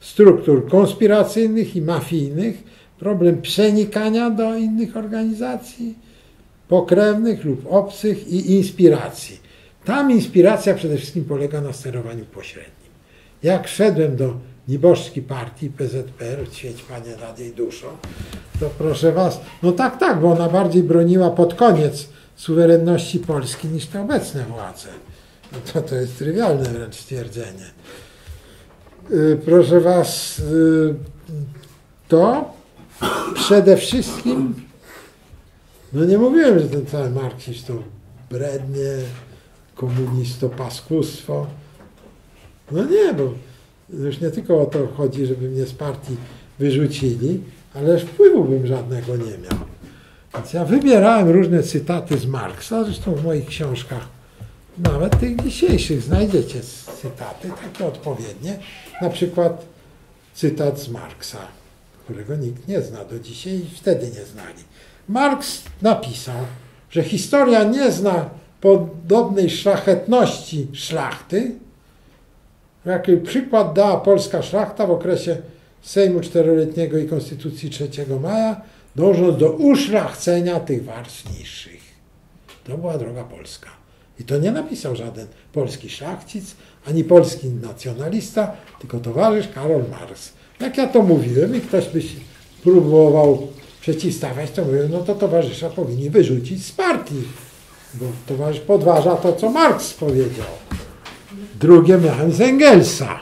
struktur konspiracyjnych i mafijnych, problem przenikania do innych organizacji pokrewnych lub obcych i inspiracji. Tam inspiracja przede wszystkim polega na sterowaniu pośrednim. Jak szedłem do nieboszczki partii P Z P R, świeć Panie nad jej duszą, to proszę was, no tak, tak, bo ona bardziej broniła pod koniec suwerenności Polski niż te obecne władze. No to, to jest trywialne wręcz stwierdzenie. Yy, proszę was, yy, to przede wszystkim, no nie mówiłem, że ten cały marksizm to brednie, komunisto, paskustwo. No nie, bo już nie tylko o to chodzi, żeby mnie z partii wyrzucili, ale wpływu bym żadnego nie miał. Więc ja wybierałem różne cytaty z Marksa, zresztą w moich książkach, nawet tych dzisiejszych, znajdziecie cytaty, takie odpowiednie. Na przykład cytat z Marksa, którego nikt nie zna do dzisiaj i wtedy nie znali. Marks napisał, że historia nie zna podobnej szlachetności szlachty, jaki przykład dała polska szlachta w okresie Sejmu Czteroletniego i Konstytucji trzeciego maja, dążąc do uszlachcenia tych warstw niższych. To była droga polska. I to nie napisał żaden polski szlachcic, ani polski nacjonalista, tylko towarzysz Karol Marks. Jak ja to mówiłem i ktoś by się próbował przeciwstawiać, to mówiłem, no to towarzysza powinni wyrzucić z partii, bo towarzysz podważa to, co Marks powiedział. Drugie miałem z Engelsa.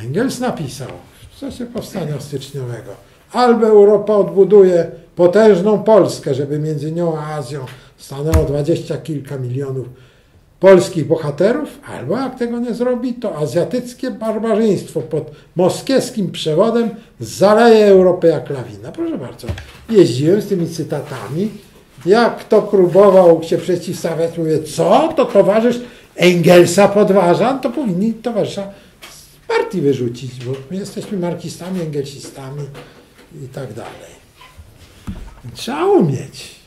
Engels napisał w czasie powstania styczniowego. Albo Europa odbuduje potężną Polskę, żeby między nią a Azją stanęło dwadzieścia kilka milionów polskich bohaterów, albo jak tego nie zrobi, to azjatyckie barbarzyństwo pod moskiewskim przewodem zaleje Europę jak lawina. Proszę bardzo, jeździłem z tymi cytatami. Jak kto próbował się przeciwstawiać, mówię, co? To towarzysz Engelsa podważa, to powinni towarzysza z partii wyrzucić, bo my jesteśmy marksistami, engelsistami i tak dalej. Trzeba umieć.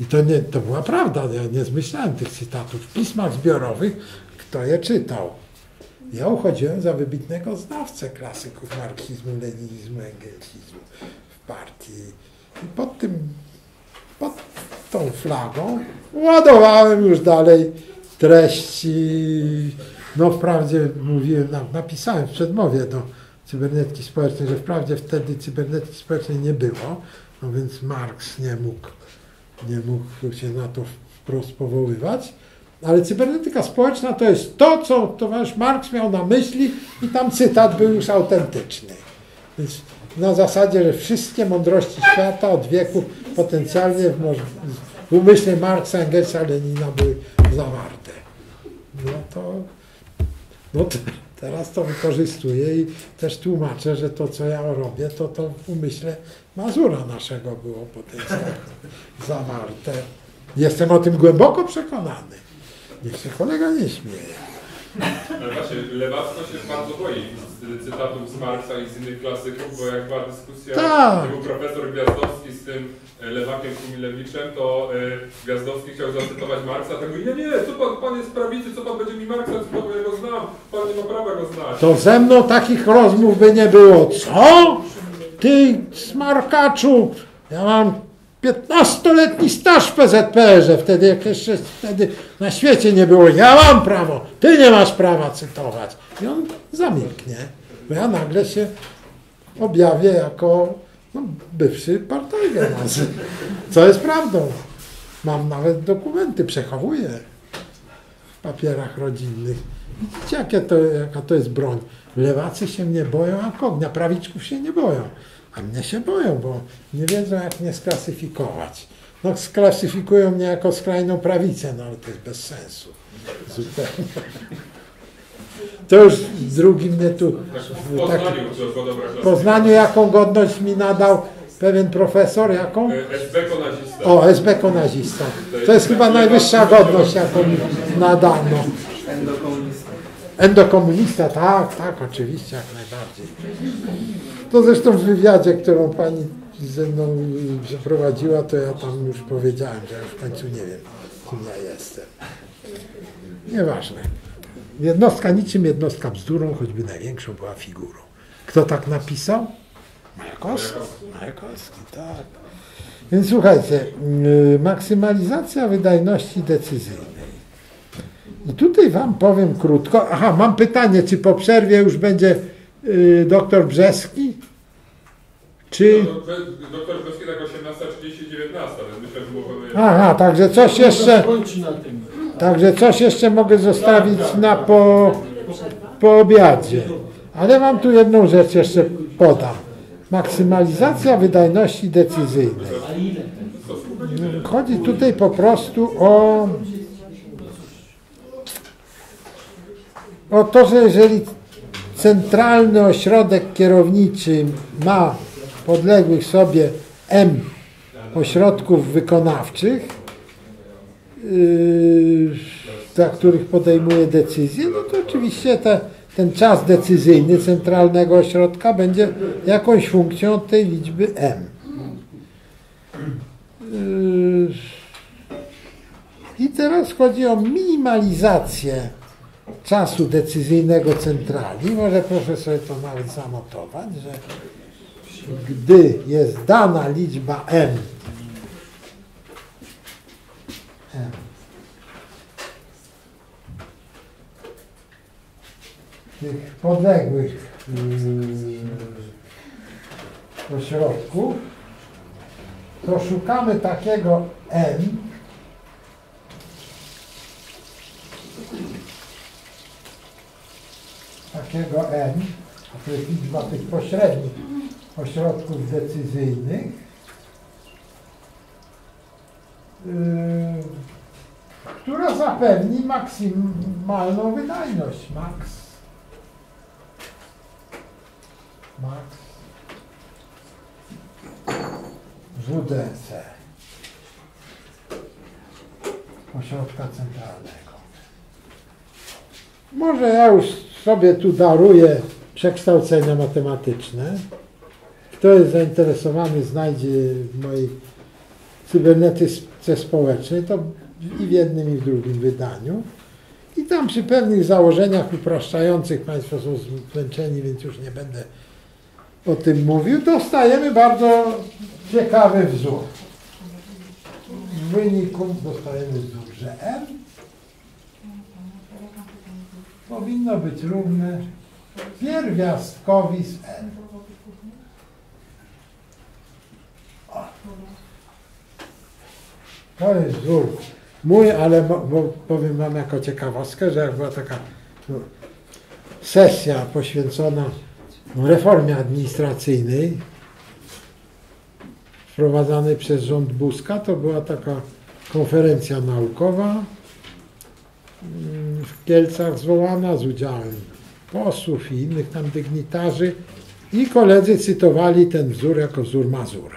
I to, nie, to była prawda, ja nie zmyślałem tych cytatów. W pismach zbiorowych kto je czytał? Ja uchodziłem za wybitnego znawcę klasyków marksizmu, leninizmu, engelsizmu w partii. I pod tym, pod tą flagą ładowałem już dalej treści. No wprawdzie mówiłem, napisałem w przedmowie do cybernetki społecznej, że wprawdzie wtedy cybernetki społecznej nie było, no więc Marks nie mógł, nie mógł się na to wprost powoływać, ale cybernetyka społeczna to jest to, co towarzysz Marks miał na myśli i tam cytat był już autentyczny. Więc na zasadzie, że wszystkie mądrości świata od wieku potencjalnie w, w umyśle Marksa, Engelsa, Lenina były zawarte. No to, no to teraz to wykorzystuję i też tłumaczę, że to, co ja robię, to to w umyśle Mazura naszego było potencjalnie zawarte. Jestem o tym głęboko przekonany. Niech się kolega nie śmieje. Właśnie, lewactwo się bardzo boi z cytatów z Marksa i z innych klasyków, bo jak była dyskusja, tak. Był profesor Gwiazdowski z tym lewakiem Kumilewiczem, to Gwiazdowski chciał zacytować Marksa, tak mówi, nie, nie, co pan, pan jest prawicy, co pan będzie mi Marksa cytował, ja go znam, pan nie ma prawa go znać. To ze mną takich rozmów by nie było. Co? Ty smarkaczu, ja mam piętnastoletni staż w P Z P R ze, wtedy jak jeszcze wtedy na świecie nie było, ja mam prawo, ty nie masz prawa cytować. I on zamilknie, bo ja nagle się objawię jako no, bywszy partajgenaz, co jest prawdą. Mam nawet dokumenty, przechowuję w papierach rodzinnych. Widzicie, jakie to, jaka to jest broń. Lewacy się mnie boją jak ognia, prawiczków się nie boją. A mnie się boją, bo nie wiedzą, jak mnie sklasyfikować. No sklasyfikują mnie jako skrajną prawicę, no ale to jest bez sensu. Zupełnie. To już drugi mnie tu... W Poznaniu, w Poznaniu jaką godność mi nadał pewien profesor, jaką? S B-konazista. O, S B-konazista. To jest chyba najwyższa godność, jaką mi nadano. Endokomunista, tak, tak, oczywiście, jak najbardziej. To zresztą w wywiadzie, którą pani ze mną przeprowadziła, to ja tam już powiedziałem, że już w końcu nie wiem, kim ja jestem. Nieważne. Jednostka niczym, jednostka bzdurą, choćby największą była figurą. Kto tak napisał? Majakowski. Majakowski, tak. Więc słuchajcie, maksymalizacja wydajności decyzyjnej. I tutaj wam powiem krótko. Aha, mam pytanie, czy po przerwie już będzie y, doktor Brzeski? Czy... No, no, doktor Brzeski tak osiemnasta trzydzieści dziewiętnasta, więc myślę, że było pewnie... Aha, także coś jeszcze... Także coś jeszcze mogę zostawić na po, po obiadzie. Ale mam tu jedną rzecz jeszcze podam. Maksymalizacja wydajności decyzyjnej. Chodzi tutaj po prostu o... O to, że jeżeli centralny ośrodek kierowniczy ma podległych sobie M ośrodków wykonawczych, yy, dla których podejmuje decyzje, no to oczywiście te, ten czas decyzyjny centralnego ośrodka będzie jakąś funkcją tej liczby M. Yy, I teraz chodzi o minimalizację czasu decyzyjnego centrali. Może proszę sobie to nawet zanotować, że gdy jest dana liczba M, M tych podległych yy, ośrodków, to szukamy takiego M, takiego M, a to jest liczba tych pośrednich ośrodków decyzyjnych, yy, która zapewni maksymalną wydajność. Max. Max. W D C. Ośrodka centralnego. Może ja już sobie tu daruję przekształcenia matematyczne. Kto jest zainteresowany, znajdzie w mojej cybernetyce społecznej, to i w jednym, i w drugim wydaniu. I tam przy pewnych założeniach upraszczających, Państwo są zmęczeni, więc już nie będę o tym mówił, dostajemy bardzo ciekawy wzór. W wyniku dostajemy wzór, że M powinno być równe pierwiastkowi z M. O. To jest wzór mój, ale bo powiem wam jako ciekawostkę, że jak była taka no, sesja poświęcona reformie administracyjnej wprowadzanej przez rząd Buzka, to była taka konferencja naukowa w Kielcach zwołana z udziałem posłów i innych tam dygnitarzy i koledzy cytowali ten wzór jako wzór Mazura.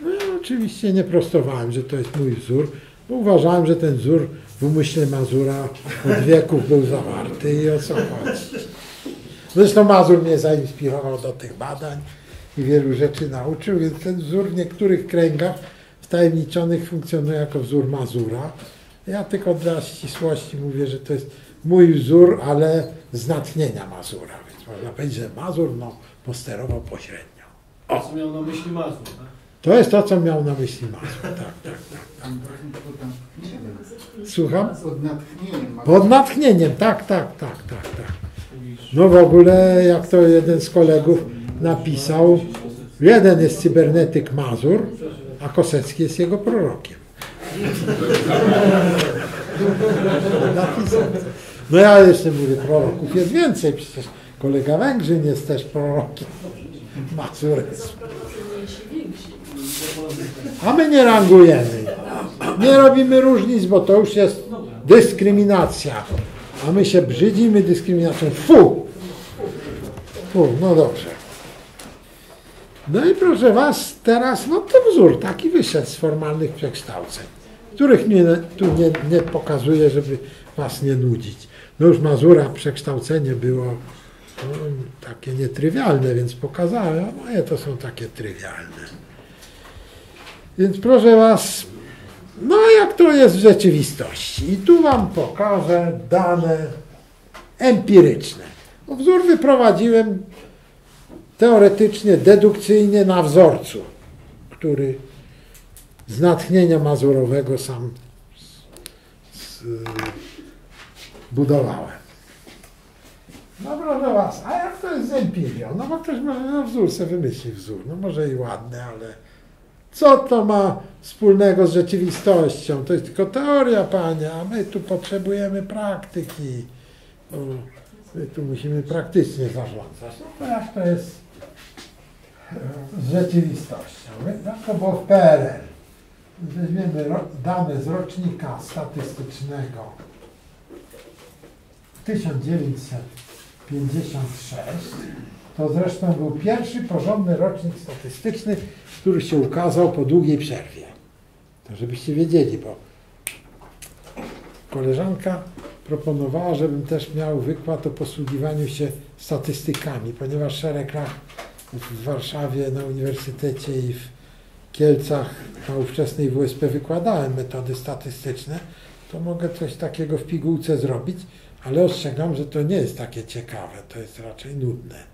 No ja oczywiście nie prostowałem, że to jest mój wzór, bo uważałem, że ten wzór w umyśle Mazura od wieków był zawarty i o co chodzi. Zresztą Mazur mnie zainspirował do tych badań i wielu rzeczy nauczył, więc ten wzór w niektórych kręgach wtajemniczonych funkcjonuje jako wzór Mazura. Ja tylko dla ścisłości mówię, że to jest mój wzór, ale z natchnienia Mazura, więc można powiedzieć, że Mazur no, posterował pośrednio. O. To, co miał na myśli Mazur, tak? To jest to, co miał na myśli Mazur, tak, tak, tak. Słucham? Pod natchnieniem. Pod natchnieniem, tak, tak, tak, tak, tak. No w ogóle, jak to jeden z kolegów napisał, jeden jest cybernetyk Mazur, a Kosecki jest jego prorokiem. No ja jeszcze mówię, proroków jest więcej, przecież kolega Węgrzyn jest też prorokiem Mazurec. A my nie rangujemy, nie robimy różnic, bo to już jest dyskryminacja, a my się brzydzimy dyskryminacją. Fu! Fu, no dobrze. No i proszę was, teraz no ten wzór taki wyszedł z formalnych przekształceń, których nie, tu nie, nie pokazuję, żeby was nie nudzić. No już Mazura przekształcenie było no, takie nietrywialne, więc pokazałem, a moje to są takie trywialne. Więc proszę was, no jak to jest w rzeczywistości. I tu wam pokażę dane empiryczne. No, wzór wyprowadziłem teoretycznie, dedukcyjnie na wzorcu, który z natchnienia mazurowego sam budowałem. No proszę was, a jak to jest z empirią? No bo ktoś może na wzór sobie wymyśli wzór, no może i ładny, ale co to ma wspólnego z rzeczywistością? To jest tylko teoria, panie, a my tu potrzebujemy praktyki. My tu musimy praktycznie zarządzać. No to jak to jest z rzeczywistością? No to było w P R L. Weźmiemy dane z rocznika statystycznego tysiąc dziewięćset pięćdziesiąty szósty. To zresztą był pierwszy porządny rocznik statystyczny, który się ukazał po długiej przerwie. To żebyście wiedzieli, bo koleżanka proponowała, żebym też miał wykład o posługiwaniu się statystykami, ponieważ szereg lat w Warszawie, na Uniwersytecie i w Kielcach na ówczesnej W S P wykładałem metody statystyczne, to mogę coś takiego w pigułce zrobić, ale ostrzegam, że to nie jest takie ciekawe, to jest raczej nudne.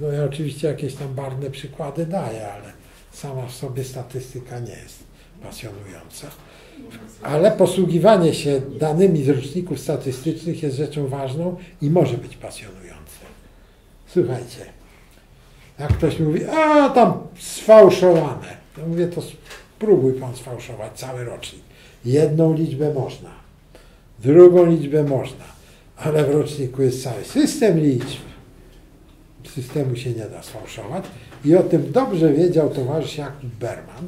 No ja oczywiście jakieś tam barwne przykłady daję, ale sama w sobie statystyka nie jest pasjonująca. Ale posługiwanie się danymi z roczników statystycznych jest rzeczą ważną i może być pasjonujące. Słuchajcie, jak ktoś mówi, a tam sfałszowane, to mówię, to spróbuj pan sfałszować cały rocznik. Jedną liczbę można, drugą liczbę można, ale w roczniku jest cały system liczb. Systemu się nie da sfałszować i o tym dobrze wiedział towarzysz Jakub Berman,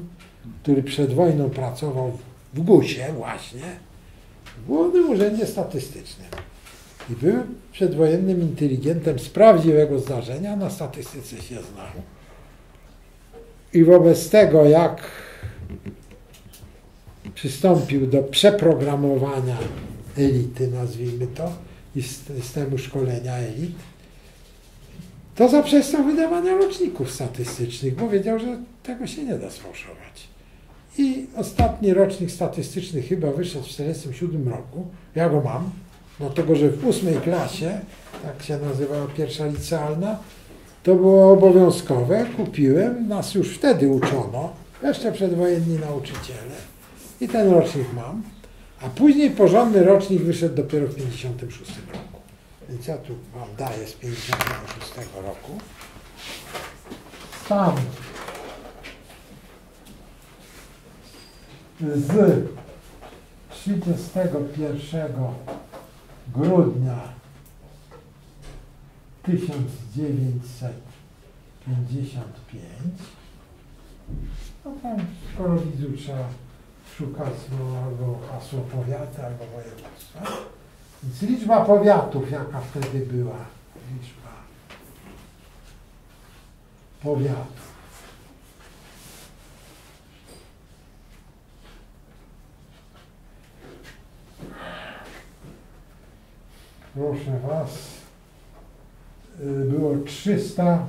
który przed wojną pracował w G U S-ie właśnie, w Głównym Urzędzie Statystycznym i był przedwojennym inteligentem z prawdziwego zdarzenia, na statystyce się znał. I wobec tego, jak przystąpił do przeprogramowania elity, nazwijmy to, i systemu szkolenia elit, to zaprzestał wydawania roczników statystycznych, bo wiedział, że tego się nie da sfałszować. I ostatni rocznik statystyczny chyba wyszedł w tysiąc dziewięćset czterdziestym siódmym roku. Ja go mam, dlatego że w ósmej klasie, tak się nazywała pierwsza licealna, to było obowiązkowe, kupiłem, nas już wtedy uczono, jeszcze przedwojenni nauczyciele i ten rocznik mam, a później porządny rocznik wyszedł dopiero w tysiąc dziewięćset pięćdziesiątym szóstym roku. Więc ja tu wam daję z tysiąc dziewięćset pięćdziesiątego szóstego roku. Tam z trzydziestego pierwszego grudnia tysiąc dziewięćset pięćdziesiątego piątego, no tam w Korowicu trzeba szukać no, albo hasło powiatu, albo województwa. Więc liczba powiatów, jaka wtedy była, liczba powiatów. proszę was, było trzysta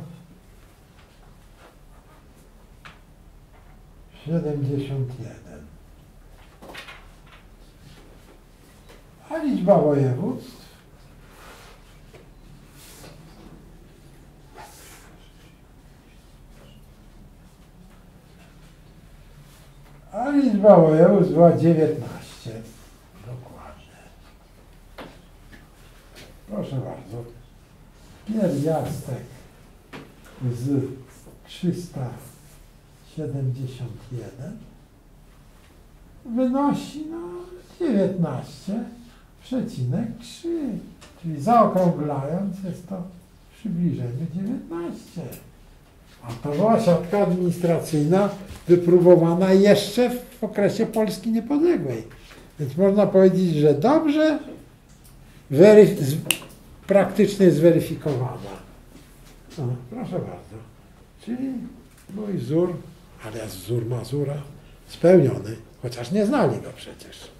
siedemdziesiąt jeden. A liczba województw A liczba województw była dziewiętnaście. Dokładnie. Proszę bardzo. Pierwiastek z trzystu siedemdziesięciu jeden wynosi no, dziewiętnaście przecinek trzy. Czyli zaokrąglając jest to w przybliżeniu dziewiętnaście. A to była siatka administracyjna wypróbowana jeszcze w okresie Polski Niepodległej. Więc można powiedzieć, że dobrze praktycznie zweryfikowana. No, proszę bardzo. Czyli mój wzór, alias wzór Mazura, spełniony, chociaż nie znali go przecież.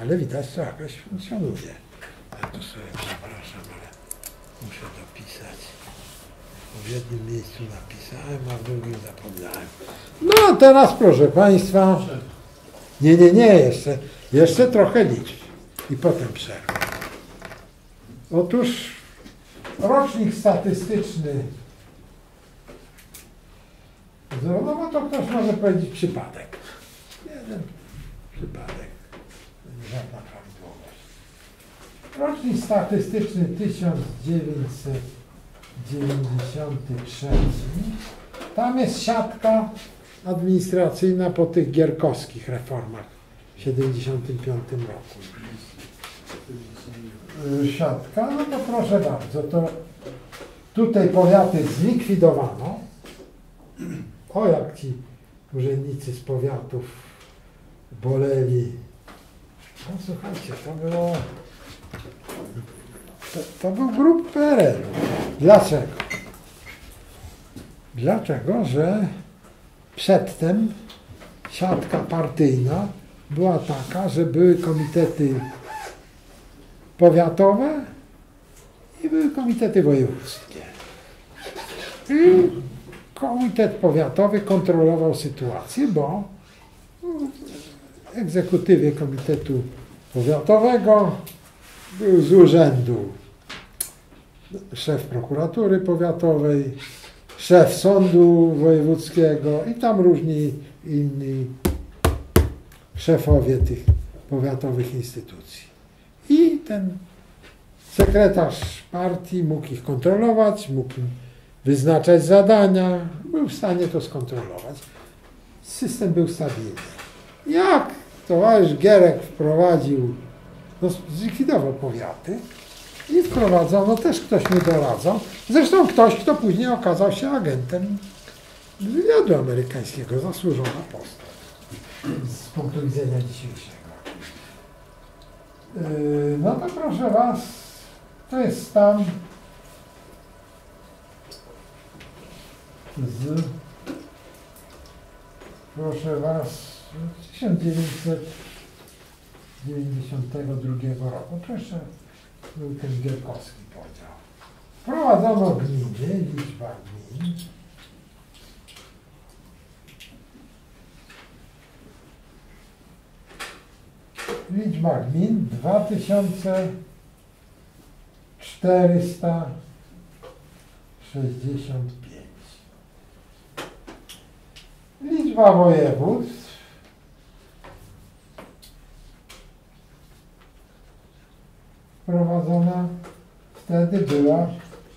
Ale widać, że jakoś funkcjonuje. Ja tu sobie przepraszam, ale muszę dopisać. W jednym miejscu napisałem, a w drugim zapomniałem. No a teraz proszę państwa, nie, nie, nie, jeszcze, jeszcze trochę liczb i potem przerwa. Otóż rocznik statystyczny, no bo to ktoś może powiedzieć przypadek. Jeden przypadek, żadna prawidłowość. Rocznik statystyczny tysiąc dziewięćset dziewięćdziesiąty trzeci. Tam jest siatka administracyjna po tych gierkowskich reformach w siedemdziesiątym piątym roku. Siatka, no to proszę bardzo, to tutaj powiaty zlikwidowano. O, jak ci urzędnicy z powiatów boleli. No słuchajcie, to było... To, to był grób P R L-u. Dlaczego? Dlatego, że przedtem siatka partyjna była taka, że były komitety powiatowe i były komitety wojewódzkie. I komitet powiatowy kontrolował sytuację, bo w egzekutywie komitetu powiatowego był z urzędu szef prokuratury powiatowej, szef sądu wojewódzkiego i tam różni inni szefowie tych powiatowych instytucji. I ten sekretarz partii mógł ich kontrolować, mógł im wyznaczać zadania, był w stanie to skontrolować. System był stabilny. Jak towarzysz Gierek wprowadził, no, zlikwidował powiaty i wprowadzono, też ktoś mi doradzał, zresztą ktoś, kto później okazał się agentem wywiadu amerykańskiego, zasłużona postać z punktu widzenia dzisiejszego. Yy, no to proszę was, to jest stan z, proszę was, tysiąc dziewięćset dziewięćdziesiątego drugiego roku. To jeszcze był ten gierkowski podział. Wprowadzono gminy, liczba gmin. Liczba gmin dwa tysiące czterysta sześćdziesiąt pięć. Liczba województw wprowadzona wtedy była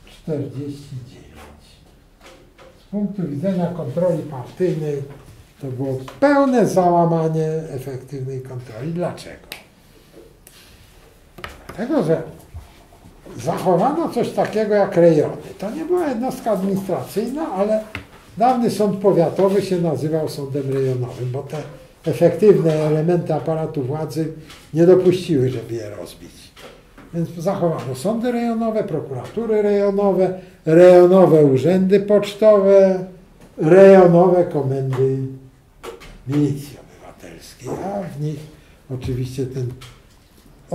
czterdzieści dziewięć. Z punktu widzenia kontroli partyjnej to było pełne załamanie efektywnej kontroli. Dlaczego? Dlatego, że zachowano coś takiego jak rejony. To nie była jednostka administracyjna, ale dawny sąd powiatowy się nazywał sądem rejonowym, bo te efektywne elementy aparatu władzy nie dopuściły, żeby je rozbić. Więc zachowano sądy rejonowe, prokuratury rejonowe, rejonowe urzędy pocztowe, rejonowe komendy milicji obywatelskiej, a w nich oczywiście ten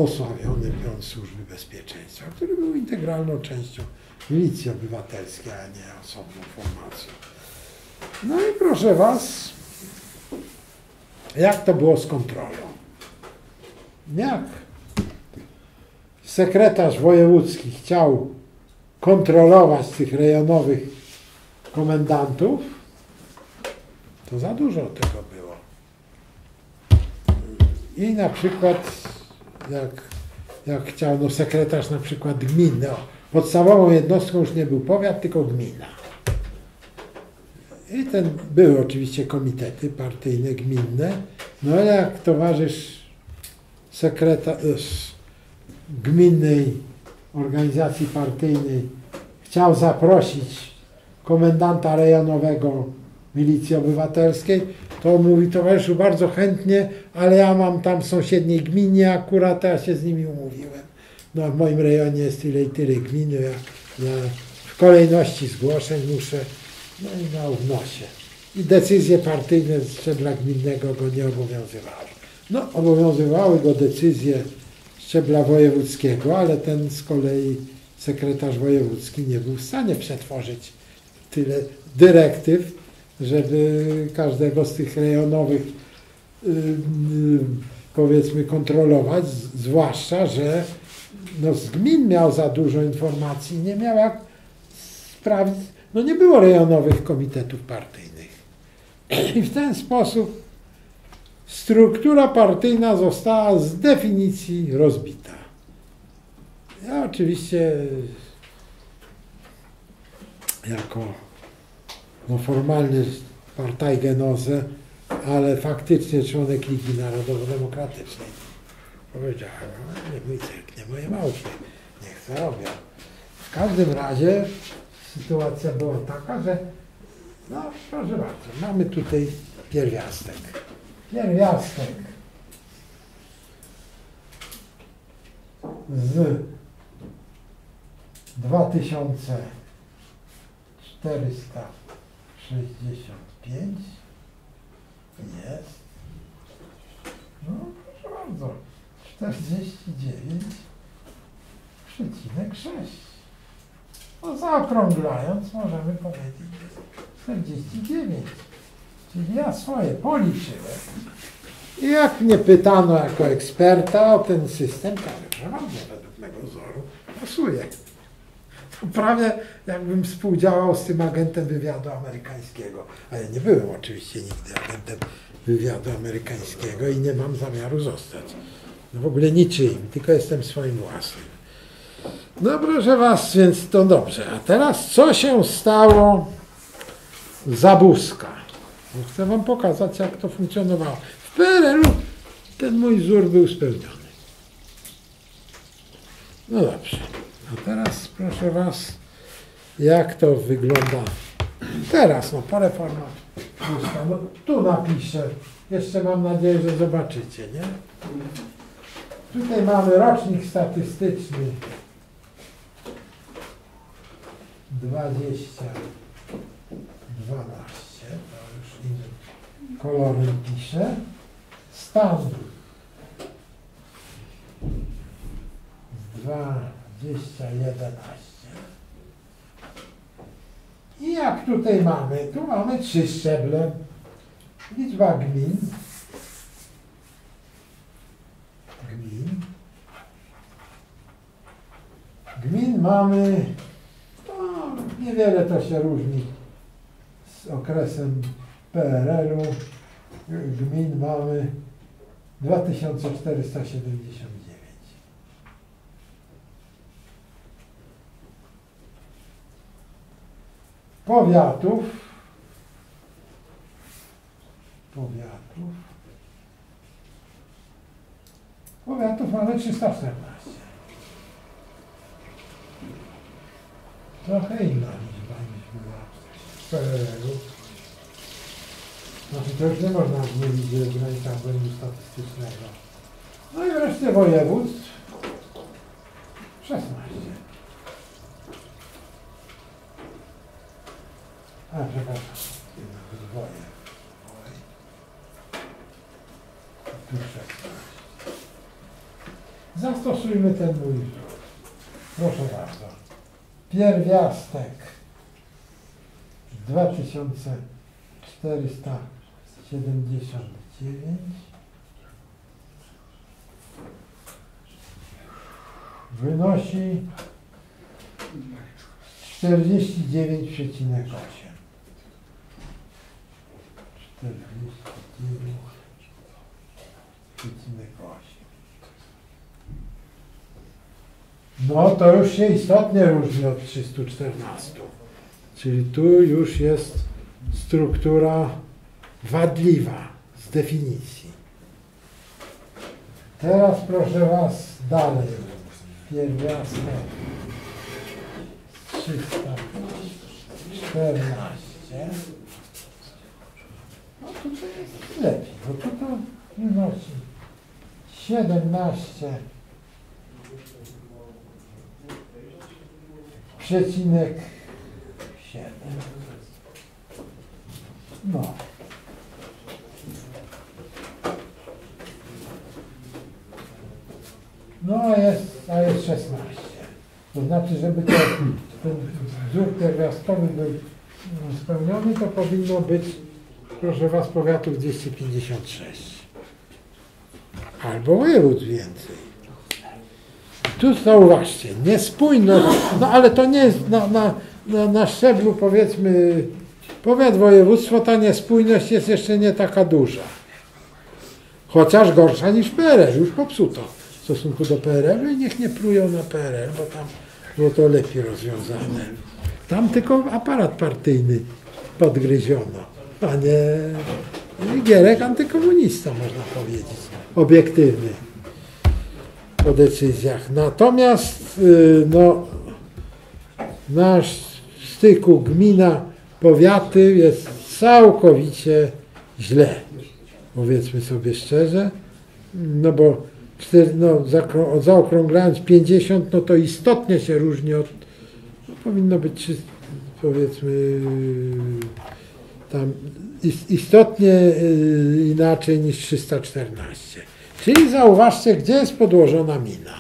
osławiony pion Służby Bezpieczeństwa, który był integralną częścią milicji obywatelskiej, a nie osobną formacją. No i proszę was, jak to było z kontrolą? Jak sekretarz wojewódzki chciał kontrolować tych rejonowych komendantów, to za dużo tego było. I na przykład, jak, jak chciał, no sekretarz na przykład gminy, no, podstawową jednostką już nie był powiat, tylko gmina. I ten, były oczywiście komitety partyjne, gminne, no ale jak towarzysz sekretarz gminnej organizacji partyjnej chciał zaprosić komendanta rejonowego Milicji Obywatelskiej, to mówi: towarzyszu, bardzo chętnie, ale ja mam tam w sąsiedniej gminie akurat, ja się z nimi umówiłem. No w moim rejonie jest tyle i tyle gminy, ja, ja w kolejności zgłoszeń muszę, no i na wnosie. I decyzje partyjne szczebla gminnego go nie obowiązywały. No obowiązywały go decyzje szczebla wojewódzkiego, ale ten z kolei sekretarz wojewódzki nie był w stanie przetworzyć tyle dyrektyw, żeby każdego z tych rejonowych yy, powiedzmy kontrolować, zwłaszcza że no, z gmin miał za dużo informacji, nie miał jak sprawdzić, no nie było rejonowych komitetów partyjnych. I w ten sposób struktura partyjna została z definicji rozbita. Ja oczywiście jako no formalny partajgenozę, ale faktycznie członek Ligi Narodowo-Demokratycznej. Powiedziałem, no, nie mój cyrk, nie moje małpy, niech to robią. W każdym razie sytuacja była taka, że no proszę bardzo, mamy tutaj pierwiastek. Pierwiastek z dwa tysiące czterysta sześćdziesiąt pięć jest, no proszę bardzo, czterdzieści dziewięć przecinek sześć. No zaokrąglając możemy powiedzieć czterdzieści dziewięć. Czyli ja swoje policzyłem i jak mnie pytano jako eksperta o ten system, to naprawdę według mego wzoru pasuje. Prawie jakbym współdziałał z tym agentem wywiadu amerykańskiego. A ja nie byłem oczywiście nigdy agentem wywiadu amerykańskiego i nie mam zamiaru zostać. No w ogóle niczym, tylko jestem swoim własnym. No proszę was, więc to dobrze. A teraz co się stało za Buzka? No chcę wam pokazać, jak to funkcjonowało. W P R L-u ten mój wzór był spełniony. No dobrze. A teraz proszę was, jak to wygląda teraz, no po reformach. No, tu napiszę, jeszcze mam nadzieję, że zobaczycie, nie? Tutaj mamy rocznik statystyczny dwadzieścia dwanaście, to już innym kolorem piszę. Stan dwa tysiące jedenaście. I jak tutaj mamy? Tu mamy trzy szczeble. Liczba gmin. Gmin. Gmin mamy, to niewiele to się różni z okresem P R L-u. Gmin mamy dwa tysiące czterysta siedemdziesiąt. Powiatów, powiatów, powiatów mamy trzysta czternaście. Trochę inna liczba niż była w P R L-u. Znaczy to już nie można zmienić w granicach błędu statystycznego. No i wreszcie województw szesnaście. A, przepraszam, dwoje. Tu szesnaście. Zastosujmy ten mój. Proszę bardzo. Pierwiastek dwa tysiące czterysta siedemdziesiąt dziewięć. Wynosi czterdzieści dziewięć przecinek osiem. czterdzieści dziewięć przecinek osiem. No to już się istotnie różni od trzystu czternastu. Czyli tu już jest struktura wadliwa z definicji. Teraz proszę Was dalej. Pierwiastek trzysta czternaście. No to jest lepiej, bo to to wynosi siedemnaście przecinek siedem. No. No a jest, a jest szesnaście. To znaczy, żeby to, ten wzór pierwiastkowy był spełniony, to powinno być, proszę Was, powiatów dwieście pięćdziesiąt sześć. Albo województw więcej. Tu zauważcie, niespójność, no ale to nie jest na, na, na, na szczeblu, powiedzmy, powiat, województwo, ta niespójność jest jeszcze nie taka duża. Chociaż gorsza niż P R L, już popsuto w stosunku do P R L-u i niech nie plują na P R L, bo tam było to lepiej rozwiązane. Tam tylko aparat partyjny podgryziono, a nie Gierek antykomunista, można powiedzieć, obiektywny po decyzjach. Natomiast no, na styku gmina, powiaty jest całkowicie źle, powiedzmy sobie szczerze, no bo no, zaokrąglając pięćdziesiąt, no to istotnie się różni od, no, powinno być powiedzmy tam istotnie inaczej niż trzysta czternaście. Czyli zauważcie, gdzie jest podłożona mina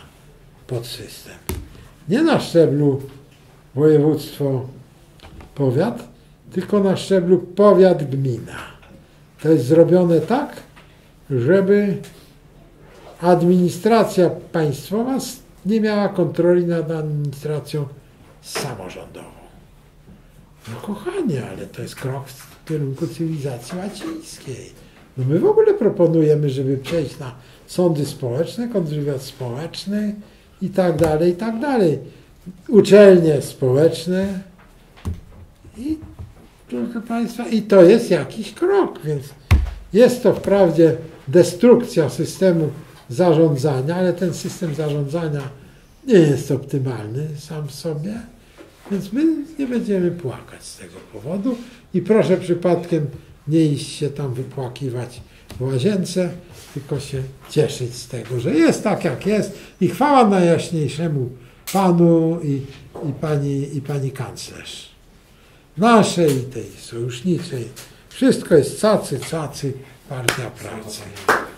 pod system. Nie na szczeblu województwo, powiat, tylko na szczeblu powiat, gmina. To jest zrobione tak, żeby administracja państwowa nie miała kontroli nad administracją samorządową. No kochanie, ale to jest krok w kierunku cywilizacji łacińskiej. No my w ogóle proponujemy, żeby przejść na sądy społeczne, kontrwywiad społeczny i tak dalej, i tak dalej. Uczelnie społeczne i, proszę Państwa, i to jest jakiś krok, więc jest to wprawdzie destrukcja systemu zarządzania, ale ten system zarządzania nie jest optymalny sam w sobie, więc my nie będziemy płakać z tego powodu i proszę przypadkiem nie iść się tam wypłakiwać w łazience, tylko się cieszyć z tego, że jest tak jak jest i chwała najjaśniejszemu Panu i, i, pani, i pani kanclerz. Naszej i tej sojuszniczej. Wszystko jest cacy, cacy, partia pracy.